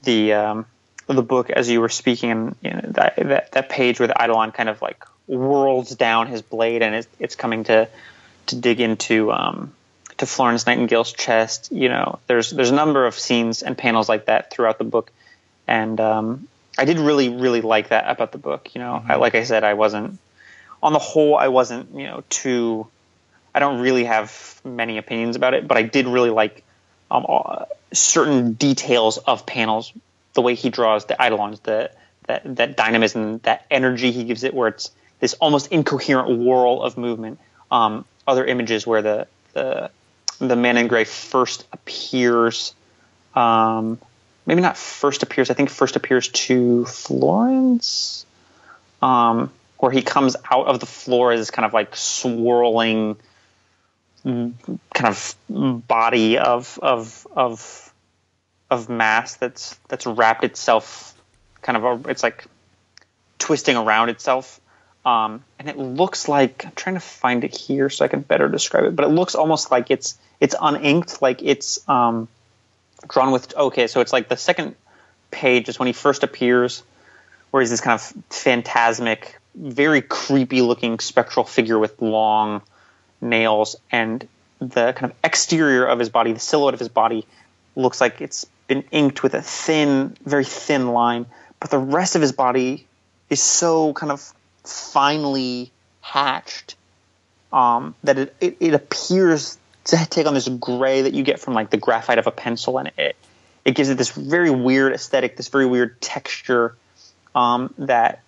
the um, the book as you were speaking, and you know, that, that that page where the eidolon kind of like whirls down his blade and it's, it's coming to to dig into um to Florence Nightingale's chest. You know, there's there's a number of scenes and panels like that throughout the book, and um I did really really like that about the book. You know, mm-hmm. I, like I said, I wasn't on the whole I wasn't you know too I don't really have many opinions about it, but I did really like um all, certain details of panels, the way he draws the eidolons, the that that dynamism, that energy he gives it, where it's this almost incoherent whirl of movement. Um, other images where the, the the man in gray first appears, um, maybe not first appears. I think first appears to Florence, um, where he comes out of the floor as this kind of like swirling kind of body of of of of mass that's that's wrapped itself kind of. A, it's like twisting around itself. Um, and it looks like, I'm trying to find it here so I can better describe it, but it looks almost like it's it's uninked, like it's um, drawn with, okay, so it's like the second page is when he first appears, where he's this kind of phantasmic, very creepy looking spectral figure with long nails, and the kind of exterior of his body, the silhouette of his body, looks like it's been inked with a thin, very thin line, but the rest of his body is so kind of finely hatched um, that it, it, it appears to take on this gray that you get from like the graphite of a pencil, and it it gives it this very weird aesthetic, this very weird texture um, that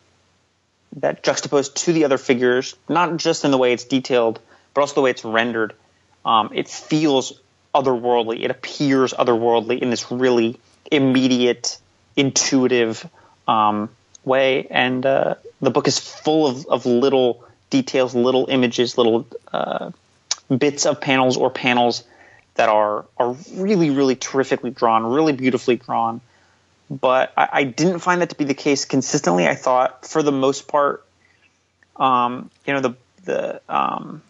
that juxtaposed to the other figures, not just in the way it's detailed but also the way it's rendered. Um, it feels otherworldly, it appears otherworldly in this really immediate, intuitive um, way, and uh, the book is full of, of little details, little images, little uh, bits of panels or panels that are are really, really terrifically drawn, really beautifully drawn. But I, I didn't find that to be the case consistently. I thought, for the most part, um, you know, the the um,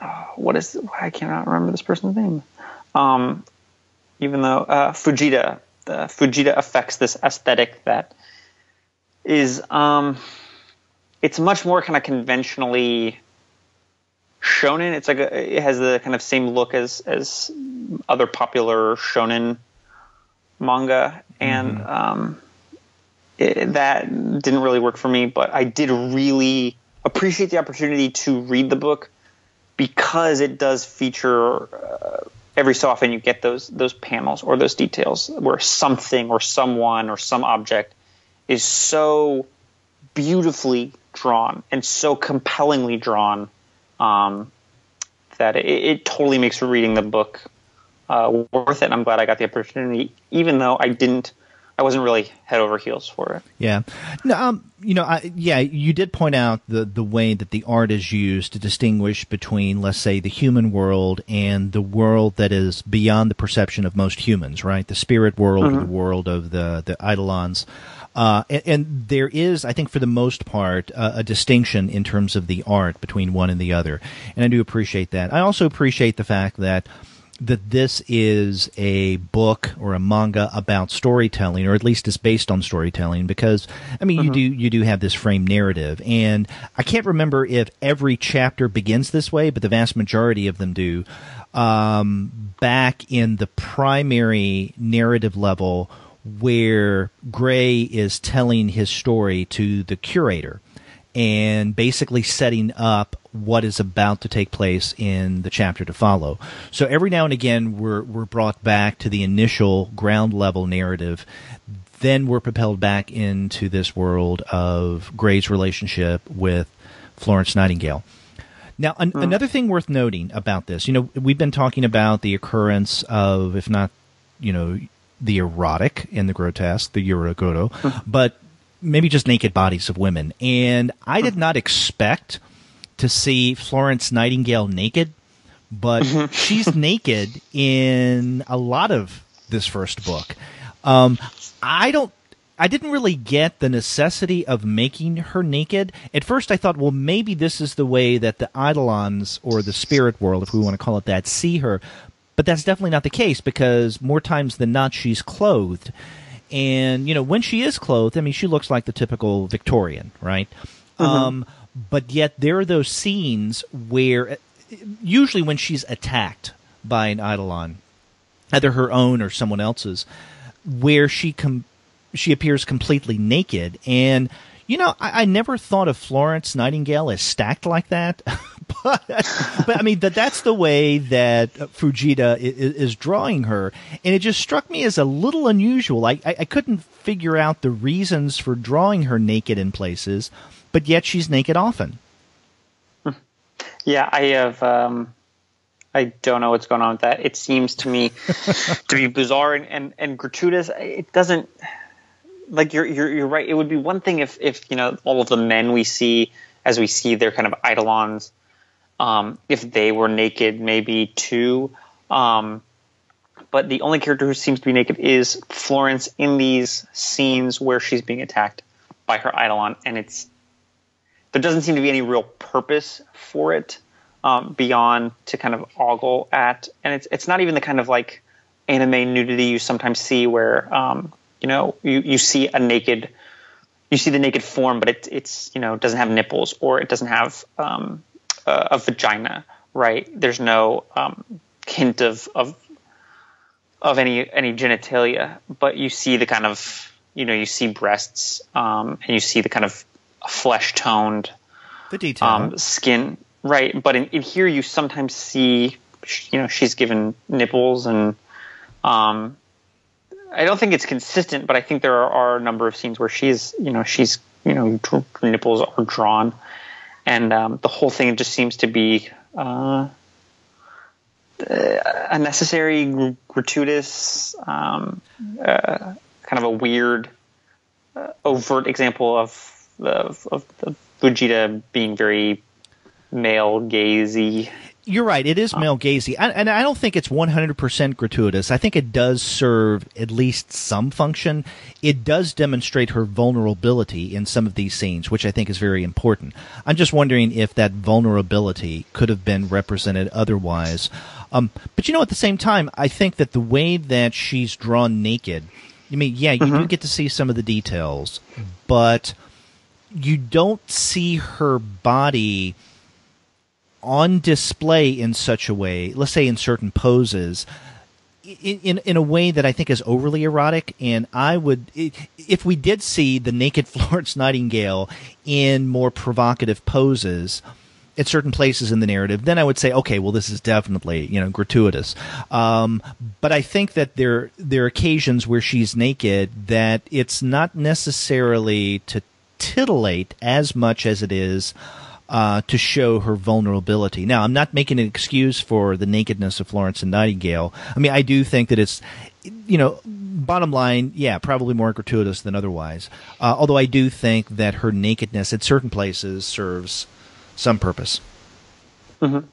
uh, what is I cannot remember this person's name, um, even though uh, Fujita, the Fujita affects this aesthetic that is um it's much more kind of conventionally shonen. It's like a, it has the kind of same look as as other popular shonen manga, and mm. um it, that didn't really work for me. But I did really appreciate the opportunity to read the book because it does feature uh, every so often you get those those panels or those details where something or someone or some object is so beautifully drawn and so compellingly drawn um, that it, it totally makes reading the book uh, worth it. And I'm glad I got the opportunity, even though I didn't. I wasn't really head over heels for it. Yeah, no, um, you know, I, yeah, you did point out the the way that the art is used to distinguish between, let's say, the human world and the world that is beyond the perception of most humans, right? The spirit world, mm-hmm. or the world of the the eidolons. Uh, and, and there is, I think, for the most part, uh, a distinction in terms of the art between one and the other, and I do appreciate that. I also appreciate the fact that. that this is a book or a manga about storytelling, or at least it's based on storytelling, because, I mean, mm-hmm. you do you do have this framed narrative. And I can't remember if every chapter begins this way, but the vast majority of them do. Um, back in the primary narrative level where Gray is telling his story to the curator and basically setting up what is about to take place in the chapter to follow. So every now and again, we're we're brought back to the initial ground level narrative. Then we're propelled back into this world of Gray's relationship with Florence Nightingale. Now, an, mm. another thing worth noting about this, you know, we've been talking about the occurrence of, if not, you know, the erotic and the grotesque, the yuragoro, mm. but maybe just naked bodies of women. And I did not expect to see Florence Nightingale naked, but mm-hmm. she's naked in a lot of this first book. Um, I don't, I didn't really get the necessity of making her naked. At first I thought, well, maybe this is the way that the eidolons, or the spirit world, if we want to call it that, see her. But that's definitely not the case, because more times than not, she's clothed. And, you know, when she is clothed, I mean, she looks like the typical Victorian, right? Mm-hmm. Um, but yet there are those scenes where, usually when she's attacked by an eidolon, either her own or someone else's, where she com- she appears completely naked. And, you know, I, I never thought of Florence Nightingale as stacked like that. but, but, I mean, that that's the way that Fujita is, is drawing her. And it just struck me as a little unusual. I, I, I couldn't figure out the reasons for drawing her naked in places, but yet she's naked often. Yeah, I have. Um, I don't know what's going on with that. It seems to me to be bizarre and, and, and gratuitous. It doesn't. Like you're you're you're right. It would be one thing if if you know all of the men we see as we see their kind of eidolons, um, if they were naked, maybe too. Um, but the only character who seems to be naked is Florence in these scenes where she's being attacked by her eidolon, and it's. There doesn't seem to be any real purpose for it um, beyond to kind of ogle at. And it's it's not even the kind of like anime nudity you sometimes see where, um, you know, you, you see a naked – you see the naked form, but it, it's, you know, doesn't have nipples, or it doesn't have um, a, a vagina, right? There's no um, hint of, of of any any genitalia, but you see the kind of – you know, you see breasts um, and you see the kind of – flesh toned the detail um, skin, right? But in, in here you sometimes see, you know, she's given nipples, and um I don't think it's consistent, but I think there are, are a number of scenes where she's, you know, she's, you know, her nipples are drawn, and um the whole thing just seems to be uh unnecessary, gratuitous, um uh, kind of a weird uh, overt example of Of, of, of Fujita being very male gazy. You're right. It is male gazy. I, and I don't think it's one hundred percent gratuitous. I think it does serve at least some function. It does demonstrate her vulnerability in some of these scenes, which I think is very important. I'm just wondering if that vulnerability could have been represented otherwise. Um, but, you know, at the same time, I think that the way that she's drawn naked, I mean, yeah, you mm-hmm. do get to see some of the details, but you don't see her body on display in such a way, let's say in certain poses, in, in, in a way that I think is overly erotic. And I would, if we did see the naked Florence Nightingale in more provocative poses, at certain places in the narrative, then I would say, okay, well, this is definitely, you know, gratuitous. Um, but I think that there there are occasions where she's naked that it's not necessarily to titillate as much as it is Uh, to show her vulnerability. Now, I'm not making an excuse for the nakedness of Florence Nightingale. I mean, I do think that it's, you know, bottom line, yeah, probably more gratuitous than otherwise. Uh, although I do think that her nakedness at certain places serves some purpose. Mm-hmm.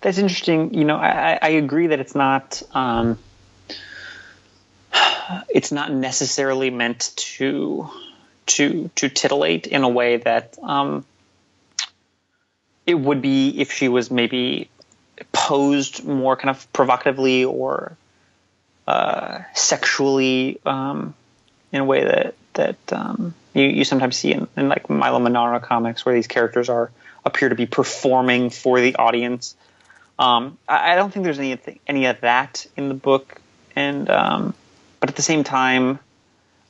That's interesting. You know, I, I agree that it's not, um, it's not necessarily meant to, to, to titillate in a way that, um, it would be if she was maybe posed more kind of provocatively or uh, sexually um, in a way that that um, you, you sometimes see in, in like Milo Manara comics, where these characters are appear to be performing for the audience. Um, I, I don't think there's any any of that in the book, and um, but at the same time,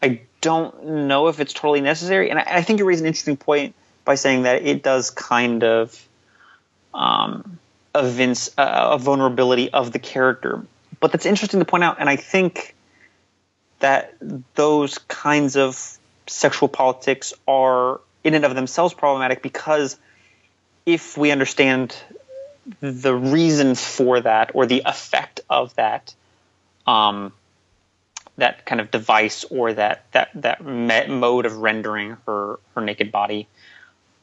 I don't know if it's totally necessary. And I, I think you raise an interesting point by saying that it does kind of um, evince a, a vulnerability of the character. But that's interesting to point out, and I think that those kinds of sexual politics are in and of themselves problematic, because if we understand the reason for that or the effect of that um, that kind of device or that that, that mode of rendering her, her naked body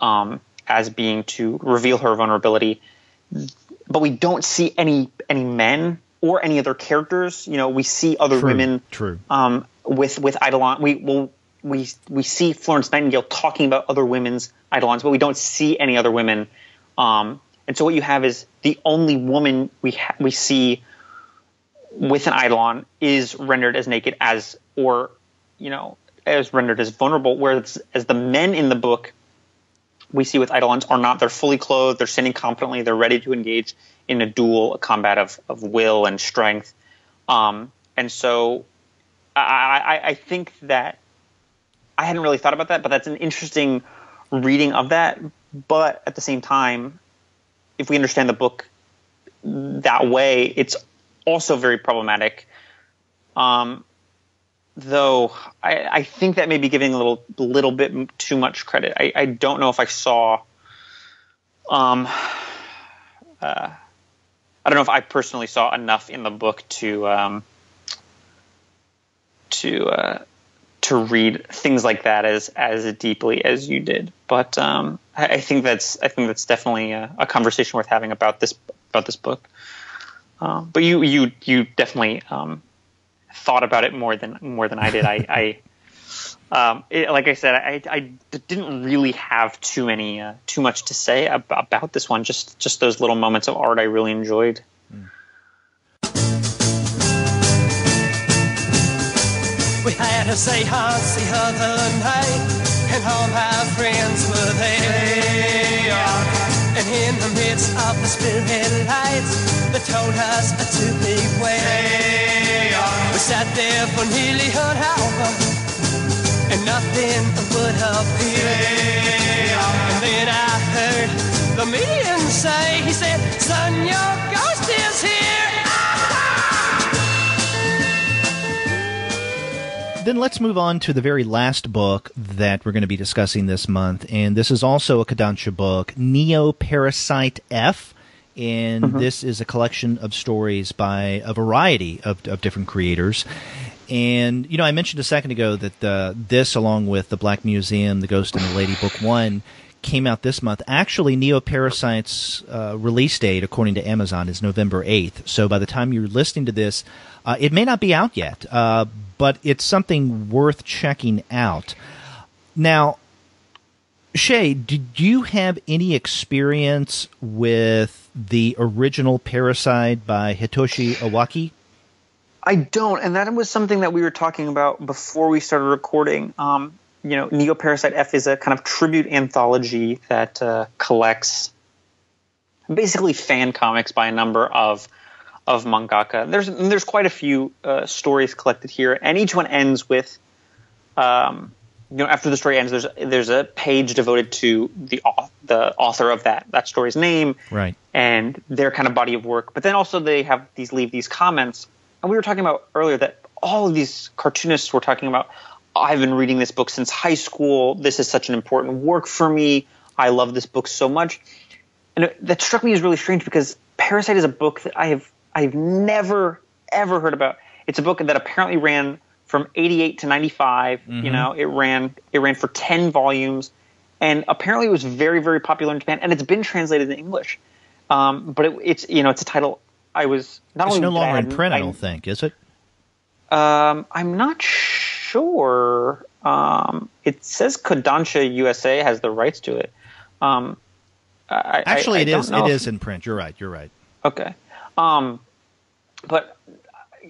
Um, as being to reveal her vulnerability, but we don't see any any men or any other characters. You know, we see other true, women true. Um, with with eidolons. We well, we we see Florence Nightingale talking about other women's eidolons, but we don't see any other women. Um, and so what you have is the only woman we ha we see with an eidolon is rendered as naked as or you know as rendered as vulnerable. Whereas as the men in the book we see with eidolons are not. They're fully clothed. They're standing confidently. They're ready to engage in a duel, a combat of, of will and strength. Um, and so I, I, I think that I hadn't really thought about that, but that's an interesting reading of that. But at the same time, if we understand the book that way, it's also very problematic. Um, Though I, I think that may be giving a little little bit too much credit. I, I don't know if I saw um, – uh, I don't know if I personally saw enough in the book to um, to uh, to read things like that as as deeply as you did. But um, I, I think that's I think that's definitely a, a conversation worth having about this about this book. Uh, but you you you definitely um, thought about it more than more than I did. I, I um, it, like I said, I, I didn't really have too many uh, too much to say ab about this one. Just just those little moments of art I really enjoyed. We had a seance the other night, and all my friends were there. And in the midst of the spirit lights, they told us to beware. We sat there for nearly an hour, and nothing would appear. And then I heard the medium say, he said, "Son, your ghost is here." Then let's move on to the very last book that we're going to be discussing this month, and this is also a Kodansha book, Neo Parasyte F, and mm-hmm. this is a collection of stories by a variety of, of different creators. And, you know, I mentioned a second ago that uh, this, along with The Black Museum, The Ghost and the Lady, Book One, came out this month. Actually, Neo Parasyte's uh, release date, according to Amazon, is November eighth. So by the time you're listening to this, uh, it may not be out yet, uh, but it's something worth checking out. Now, Shay, did you have any experience with the original Parasyte by Hitoshi Iwaaki? I don't, and that was something that we were talking about before we started recording. Um You know, Neo Parasyte F is a kind of tribute anthology that uh, collects basically fan comics by a number of of mangaka. There's there's quite a few uh, stories collected here, and each one ends with um, you know, after the story ends, there's there's a page devoted to the the author of that that story's name, right, and their kind of body of work. But then also they have these leave these comments, and we were talking about earlier that all of these cartoonists were talking about, I've been reading this book since high school. This is such an important work for me. I love this book so much, and it, that struck me as really strange because Parasyte is a book that I have I've never ever heard about. It's a book that apparently ran from eighty-eight to ninety-five, mm-hmm. you know, it ran it ran for ten volumes, and apparently it was very, very popular in Japan, and it's been translated in English. Um, but it, it's, you know, it's a title I was not it's only It's no longer in print, I, I don't think, is it? Um, I'm not sure. Um, it says Kodansha U S A has the rights to it. Um, I, Actually, I, I it is it is in print. You're right. You're right. Okay. Um, but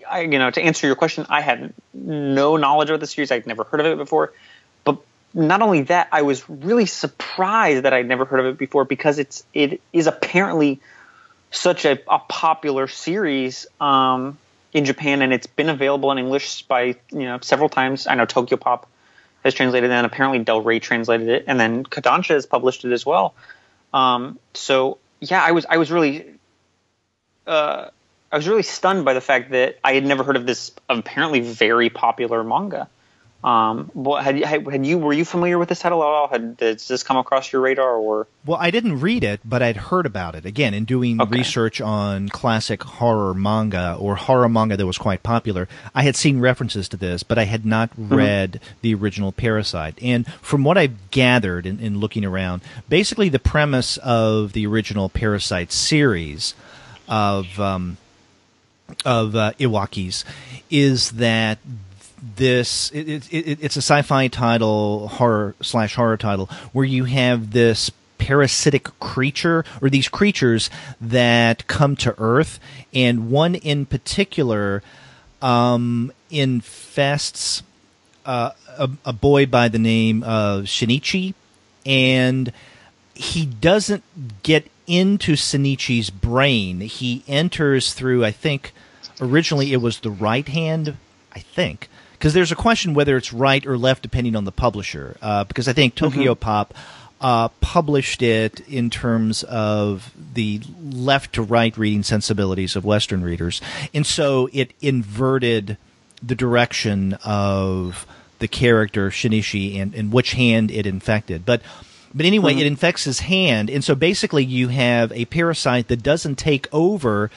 I, you know, to answer your question, I had no knowledge of the series. I'd never heard of it before. But not only that, I was really surprised that I'd never heard of it before because it's it is apparently such a, a popular series um, in Japan, and it's been available in English by you know several times. I know Tokyopop has translated it, and apparently Del Rey translated it, and then Kodansha has published it as well. Um, so yeah, I was I was really. Uh, I was really stunned by the fact that I had never heard of this apparently very popular manga. Um, what, had, had you were you familiar with this title at all? Had, did this come across your radar? Or well, I didn't read it, but I'd heard about it again in doing okay. research on classic horror manga or horror manga that was quite popular. I had seen references to this, but I had not read mm-hmm. the original Parasyte. And from what I've gathered in, in looking around, basically the premise of the original Parasyte series of um, of uh, Iwaaki's is that this it, it, it, it's a sci-fi title, horror slash horror title, where you have this parasitic creature or these creatures that come to Earth, and one in particular um, infests uh, a, a boy by the name of Shinichi, and he doesn't get into Shinichi's brain. He enters through, I think, originally it was the right hand, I think, because there's a question whether it's right or left depending on the publisher, uh, because I think Tokyopop mm-hmm. uh, published it in terms of the left-to-right reading sensibilities of Western readers, and so it inverted the direction of the character Shinichi and, and which hand it infected. But But anyway, mm-hmm. it infects his hand, and so basically you have a parasite that doesn't take over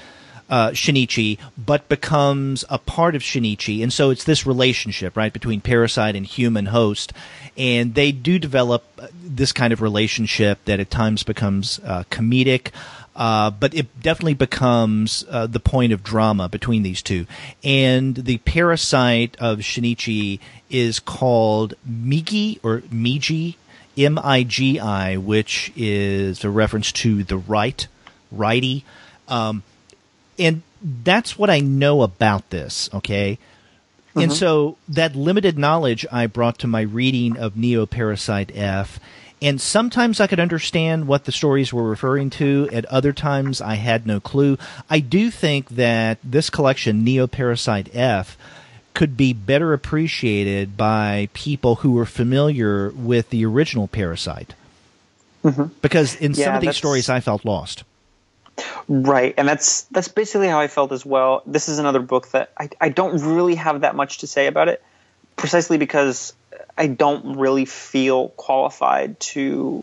uh, Shinichi, but becomes a part of Shinichi, and so it's this relationship, right, between parasite and human host, and they do develop this kind of relationship that at times becomes uh, comedic, uh, but it definitely becomes uh, the point of drama between these two. And the parasite of Shinichi is called Migi, or Migi, M I G I, which is a reference to the right, righty. Um, and that's what I know about this, okay? Mm-hmm. And so that limited knowledge I brought to my reading of Neo Parasyte F, and sometimes I could understand what the stories were referring to, at other times I had no clue. I do think that this collection, Neo Parasyte F, could be better appreciated by people who are familiar with the original Parasyte. Mm-hmm. Because in yeah, some of these stories I felt lost. Right, and that's that's basically how I felt as well. This is another book that I, I don't really have that much to say about it, precisely because I don't really feel qualified to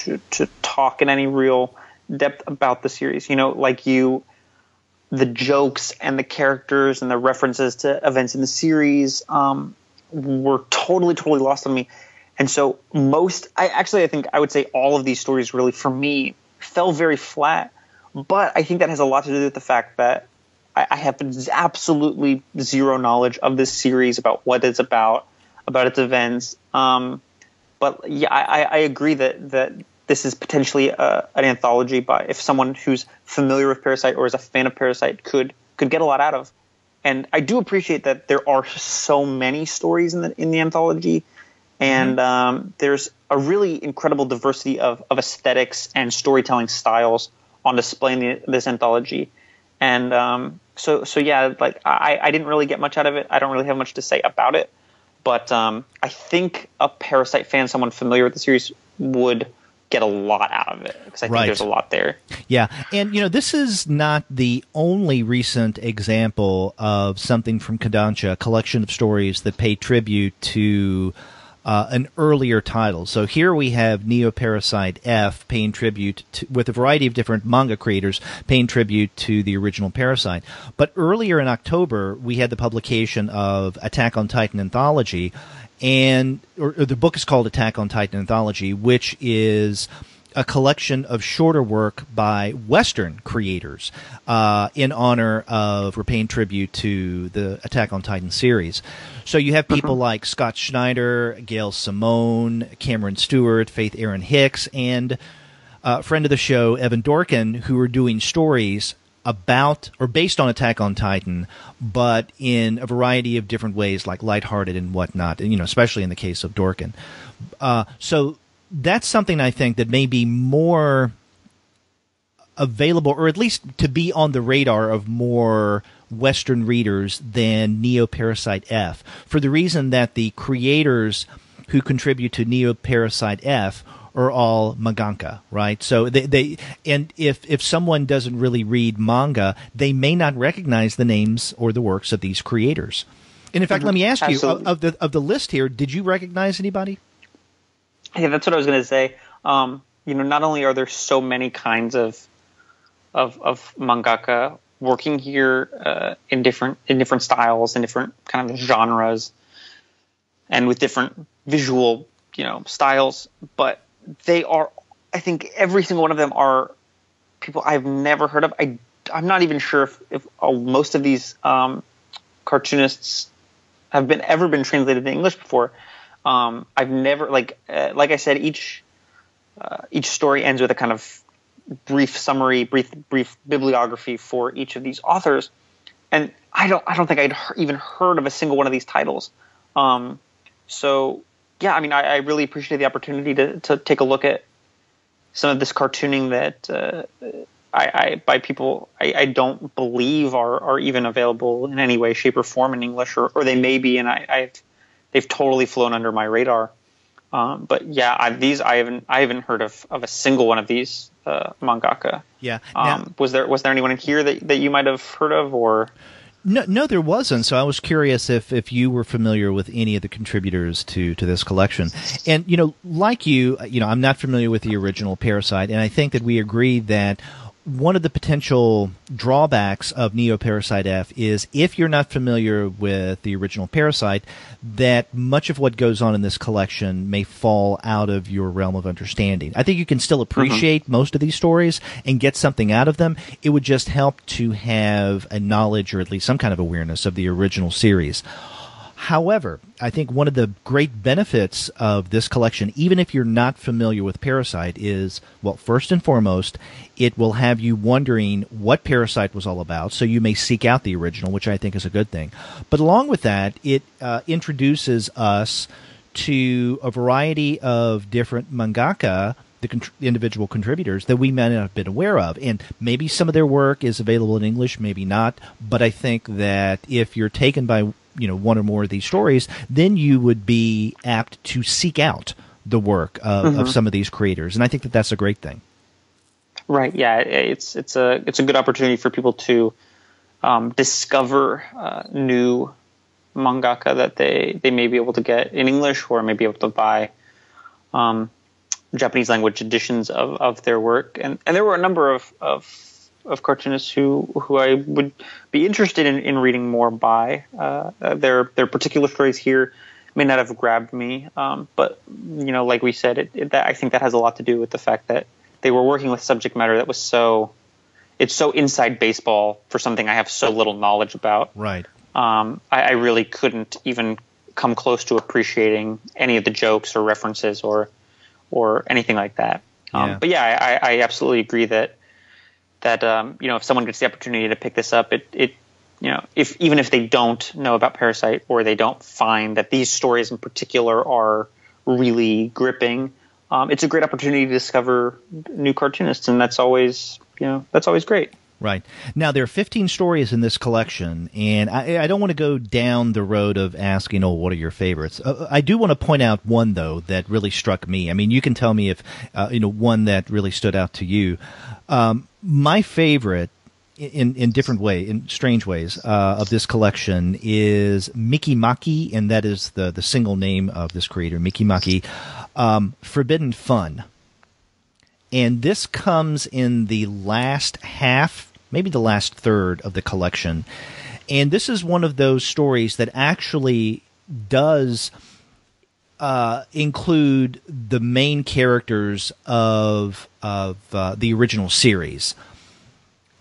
to, to talk in any real depth about the series. You know, like you... the jokes and the characters and the references to events in the series um, were totally, totally lost on me. And so most – I actually I think I would say all of these stories really for me fell very flat. But I think that has a lot to do with the fact that I, I have absolutely zero knowledge of this series, about what it's about, about its events. Um, but yeah, I, I agree that, that – this is potentially a, an anthology by if someone who's familiar with Parasyte or is a fan of Parasyte could could get a lot out of. And I do appreciate that there are so many stories in the in the anthology, and mm-hmm. um, there's a really incredible diversity of of aesthetics and storytelling styles on display in the, this anthology. And um, so so yeah, like I, I didn't really get much out of it. I don't really have much to say about it. But um, I think a Parasyte fan, someone familiar with the series, would get a lot out of it, because I think right. there's a lot there. Yeah, and you know, this is not the only recent example of something from Kodansha, a collection of stories that pay tribute to uh, an earlier title. So here we have Neo Parasyte F paying tribute to, with a variety of different manga creators paying tribute to the original Parasyte. But earlier in October, we had the publication of Attack on Titan Anthology, And or, or the book is called Attack on Titan Anthology, which is a collection of shorter work by Western creators uh, in honor of or paying tribute to the Attack on Titan series. So you have people uh-huh. like Scott Snyder, Gail Simone, Cameron Stewart, Faith Erin Hicks, and a friend of the show, Evan Dorkin, who are doing stories about or based on Attack on Titan, but in a variety of different ways, like lighthearted and whatnot, and you know, especially in the case of Dorkin. Uh, so that's something I think that may be more available, or at least to be on the radar of more Western readers than Neo Parasyte F, for the reason that the creators who contribute to Neo Parasyte F are all manganka, right? So they, they and if if someone doesn't really read manga, they may not recognize the names or the works of these creators. And in fact, mm-hmm. let me ask Absolutely. you of the of the list here, did you recognize anybody? Yeah, that's what I was going to say. Um, you know, not only are there so many kinds of of of mangaka working here uh, in different in different styles and different kind of genres, and with different visual you know styles, but they are, I think every single one of them are people I've never heard of. I, I'm not even sure if, if oh, most of these um, cartoonists have been ever been translated into English before. Um, I've never, like uh, like I said, each uh, each story ends with a kind of brief summary, brief brief bibliography for each of these authors, and I don't I don't think I'd he- even heard of a single one of these titles. Um, so. Yeah, I mean, I, I really appreciate the opportunity to, to take a look at some of this cartooning that uh, I, I by people I, I don't believe are, are even available in any way, shape, or form in English, or, or they may be, and I, I've they've totally flown under my radar. Um, but yeah, I, these I haven't I haven't heard of, of a single one of these uh, mangaka. Yeah. Now, um, was there was there anyone here that, that you might have heard of, or? No, no, there wasn't. So I was curious if, if you were familiar with any of the contributors to, to this collection. And, you know, like you, you know, I'm not familiar with the original Parasyte, and I think that we agree that one of the potential drawbacks of Neo Parasyte F is if you're not familiar with the original Parasyte, that much of what goes on in this collection may fall out of your realm of understanding. I think you can still appreciate mm-hmm. most of these stories and get something out of them. It would just help to have a knowledge or at least some kind of awareness of the original series. However, I think one of the great benefits of this collection, even if you're not familiar with Parasyte, is, well, first and foremost, it will have you wondering what Parasyte was all about, so you may seek out the original, which I think is a good thing. But along with that, it uh, introduces us to a variety of different mangaka, the cont- individual contributors, that we may not have been aware of. And maybe some of their work is available in English, maybe not, but I think that if you're taken by you know, one or more of these stories, then you would be apt to seek out the work of, mm-hmm. of some of these creators. And I think that that's a great thing. Right. Yeah. It's, it's a, it's a good opportunity for people to, um, discover, uh, new mangaka that they, they may be able to get in English, or may be able to buy, um, Japanese language editions of, of their work. And, and there were a number of, of, of cartoonists who, who I would be interested in, in reading more by. Uh, their their particular stories here may not have grabbed me, um, but you know, like we said, it, it, that, I think that has a lot to do with the fact that they were working with subject matter that was so it's so inside baseball for something I have so little knowledge about. Right. Um, I, I really couldn't even come close to appreciating any of the jokes or references or or anything like that. Um, yeah. But yeah, I, I absolutely agree that. That um, you know, if someone gets the opportunity to pick this up, it it you know, if even if they don't know about Parasyte, or they don't find that these stories in particular are really gripping, um, it's a great opportunity to discover new cartoonists, and that's always you know that's always great. Right. Now, there are fifteen stories in this collection, and I, I don't want to go down the road of asking, oh, what are your favorites? Uh, I do want to point out one, though, that really struck me. I mean, you can tell me if, uh, you know, one that really stood out to you. Um, my favorite, in, in different way, in strange ways, uh, of this collection is Miki Maki, and that is the, the single name of this creator, Miki Maki, um, Forbidden Fun. And this comes in the last half, maybe the last third of the collection. And this is one of those stories that actually does uh, include the main characters of of uh, the original series,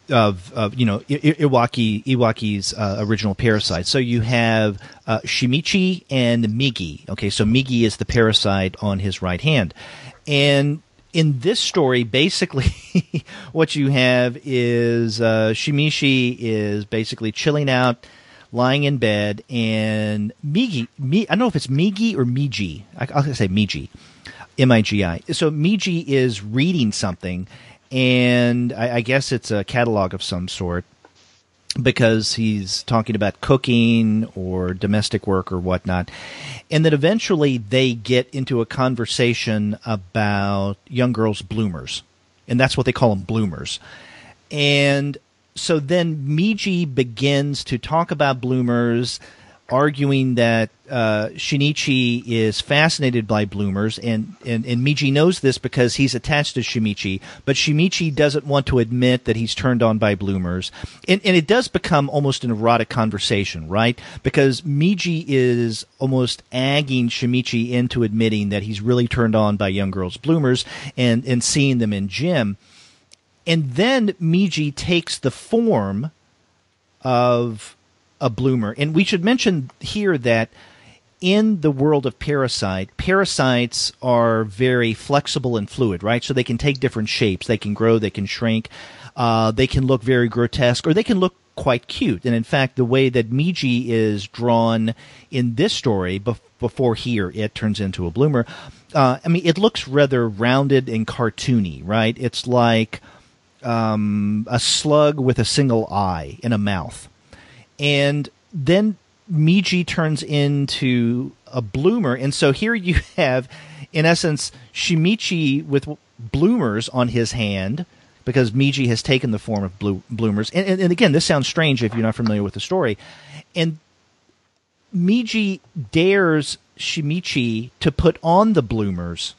of, of you know, I- Iwaaki, Iwaaki's uh, original Parasyte. So you have uh, Shinichi and Migi. Okay, so Migi is the Parasyte on his right hand. And in this story, basically, what you have is uh, Shinichi is basically chilling out, lying in bed, and Migi, Mi, I don't know if it's Migi or Migi. I, I'll say Migi, M I G I. So Migi is reading something, and I, I guess it's a catalog of some sort, because he's talking about cooking or domestic work or whatnot. And then eventually they get into a conversation about young girls' bloomers. And that's what they call them, bloomers. And so then Migi begins to talk about bloomers, arguing that uh, Shinichi is fascinated by bloomers. And, and, and Migi knows this because he's attached to Shinichi. But Shinichi doesn't want to admit that he's turned on by bloomers. And, and it does become almost an erotic conversation, right? Because Migi is almost agging Shinichi into admitting that he's really turned on by young girls' bloomers and, and seeing them in gym. And then Migi takes the form of a bloomer. And we should mention here that in the world of Parasyte, Parasytes are very flexible and fluid, right? So they can take different shapes. They can grow, they can shrink, uh, they can look very grotesque, or they can look quite cute. And in fact, the way that Migi is drawn in this story, bef- before here it turns into a bloomer, uh, I mean, it looks rather rounded and cartoony, right? It's like um, a slug with a single eye and a mouth. And then Migi turns into a bloomer. And so here you have, in essence, Shinichi with bloomers on his hand, because Migi has taken the form of blo- bloomers. And, and, and again, this sounds strange if you're not familiar with the story. And Migi dares Shinichi to put on the bloomers.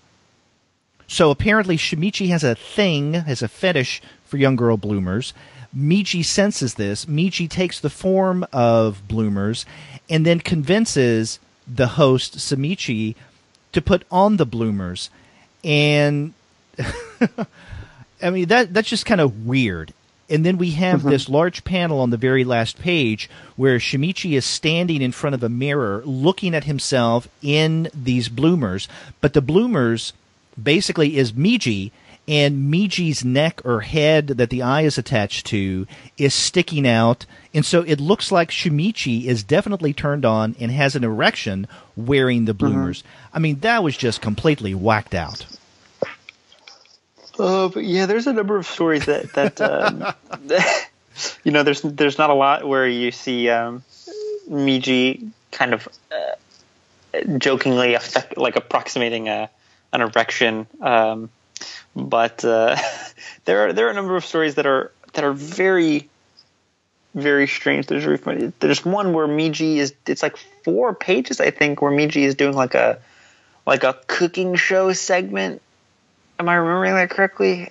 So apparently Shinichi has a thing, has a fetish for young girl bloomers. Migi senses this. Migi takes the form of bloomers and then convinces the host, Shinichi, to put on the bloomers. And, I mean, that that's just kind of weird. And then we have mm-hmm. this large panel on the very last page where Shinichi is standing in front of a mirror looking at himself in these bloomers. But the bloomers basically is Migi, and Miji's neck or head that the eye is attached to is sticking out. And so it looks like Shinichi is definitely turned on and has an erection wearing the bloomers. Mm-hmm. I mean, that was just completely whacked out. Uh, but yeah, there's a number of stories that, that um, you know, there's there's not a lot where you see um, Migi kind of uh, jokingly affect, like approximating a, an erection. Um But uh, there are there are a number of stories that are that are very, very strange. There's there's one where Migi is it's like four pages I think where Migi is doing like a like a cooking show segment. Am I remembering that correctly?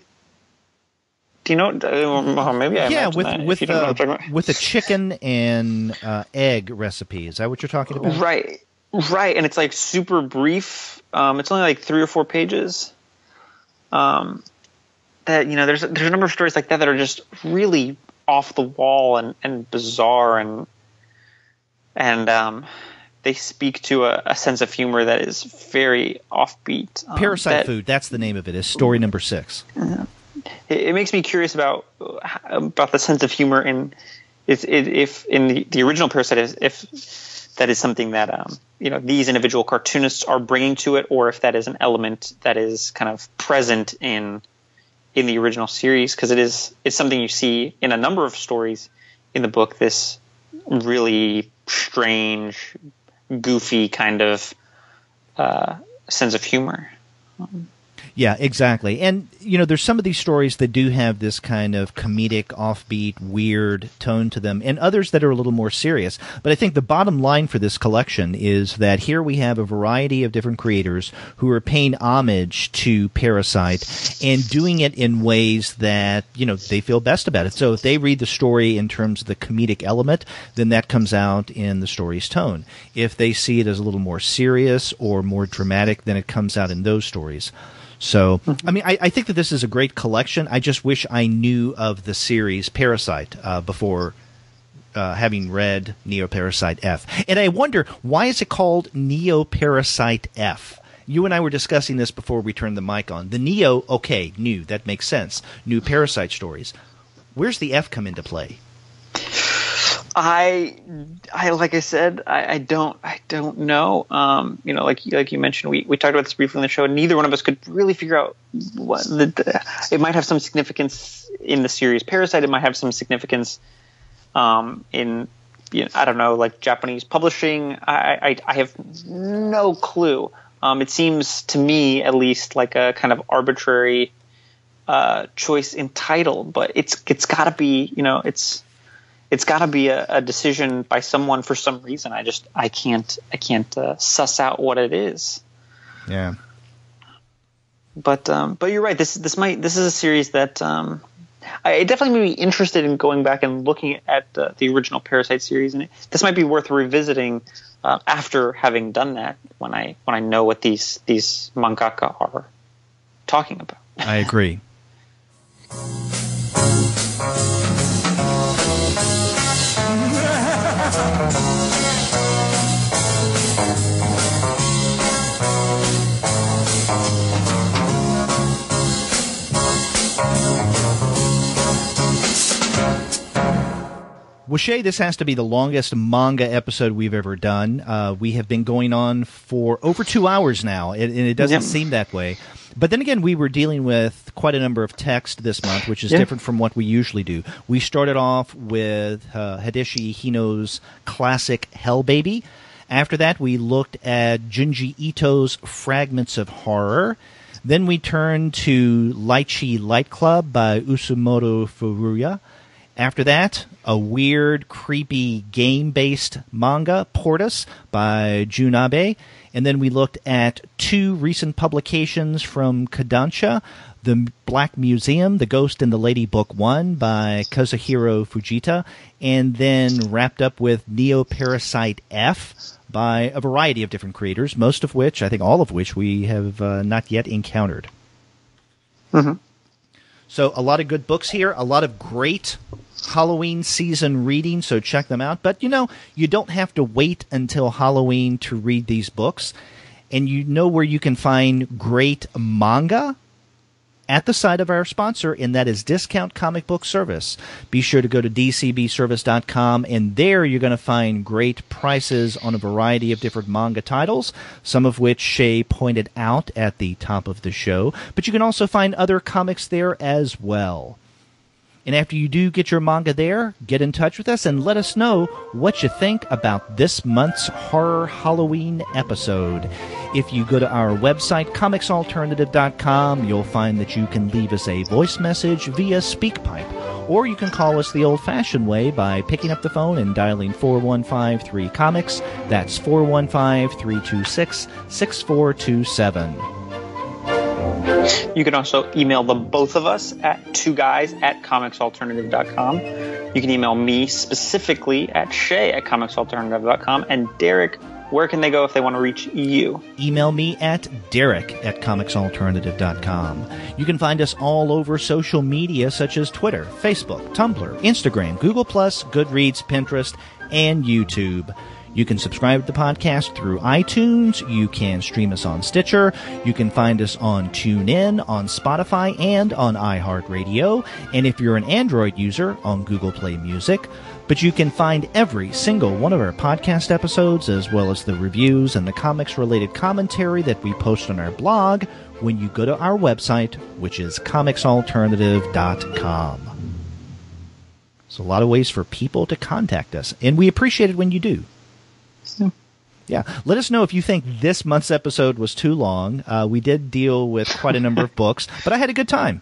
Do you know? Well, maybe I yeah with that, with uh, with a chicken and uh, egg recipe. Is that what you're talking about? Right, right. And it's like super brief. Um, it's only like three or four pages. Um, that, you know, there's, there's a number of stories like that that are just really off the wall and, and bizarre and, and, um, they speak to a, a sense of humor that is very offbeat. Um, Parasyte that, food. That's the name of it, is story number six. Uh, it, it makes me curious about, about the sense of humor in, if, if in the, the original Parasyte, if that is something that, um, you know, these individual cartoonists are bringing to it, or if that is an element that is kind of present in in the original series, because it is it's something you see in a number of stories in the book, this really strange, goofy kind of uh, sense of humor. Um, Yeah, exactly. And, you know, there's some of these stories that do have this kind of comedic, offbeat, weird tone to them, and others that are a little more serious. But I think the bottom line for this collection is that here we have a variety of different creators who are paying homage to Parasyte and doing it in ways that, you know, they feel best about it. So if they read the story in terms of the comedic element, then that comes out in the story's tone. If they see it as a little more serious or more dramatic, then it comes out in those stories. So, I mean, I, I think that this is a great collection. I just wish I knew of the series Parasyte uh, before uh, having read Neo Parasyte F. And I wonder, why is it called Neo Parasyte F? You and I were discussing this before we turned the mic on. The Neo, okay, new, that makes sense. New Parasyte stories. Where's the F come into play? I, I like I said, I, I don't, I don't know. Um, you know, like like you mentioned, we, we talked about this briefly in the show. Neither one of us could really figure out what the, the, it might have some significance in the series Parasyte. It might have some significance um, in, you know, I don't know, like Japanese publishing. I, I, I have no clue. Um, it seems to me, at least, like a kind of arbitrary uh, choice in title, but it's it's got to be, you know, it's. It's got to be a, a decision by someone for some reason. I just I can't I can't uh, suss out what it is. Yeah. But um, but you're right. This this might this is a series that um, I it definitely made me interested in going back and looking at the, the original Parasyte series, and it, this might be worth revisiting uh, after having done that when I when I know what these these mangaka are talking about. I agree. Well, Shay, this has to be the longest manga episode we've ever done. Uh, we have been going on for over two hours now, and, and it doesn't yeah. seem that way. But then again, we were dealing with quite a number of text this month, which is yeah. different from what we usually do. We started off with uh, Hideshi Hino's classic Hell Baby. After that, we looked at Junji Ito's Fragments of Horror. Then we turned to Lychee Light Club by Usamaru Furuya. After that, a weird, creepy, game-based manga, Portus, by Jun Abe. And then we looked at two recent publications from Kodansha, The Black Museum, The Ghost and the Lady, Book One, by Kazuhiro Fujita. And then wrapped up with Neo Parasyte F, by a variety of different creators, most of which, I think all of which, we have uh, not yet encountered. Mm-hmm. So a lot of good books here, a lot of great Halloween season reading, so check them out. But, you know, you don't have to wait until Halloween to read these books. And you know where you can find great manga? At the site of our sponsor, and that is Discount Comic Book Service. Be sure to go to d c b service dot com, and there you're going to find great prices on a variety of different manga titles, some of which Shay pointed out at the top of the show. But you can also find other comics there as well. And after you do get your manga there, get in touch with us and let us know what you think about this month's Horror Halloween episode. If you go to our website, comics alternative dot com, you'll find that you can leave us a voice message via SpeakPipe. Or you can call us the old-fashioned way by picking up the phone and dialing four one five three comics. That's four one five, three two six, six four two seven. You can also email the both of us at two guys at comics alternative dot com. You can email me specifically at Shay at comics alternative dot com. And Derek, where can they go if they want to reach you? Email me at Derek at comics alternative dot com. You can find us all over social media such as Twitter, Facebook, Tumblr, Instagram, Google Plus, Goodreads, Pinterest, and YouTube. You can subscribe to the podcast through iTunes. You can stream us on Stitcher. You can find us on TuneIn, on Spotify, and on iHeartRadio. And if you're an Android user, on Google Play Music. But you can find every single one of our podcast episodes, as well as the reviews and the comics-related commentary that we post on our blog, when you go to our website, which is comics alternative dot com. There's a lot of ways for people to contact us, and we appreciate it when you do. Yeah. Yeah. Let us know if you think this month's episode was too long. Uh, we did deal with quite a number of books, but I had a good time.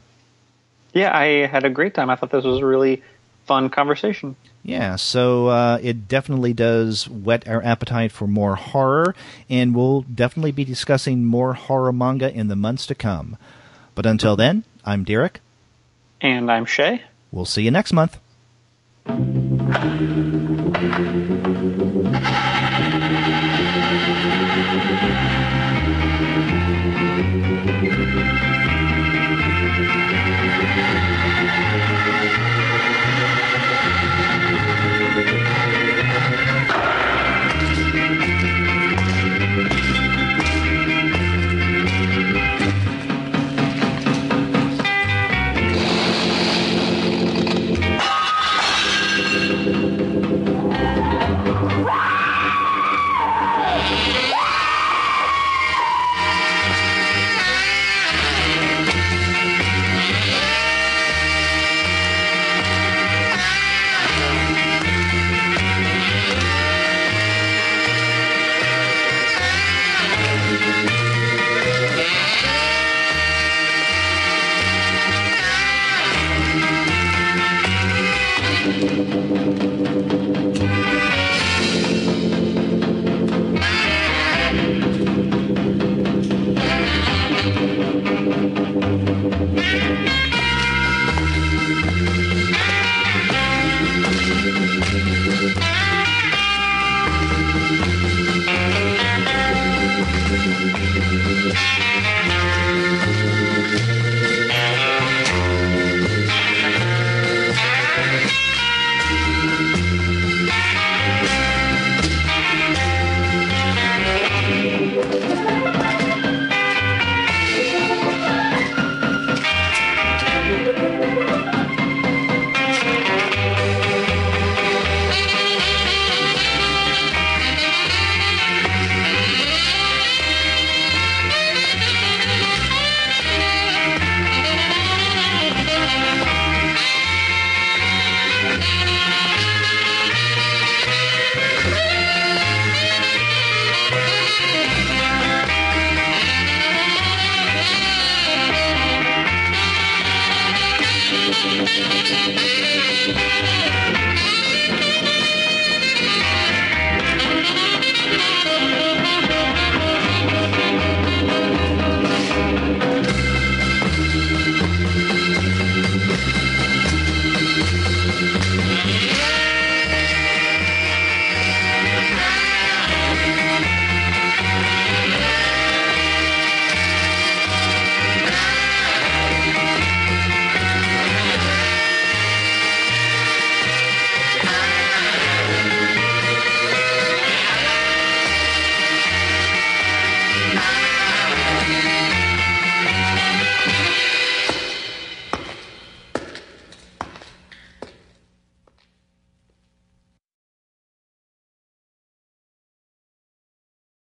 Yeah, I had a great time. I thought this was a really fun conversation. Yeah, so uh, it definitely does whet our appetite for more horror, and we'll definitely be discussing more horror manga in the months to come. But until then, I'm Derek. And I'm Shay. We'll see you next month. We'll be right back.